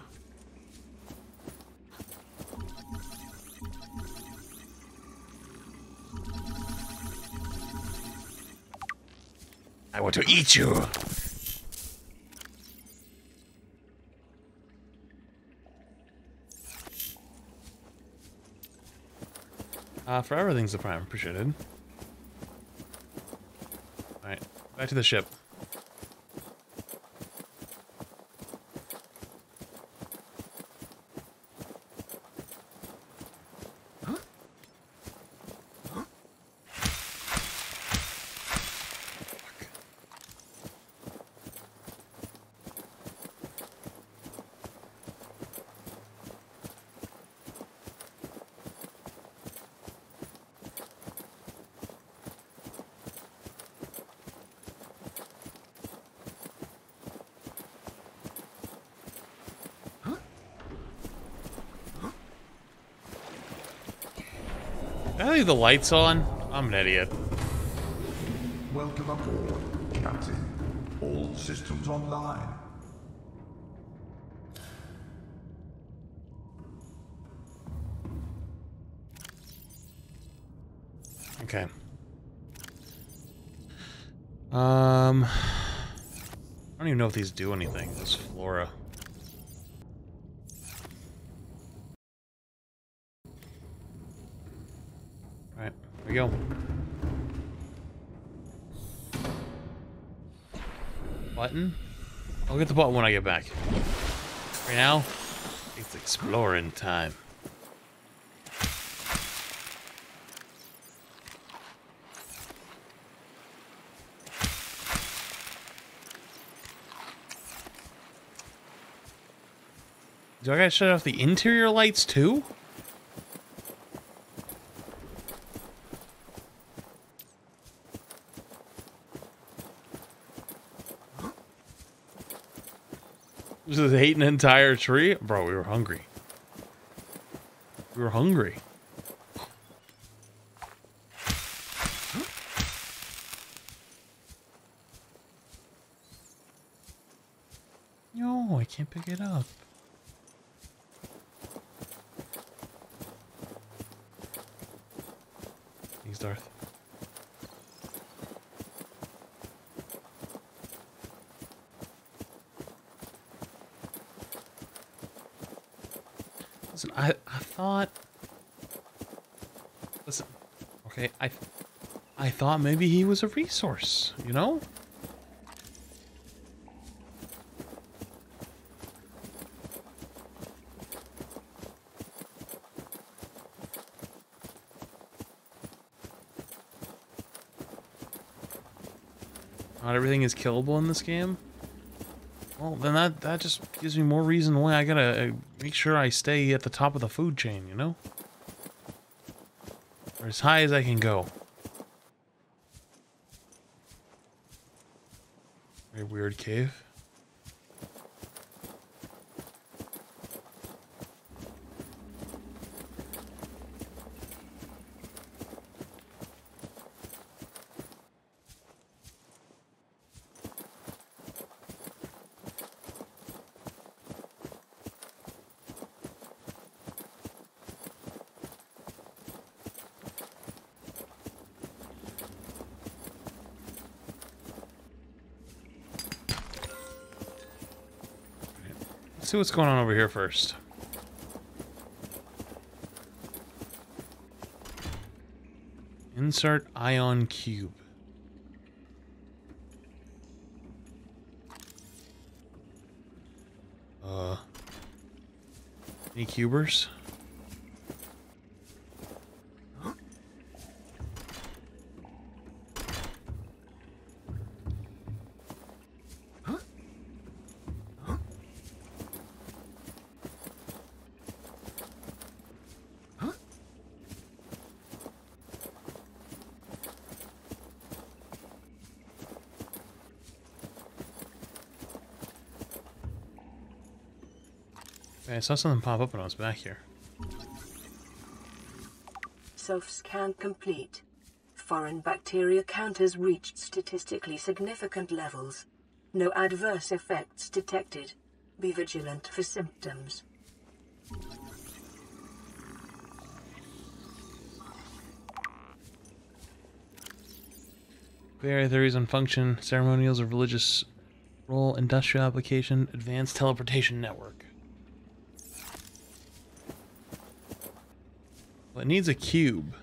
I want to eat you. For everything's the prime, appreciated. Alright, back to the ship. Did I leave the lights on? I'm an idiot. Welcome aboard, Captain. All systems online. Okay. I don't even know if these do anything. This flora. We go. Button? I'll get the button when I get back. Right now, it's exploring time. Do I gotta shut off the interior lights too? Just ate an entire tree? Bro, we were hungry. We were hungry. No, I can't pick it up. Thanks, Darth. Listen, I thought... Listen, okay, I thought maybe he was a resource, you know? Not everything is killable in this game? Well, then that just gives me more reason why I gotta make sure I stay at the top of the food chain, you know? Or as high as I can go. Very weird cave. See what's going on over here first. Insert ion cube. Any cubers? Huh? I saw something pop up when I was back here. Self scan complete. Foreign bacteria counters reached statistically significant levels. No adverse effects detected. Be vigilant for symptoms. Various theories on function, ceremonials or religious role, industrial application, advanced teleportation network. Well, it needs a cube.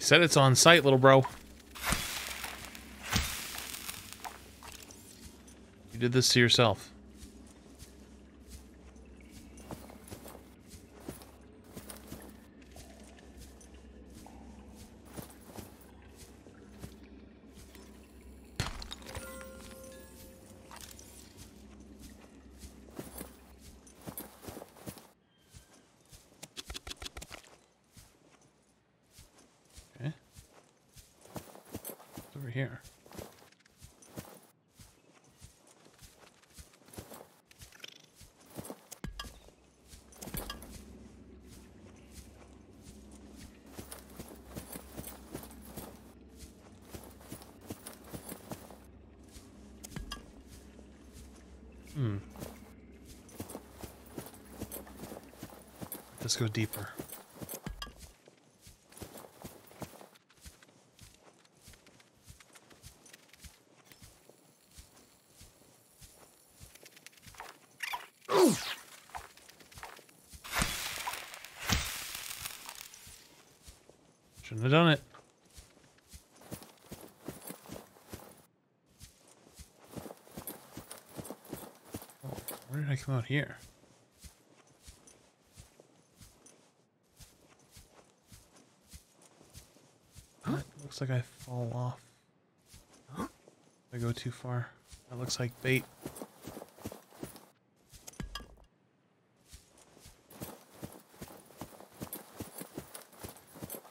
Said it's on site, little bro. You did this to yourself. Let's go deeper. Shouldn't have done it. Oh, where did I come out here? Looks like I fall off. Huh? I go too far. That looks like bait.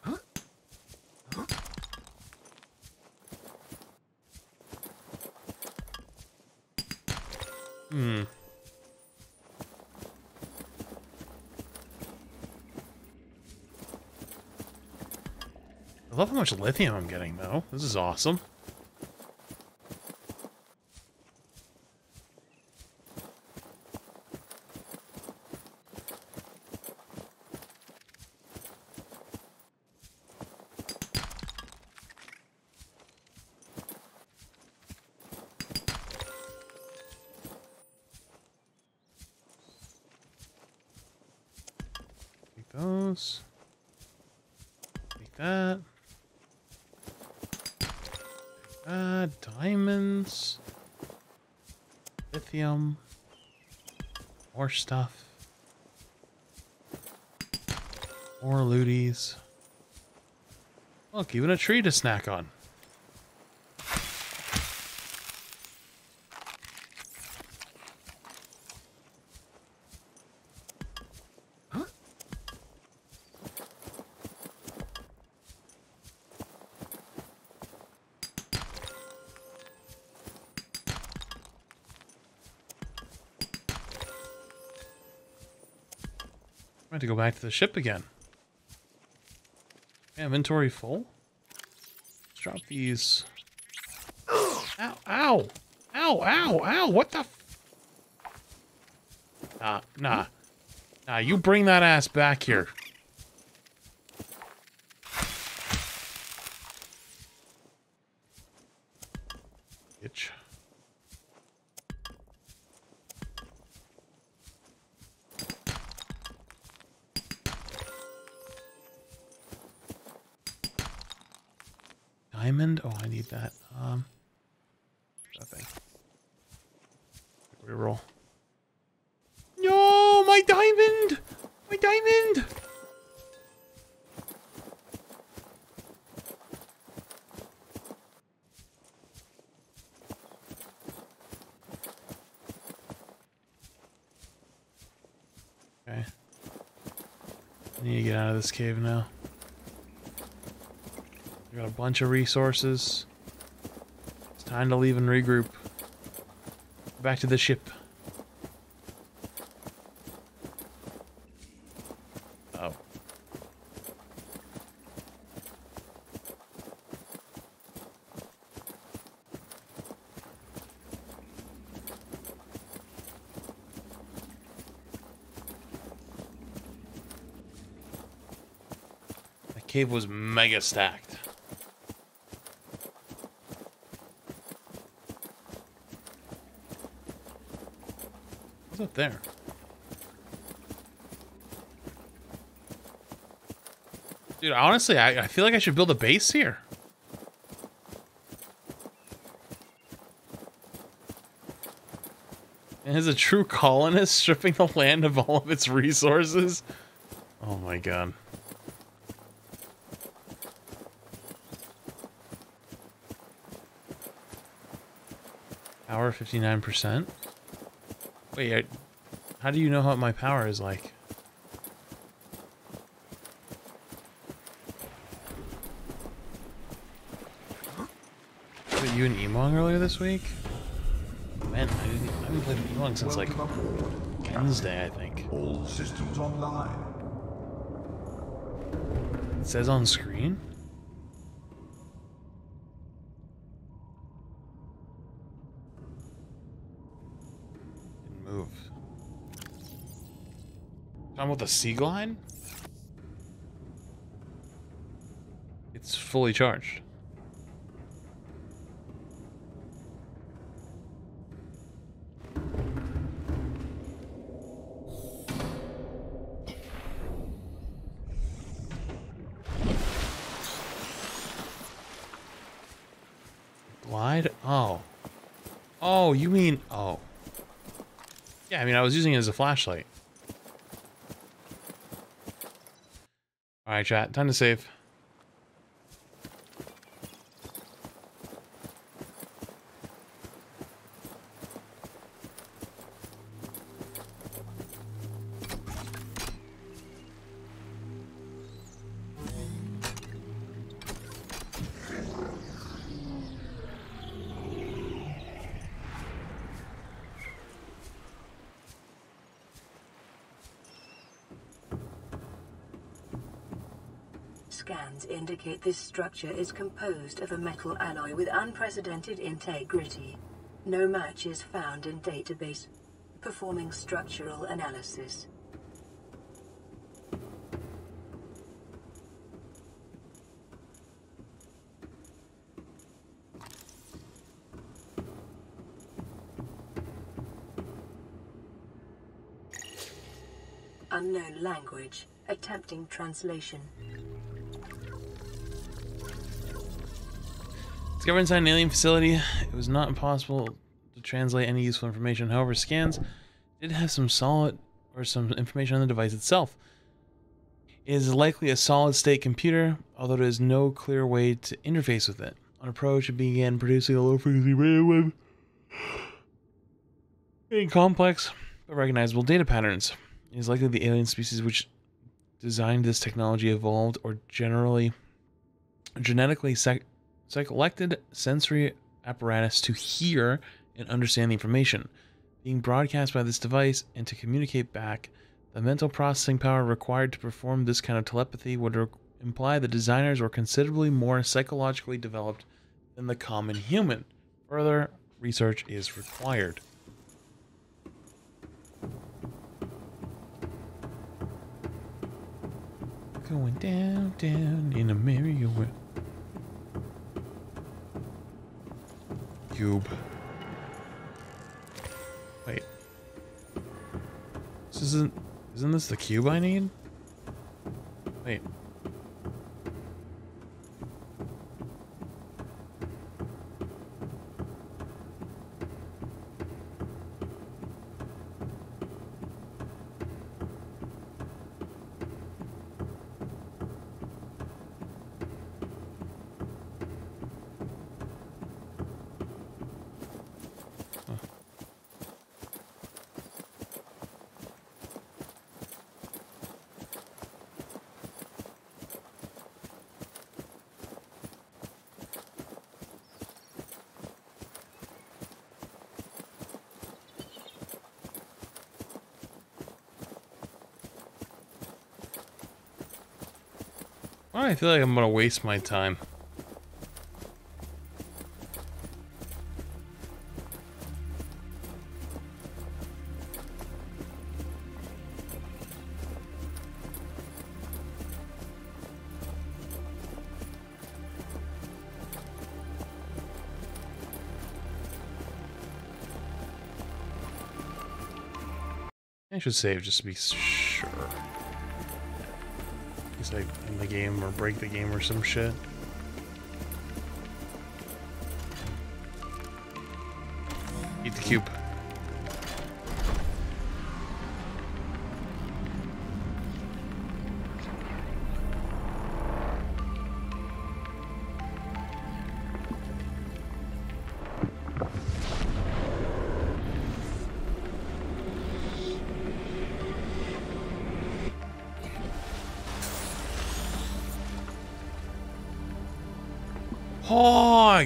Huh? Huh? Hmm. I love how much lithium I'm getting, though. This is awesome. Take those. Take that. Diamonds, lithium, more stuff, more looties. Look, even a tree to snack on. I have to go back to the ship again. Okay, inventory full. Let's drop these. Ow, ow, ow, ow, ow, what the f— Nah, you bring that ass back here. Itch. Diamond? Oh, I need that. Nothing. Reroll. No, my diamond! My diamond! Okay. I need to get out of this cave now. I got a bunch of resources. It's time to leave and regroup. Back to the ship. Oh. That cave was mega stacked. Up there. Dude, honestly, I feel like I should build a base here. And as a true colonist, stripping the land of all of its resources. Oh my god. Power 59%. Wait, how do you know what my power is like? Were you in Emong earlier this week? Man, I haven't played in Emong since like Wednesday, I think. All systems online. It says on screen? With a sea glide? It's fully charged. Glide? Oh. Oh, you mean... Oh. Yeah, I mean, I was using it as a flashlight. Alright, chat. Time to save. This structure is composed of a metal alloy with unprecedented integrity. No match is found in database. Performing structural analysis. Unknown language. Attempting translation. Discovered inside an alien facility, it was not impossible to translate any useful information. However, scans did have some information on the device itself. It is likely a solid-state computer, although there is no clear way to interface with it. On approach, it began producing a low-frequency radio wave in complex but recognizable data patterns. It is likely the alien species which designed this technology evolved or genetically selected sensory apparatus to hear and understand the information being broadcast by this device and to communicate back. The mental processing power required to perform this kind of telepathy would imply the designers were considerably more psychologically developed than the common human. Further research is required. Going down, down in a merry way. Cube. Wait. This isn't this the cube I need? Wait. I feel like I'm gonna waste my time. I should save just to be sure. It's like in the game or break the game or some shit. Eat the cube. I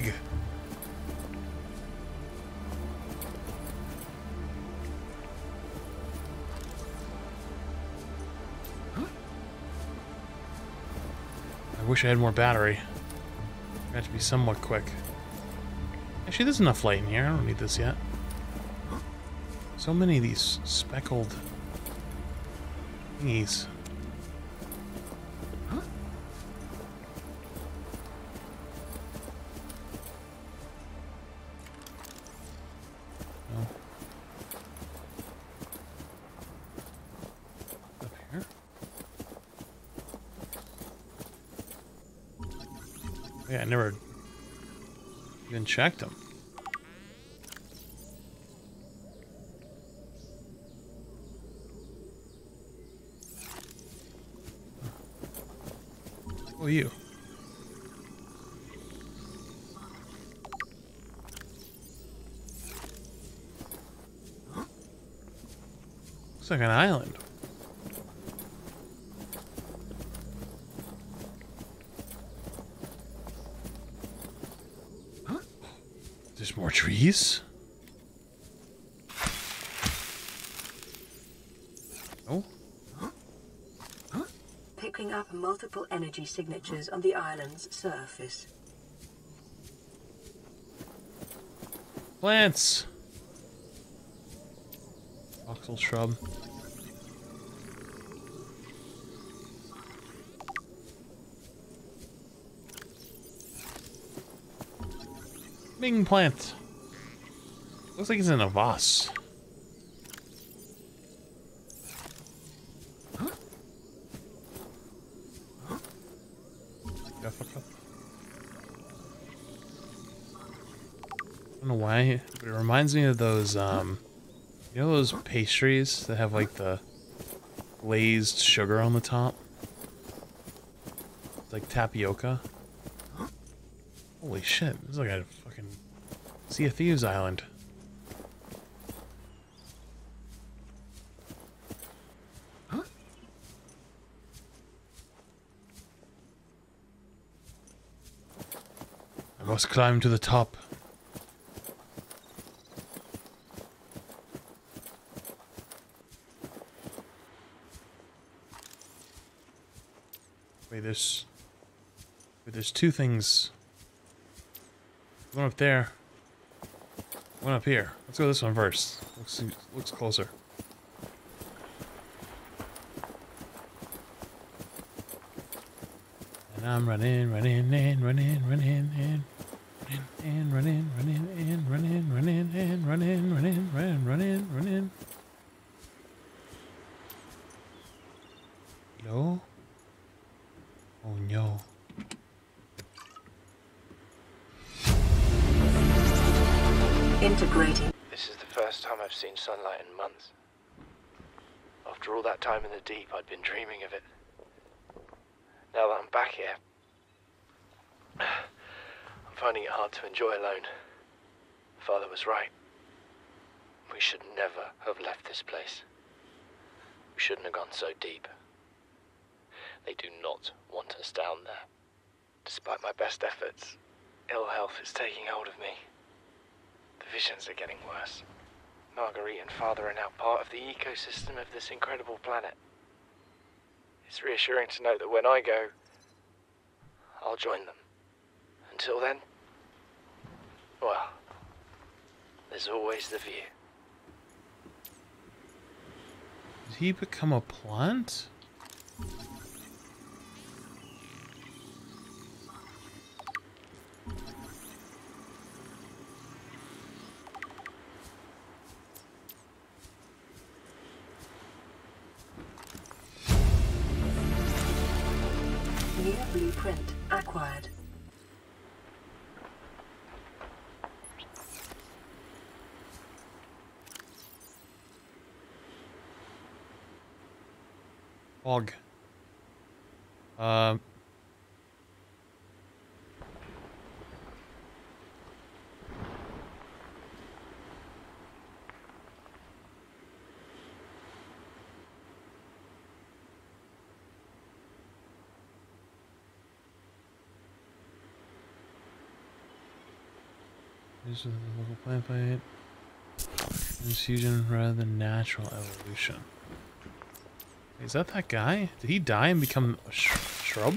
wish I had more battery. I have to be somewhat quick. Actually, there's enough light in here. I don't need this yet. So many of these speckled thingies. Checked them. Who are you? Looks like an island. More trees? Oh? Huh? Picking up multiple energy signatures on the island's surface. Plants! Oxal shrub. Ming plant. Looks like it's in a vase. Huh? Huh? I don't know why, but it reminds me of those, you know those pastries that have like the glazed sugar on the top? It's like tapioca. Holy shit, this is like a fucking Sea of Thieves island. Huh? I must climb to the top. Wait, there's two things. One up there. One up here. Let's go this one first. Looks closer. And I'm running. No. Oh no. Integrating. This is the first time I've seen sunlight in months. After all that time in the deep, I'd been dreaming of it. Now that I'm back here, I'm finding it hard to enjoy alone. Father was right. We should never have left this place. We shouldn't have gone so deep. They do not want us down there. Despite my best efforts, ill health is taking hold of me. Visions are getting worse. Marguerite and Father are now part of the ecosystem of this incredible planet. It's reassuring to know that when I go, I'll join them. Until then, well, there's always the view. Did he become a plant? Blueprint acquired. Fog. This is a local plant fight. Infusion rather than natural evolution. Is that that guy? Did he die and become a shrub?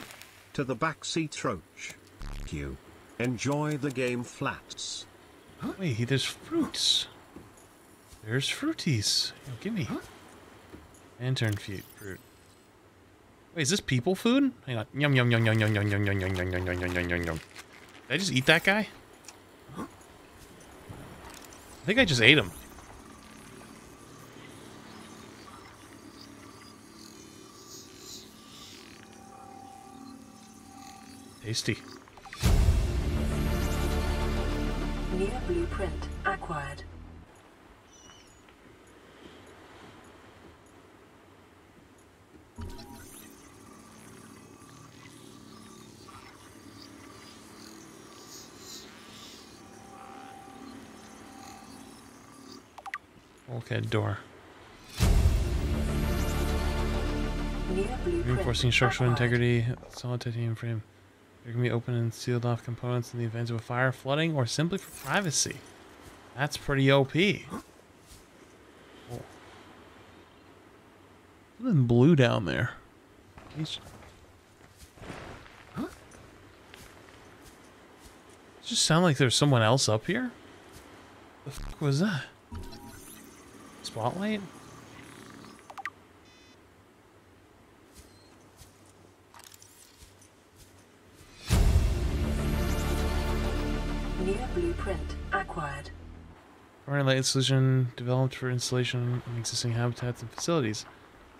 To the backseat roach. You enjoy the game, Flats. Huh? Wait, there's fruits. There's fruities. Yo, gimme. Huh? Lantern fruit. Wait, is this people food? Hang on. Yum yum yum yum yum yum yum yum yum yum yum yum yum yum yum. Did I just eat that guy? I think I just ate him. Tasty. New blueprint acquired. Okay, door. Reinforcing structural integrity, solid titanium frame. There can be open and sealed off components in the event of a fire, flooding, or simply for privacy. That's pretty OP. Cool. Something blue down there. Huh? It just sound like there's someone else up here. The fuck was that? Spotlight? New blueprint acquired. Current light solution developed for installation in existing habitats and facilities.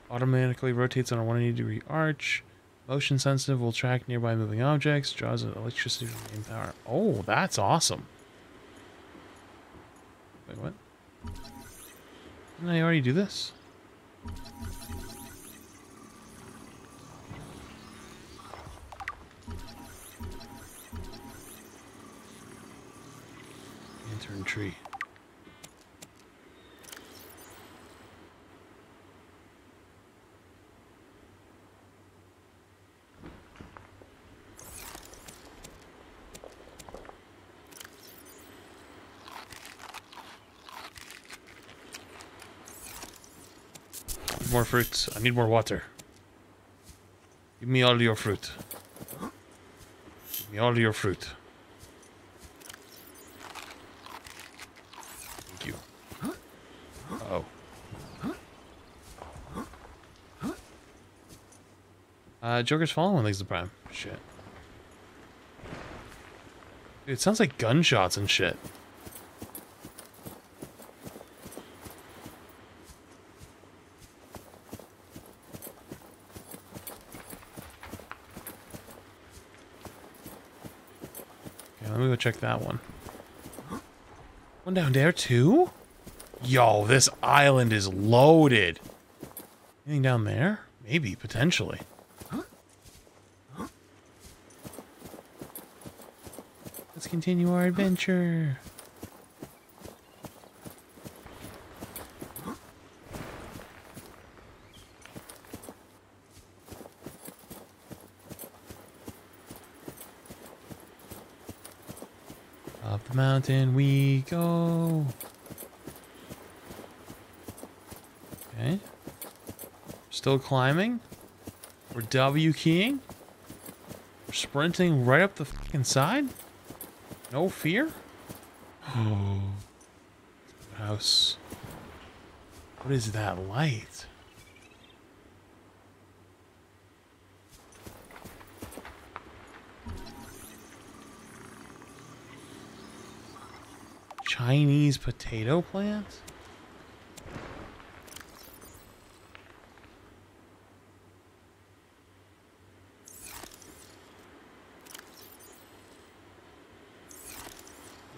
Automatically rotates on a 180-degree arch. Motion sensitive, will track nearby moving objects. Draws electricity from main power. Oh, that's awesome. Wait, what? Didn't I already do this? Lantern tree. More fruits. I need more water. Give me all your fruit. Give me all your fruit. Thank you. Uh oh. Joker's following things the prime. Shit. Dude, it sounds like gunshots and shit. Check that one. One down there too? Yo, this island is loaded. Anything down there? Maybe, potentially. Let's continue our adventure. Mountain we go. Okay. Still climbing. We're W keying. We're sprinting right up the fucking side? No fear? Oh. House. What is that light? Chinese potato plant?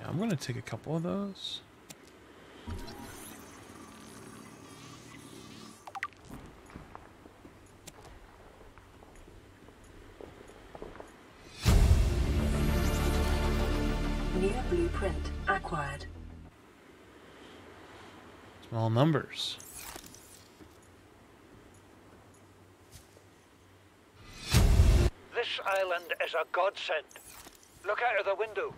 Yeah, I'm gonna take a couple of those. Near blueprint acquired. Small numbers. This island is a godsend. Look out of the window.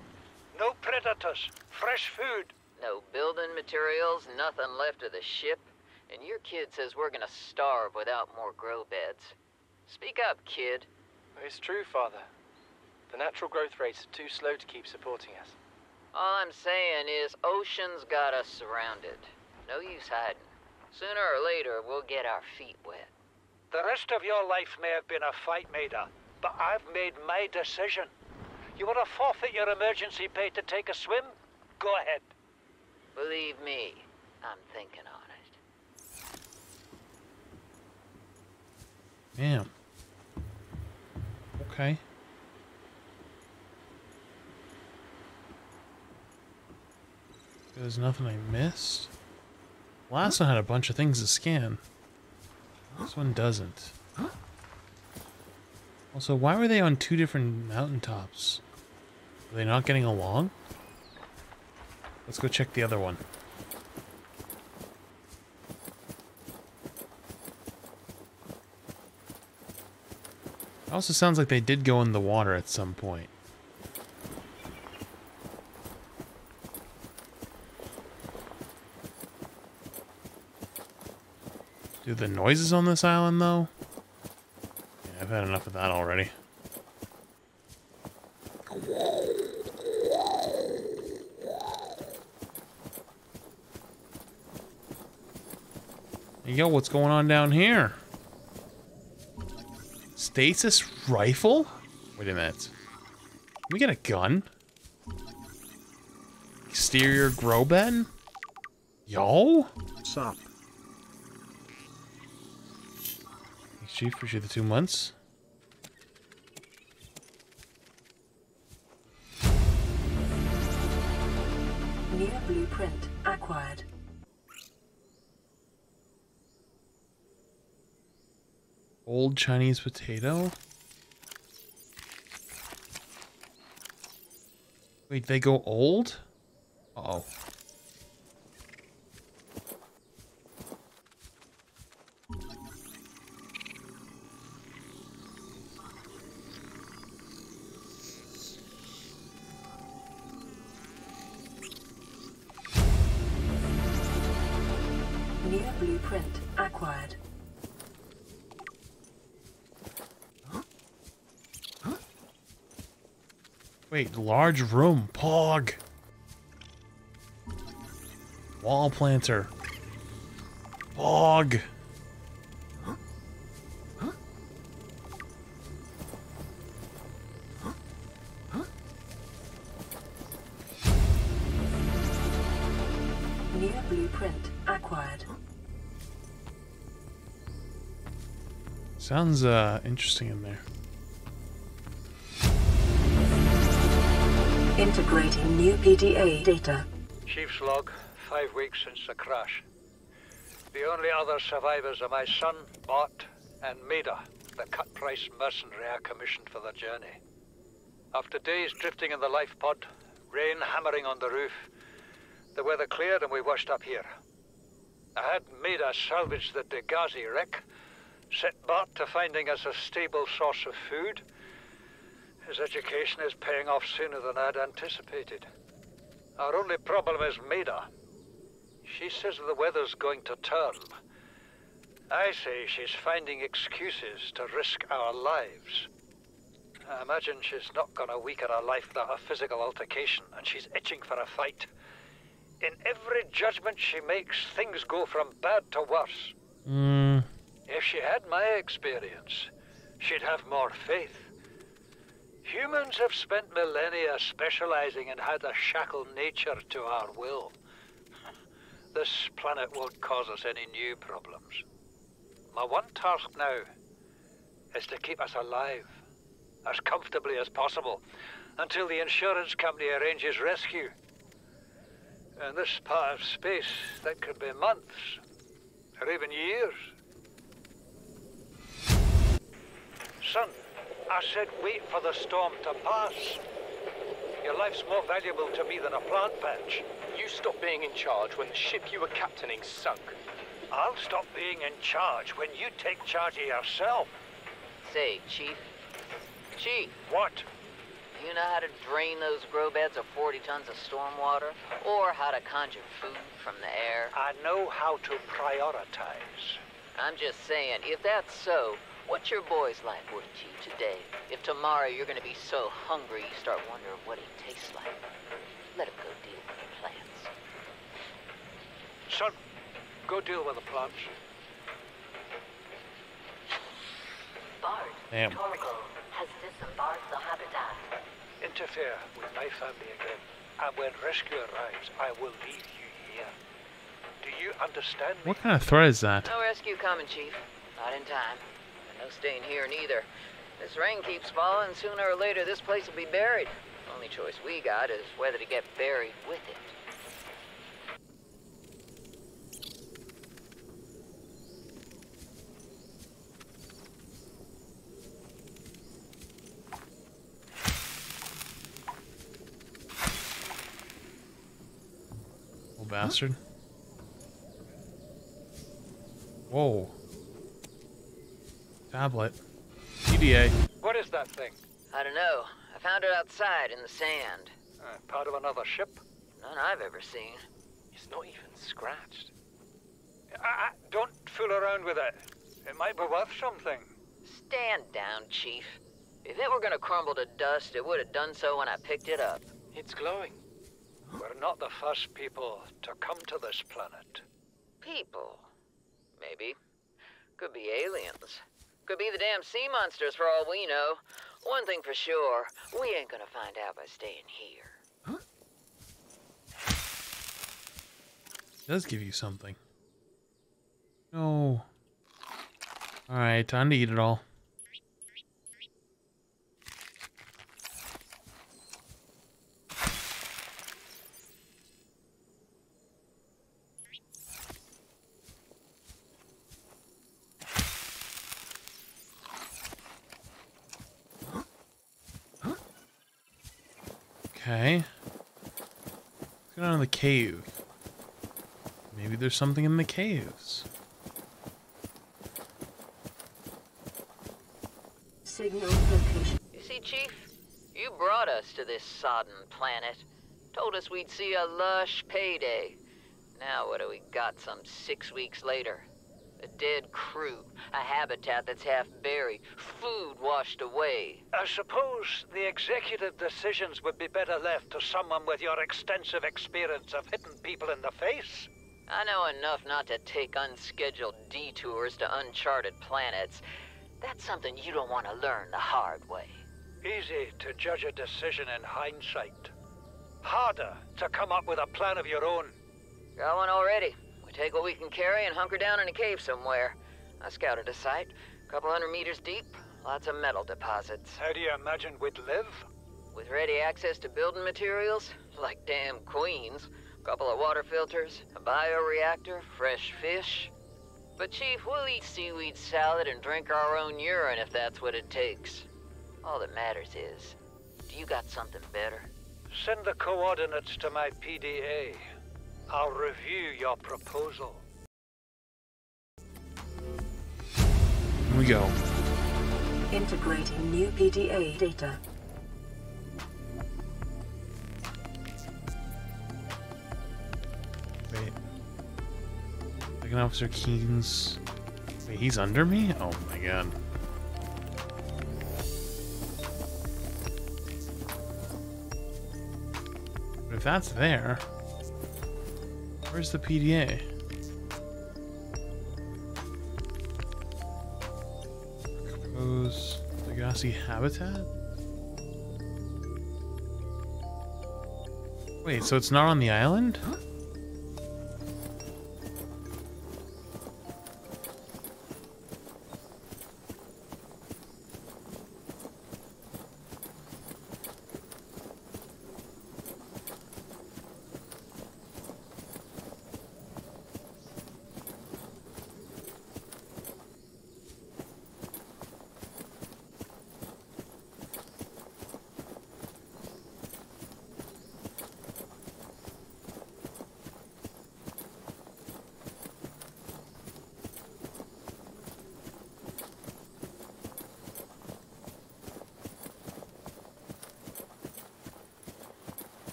No predators, fresh food. No building materials, nothing left of the ship. And your kid says we're gonna starve without more grow beds. Speak up, kid. It's true, Father. The natural growth rates are too slow to keep supporting us. All I'm saying is ocean's got us surrounded. No use hiding. Sooner or later, we'll get our feet wet. The rest of your life may have been a fight, Maida, but I've made my decision. You want to forfeit your emergency pay to take a swim? Go ahead. Believe me, I'm thinking on it. Damn. Okay. There's nothing I missed. Last one had a bunch of things to scan. This one doesn't. Also, why were they on two different mountaintops? Are they not getting along? Let's go check the other one. It also sounds like they did go in the water at some point. Do the noises on this island, though? Yeah, I've had enough of that already. Hey, yo, what's going on down here? Stasis rifle? Wait a minute. Can we get a gun? Exterior grow bed? Yo? Sup? Chief, appreciate the 2 months. New blueprint acquired. Old Chinese potato. Wait, they go old? Uh oh. Wait, large room, pog. Wall planter. Pog. Huh? Huh? Huh? Huh? New blueprint acquired. Sounds interesting in there. Integrating new PDA data. Chief's log, 5 weeks since the crash. The only other survivors are my son, Bart, and Maida, the cut-price mercenary I commissioned for the journey. After days drifting in the life pod, rain hammering on the roof, the weather cleared and we washed up here. I had Maida salvage the Degazi wreck, set Bart to finding us a stable source of food. His education is paying off sooner than I'd anticipated. Our only problem is Maida. She says the weather's going to turn. I say she's finding excuses to risk our lives. I imagine she's not gonna weaken her life without a physical altercation, and she's itching for a fight. In every judgment she makes, things go from bad to worse. Mm. If she had my experience, she'd have more faith. Humans have spent millennia specializing in how to shackle nature to our will. This planet won't cause us any new problems. My one task now is to keep us alive as comfortably as possible until the insurance company arranges rescue. In this part of space, that could be months or even years. Son, I said wait for the storm to pass. Your life's more valuable to me than a plant patch. You stopped being in charge when the ship you were captaining sunk. I'll stop being in charge when you take charge of yourself. Say, Chief. Chief! What? You know how to drain those grow beds of 40 tons of stormwater? Or how to conjure food from the air? I know how to prioritize. I'm just saying, if that's so, what's your boy's life worth to you today? If tomorrow you're gonna be so hungry you start wondering what he tastes like, let him go deal with the plants. Son, go deal with the plants. Bart, damn. Torgo has disembarked the habitat. Interfere with my family again, and when rescue arrives, I will leave you here. Do you understand me? What kind of threat is that? No rescue coming, Chief. Not in time. No staying here neither. This rain keeps falling. Sooner or later this place will be buried. Only choice we got is whether to get buried with it. Old bastard. Whoa. Tablet. PDA. What is that thing? I don't know. I found it outside in the sand. Part of another ship? None I've ever seen. It's not even scratched. Don't fool around with it. It might be worth something. Stand down, Chief. If it were gonna crumble to dust, it would have done so when I picked it up. It's glowing. We're not the first people to come to this planet. People? Maybe. Could be aliens. Could be the damn sea monsters for all we know. One thing for sure, we ain't gonna find out by staying here. Huh? It does give you something. No. Alright, time to eat it all. Okay. Let's go down to the cave. Maybe there's something in the caves. Signal location. You see, Chief? You brought us to this sodden planet. Told us we'd see a lush payday. Now what do we got some 6 weeks later? A dead crew, a habitat that's half buried, food washed away. I suppose the executive decisions would be better left to someone with your extensive experience of hitting people in the face. I know enough not to take unscheduled detours to uncharted planets. That's something you don't want to learn the hard way. Easy to judge a decision in hindsight. Harder to come up with a plan of your own. Got one already. Take what we can carry and hunker down in a cave somewhere. I scouted a site, a couple 100 meters deep, lots of metal deposits. How do you imagine we'd live? With ready access to building materials, like damn queens, a couple of water filters, a bioreactor, fresh fish. But Chief, we'll eat seaweed salad and drink our own urine if that's what it takes. All that matters is, do you got something better? Send the coordinates to my PDA. I'll review your proposal. Here we go. Integrating new PDA data. Wait. Second Officer Keen's... Wait, he's under me? Oh my god. But if that's there, where's the PDA? Propose Degazi habitat? Wait, so it's not on the island?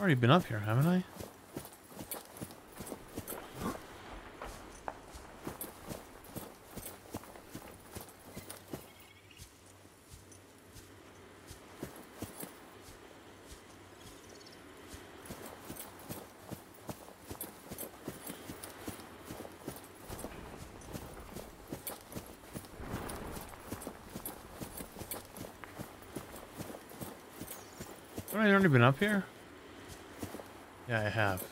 I've already been up here, haven't I? Haven't I already been up here? Yeah, I have.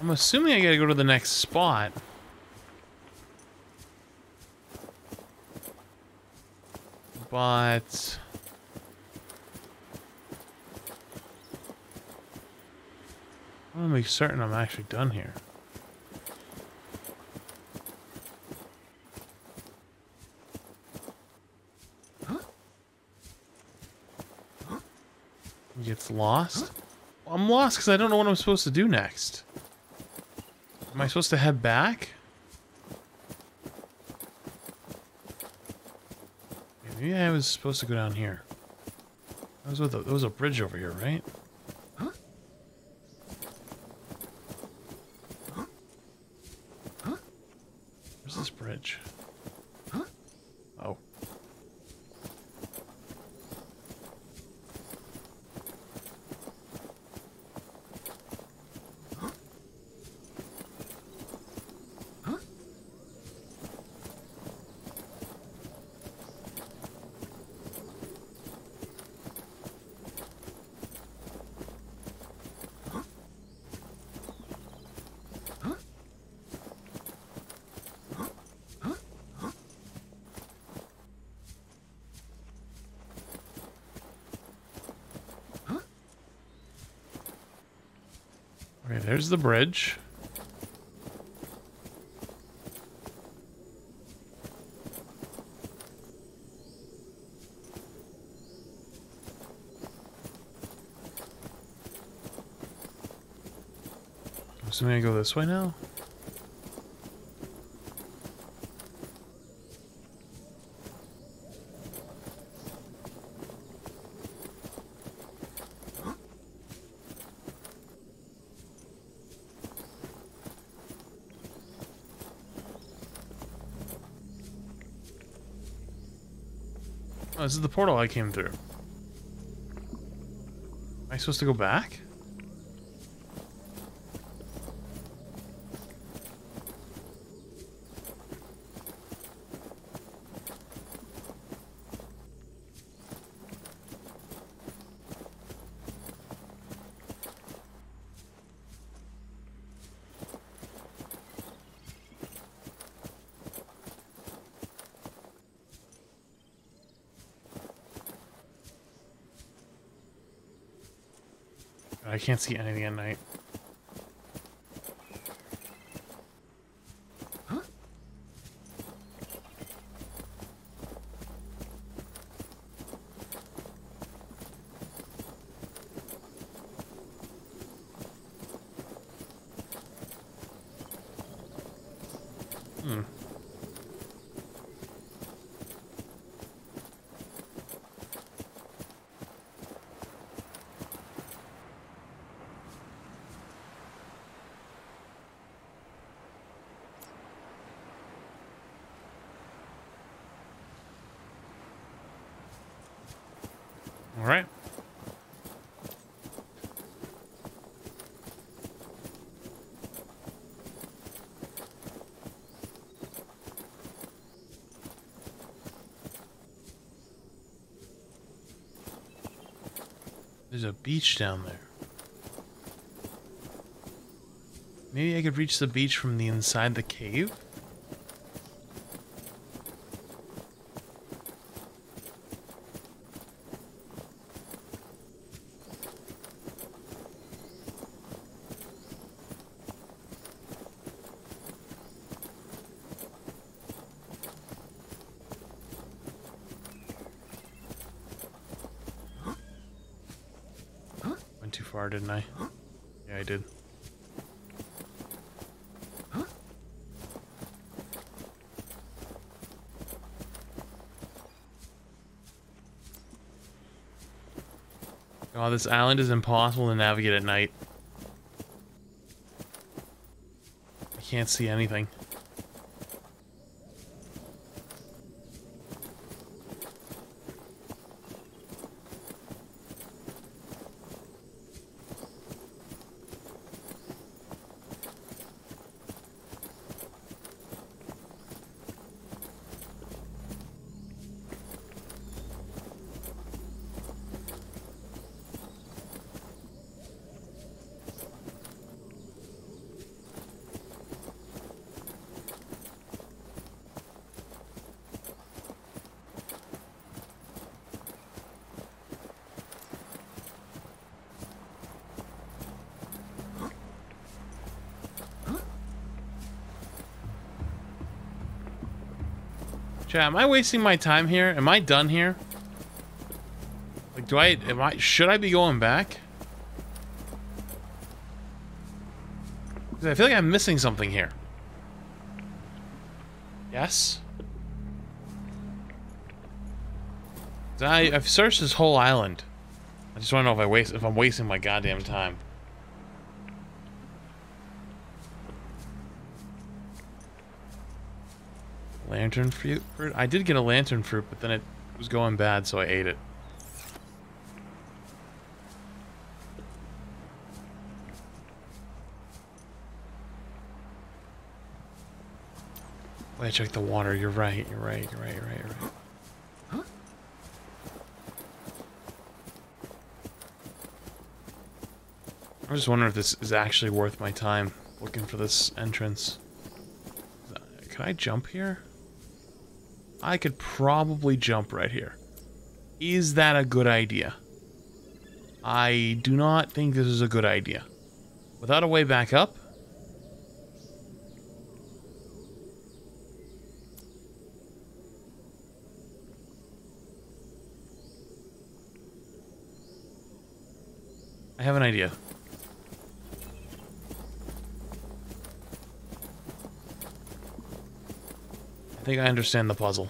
I'm assuming I gotta go to the next spot. But... I want to make certain I'm actually done here. Huh? He gets lost? Well, I'm lost because I don't know what I'm supposed to do next. Am I supposed to head back? Maybe I was supposed to go down here. There was a bridge over here, right? There's the bridge. I'm just gonna go this way now. Oh, this is the portal I came through. Am I supposed to go back? I can't see anything at night. Huh? Hmm. All right. There's a beach down there. Maybe I could reach the beach from the inside the cave? Went too far, didn't I? Yeah, I did. Oh, this island is impossible to navigate at night. I can't see anything. Chat, am I wasting my time here? Am I done here? Like, should I be going back? Because I feel like I'm missing something here. Yes? I've searched this whole island. I just want to know if I'm wasting my goddamn time. Lantern fruit? I did get a lantern fruit, but then it was going bad, so I ate it. Wait, check the water. You're right, you're right, you're right, you're right, you're right. Huh? I'm just wondering if this is actually worth my time looking for this entrance. Can I jump here? I could probably jump right here. Is that a good idea? I do not think this is a good idea. Without a way back up? I have an idea. I think I understand the puzzle.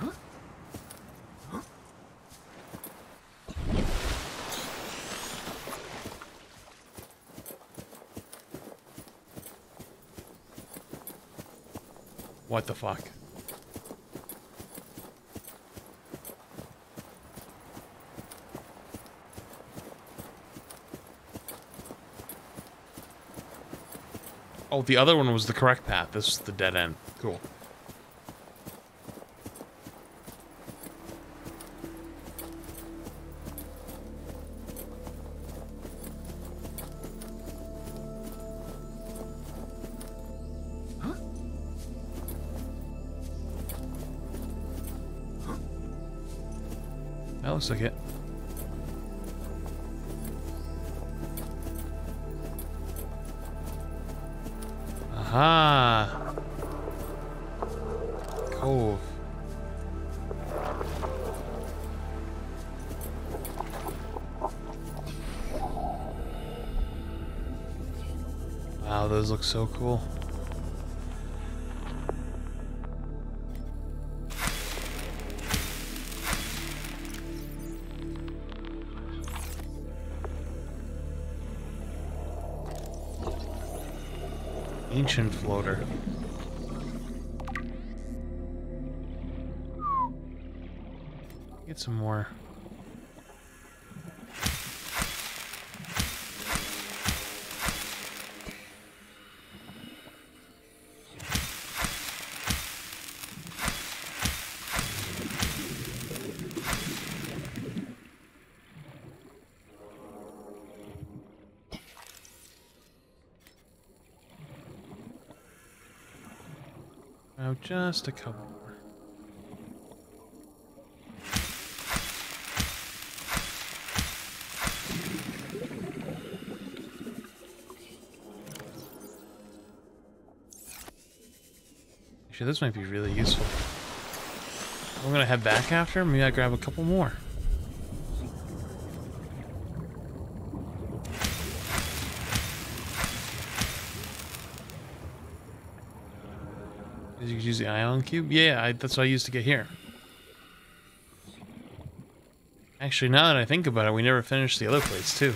Huh? Huh? What the fuck? Oh, the other one was the correct path. This is the dead end. Cool. Huh? Huh? That looks like it. Ah, cove. Wow, those look so cool. Ancient floater. Get some more. Just a couple more. Actually, this might be really useful. I'm gonna head back after. Maybe I grab a couple more. Did you use the ion cube? Yeah, that's what I used to get here. Actually, now that I think about it, we never finished the other plates, too.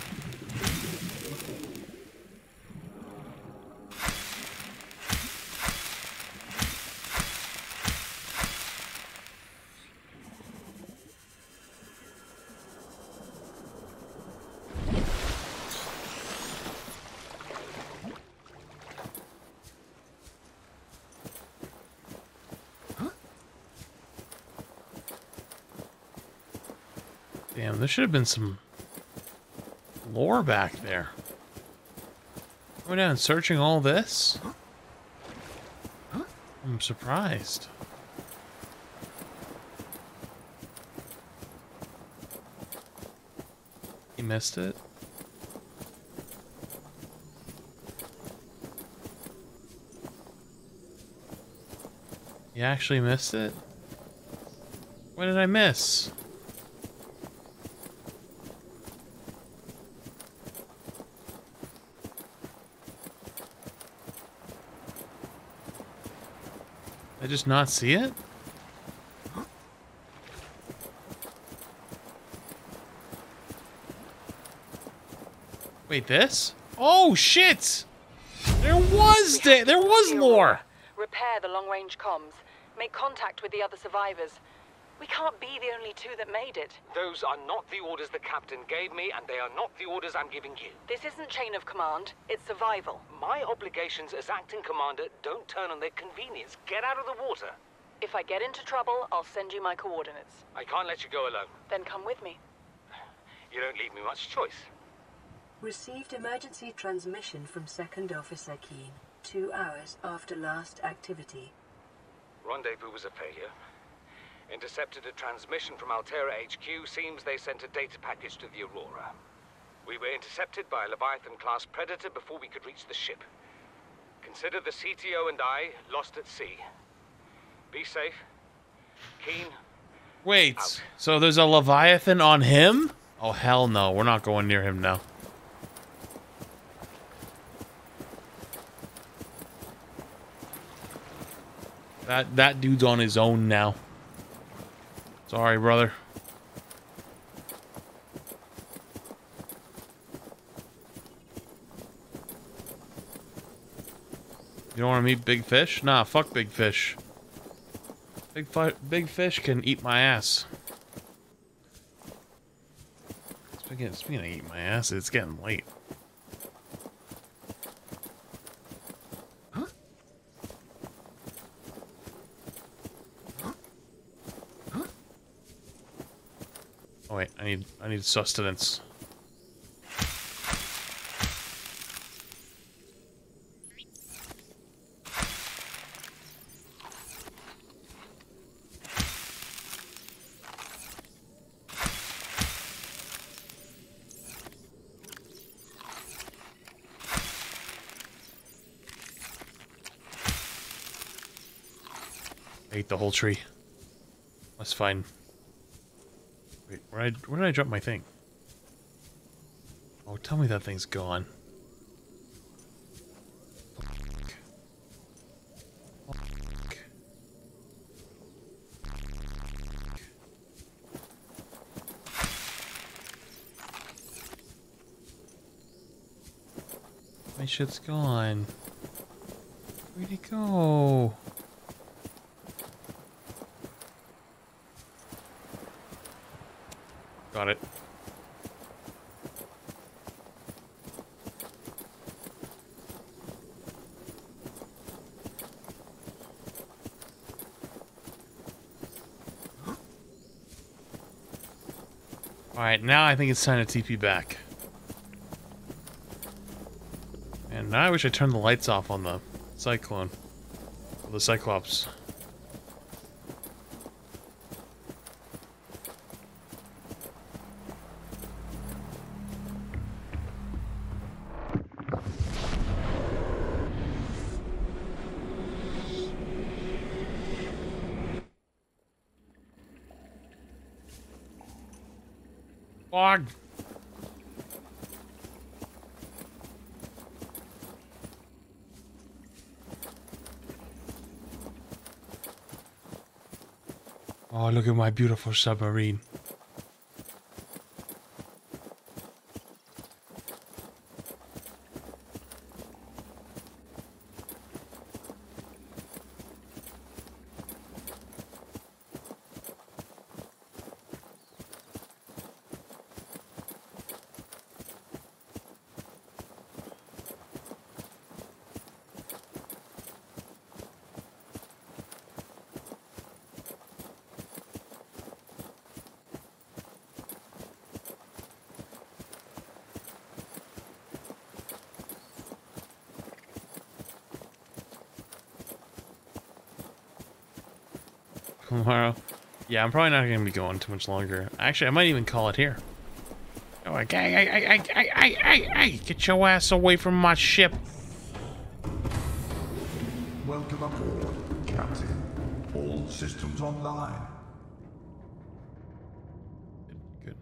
Damn, there should have been some lore back there. Going down and searching all this? I'm surprised. He missed it. He actually missed it? What did I miss? Just not see it? Wait, this? Oh shit! There was lore. Repair the long-range comms. Make contact with the other survivors. We can't be the only two that made it. Those are not the orders the captain gave me, and they are not the orders I'm giving you. This isn't chain of command, it's survival. My obligations as acting commander don't turn on their convenience. Get out of the water. If I get into trouble, I'll send you my coordinates. I can't let you go alone. Then come with me. You don't leave me much choice. Received emergency transmission from Second Officer Keen, 2 hours after last activity. Rendezvous was a failure. Intercepted a transmission from Alterra HQ. Seems they sent a data package to the Aurora. We were intercepted by a Leviathan-class predator before we could reach the ship. Consider the CTO and I lost at sea. Be safe. Keen. Wait, out. So there's a Leviathan on him? Oh, hell no. We're not going near him now. That dude's on his own now. Sorry, brother. You don't want to meet big fish? Nah, fuck big fish. Big fish can eat my ass. Speaking of eat my ass, it's getting late. Wait, I need sustenance. I ate the whole tree. That's fine. Wait, where did I drop my thing? Oh, tell me that thing's gone. My shit's gone. Where'd he go? Got it. Alright, now I think it's time to TP back. And now I wish I turned the lights off on the Cyclone. Or the Cyclops. Oh, look at my beautiful submarine. Tomorrow. Yeah, I'm probably not going to be going too much longer. Actually, I might even call it here. Oh, I get your ass away from my ship. Welcome aboard, Captain. All systems online. Good.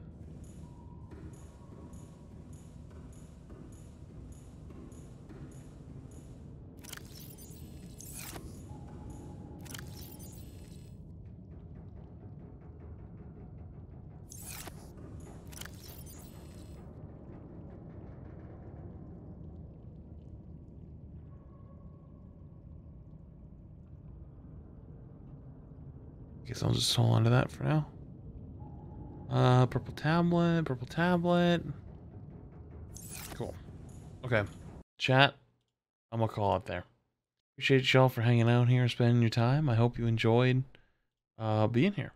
Guess I'll just hold on to that for now. Purple tablet, purple tablet. Cool. Okay. Chat, I'm gonna call it there. Appreciate y'all for hanging out here and spending your time. I hope you enjoyed being here.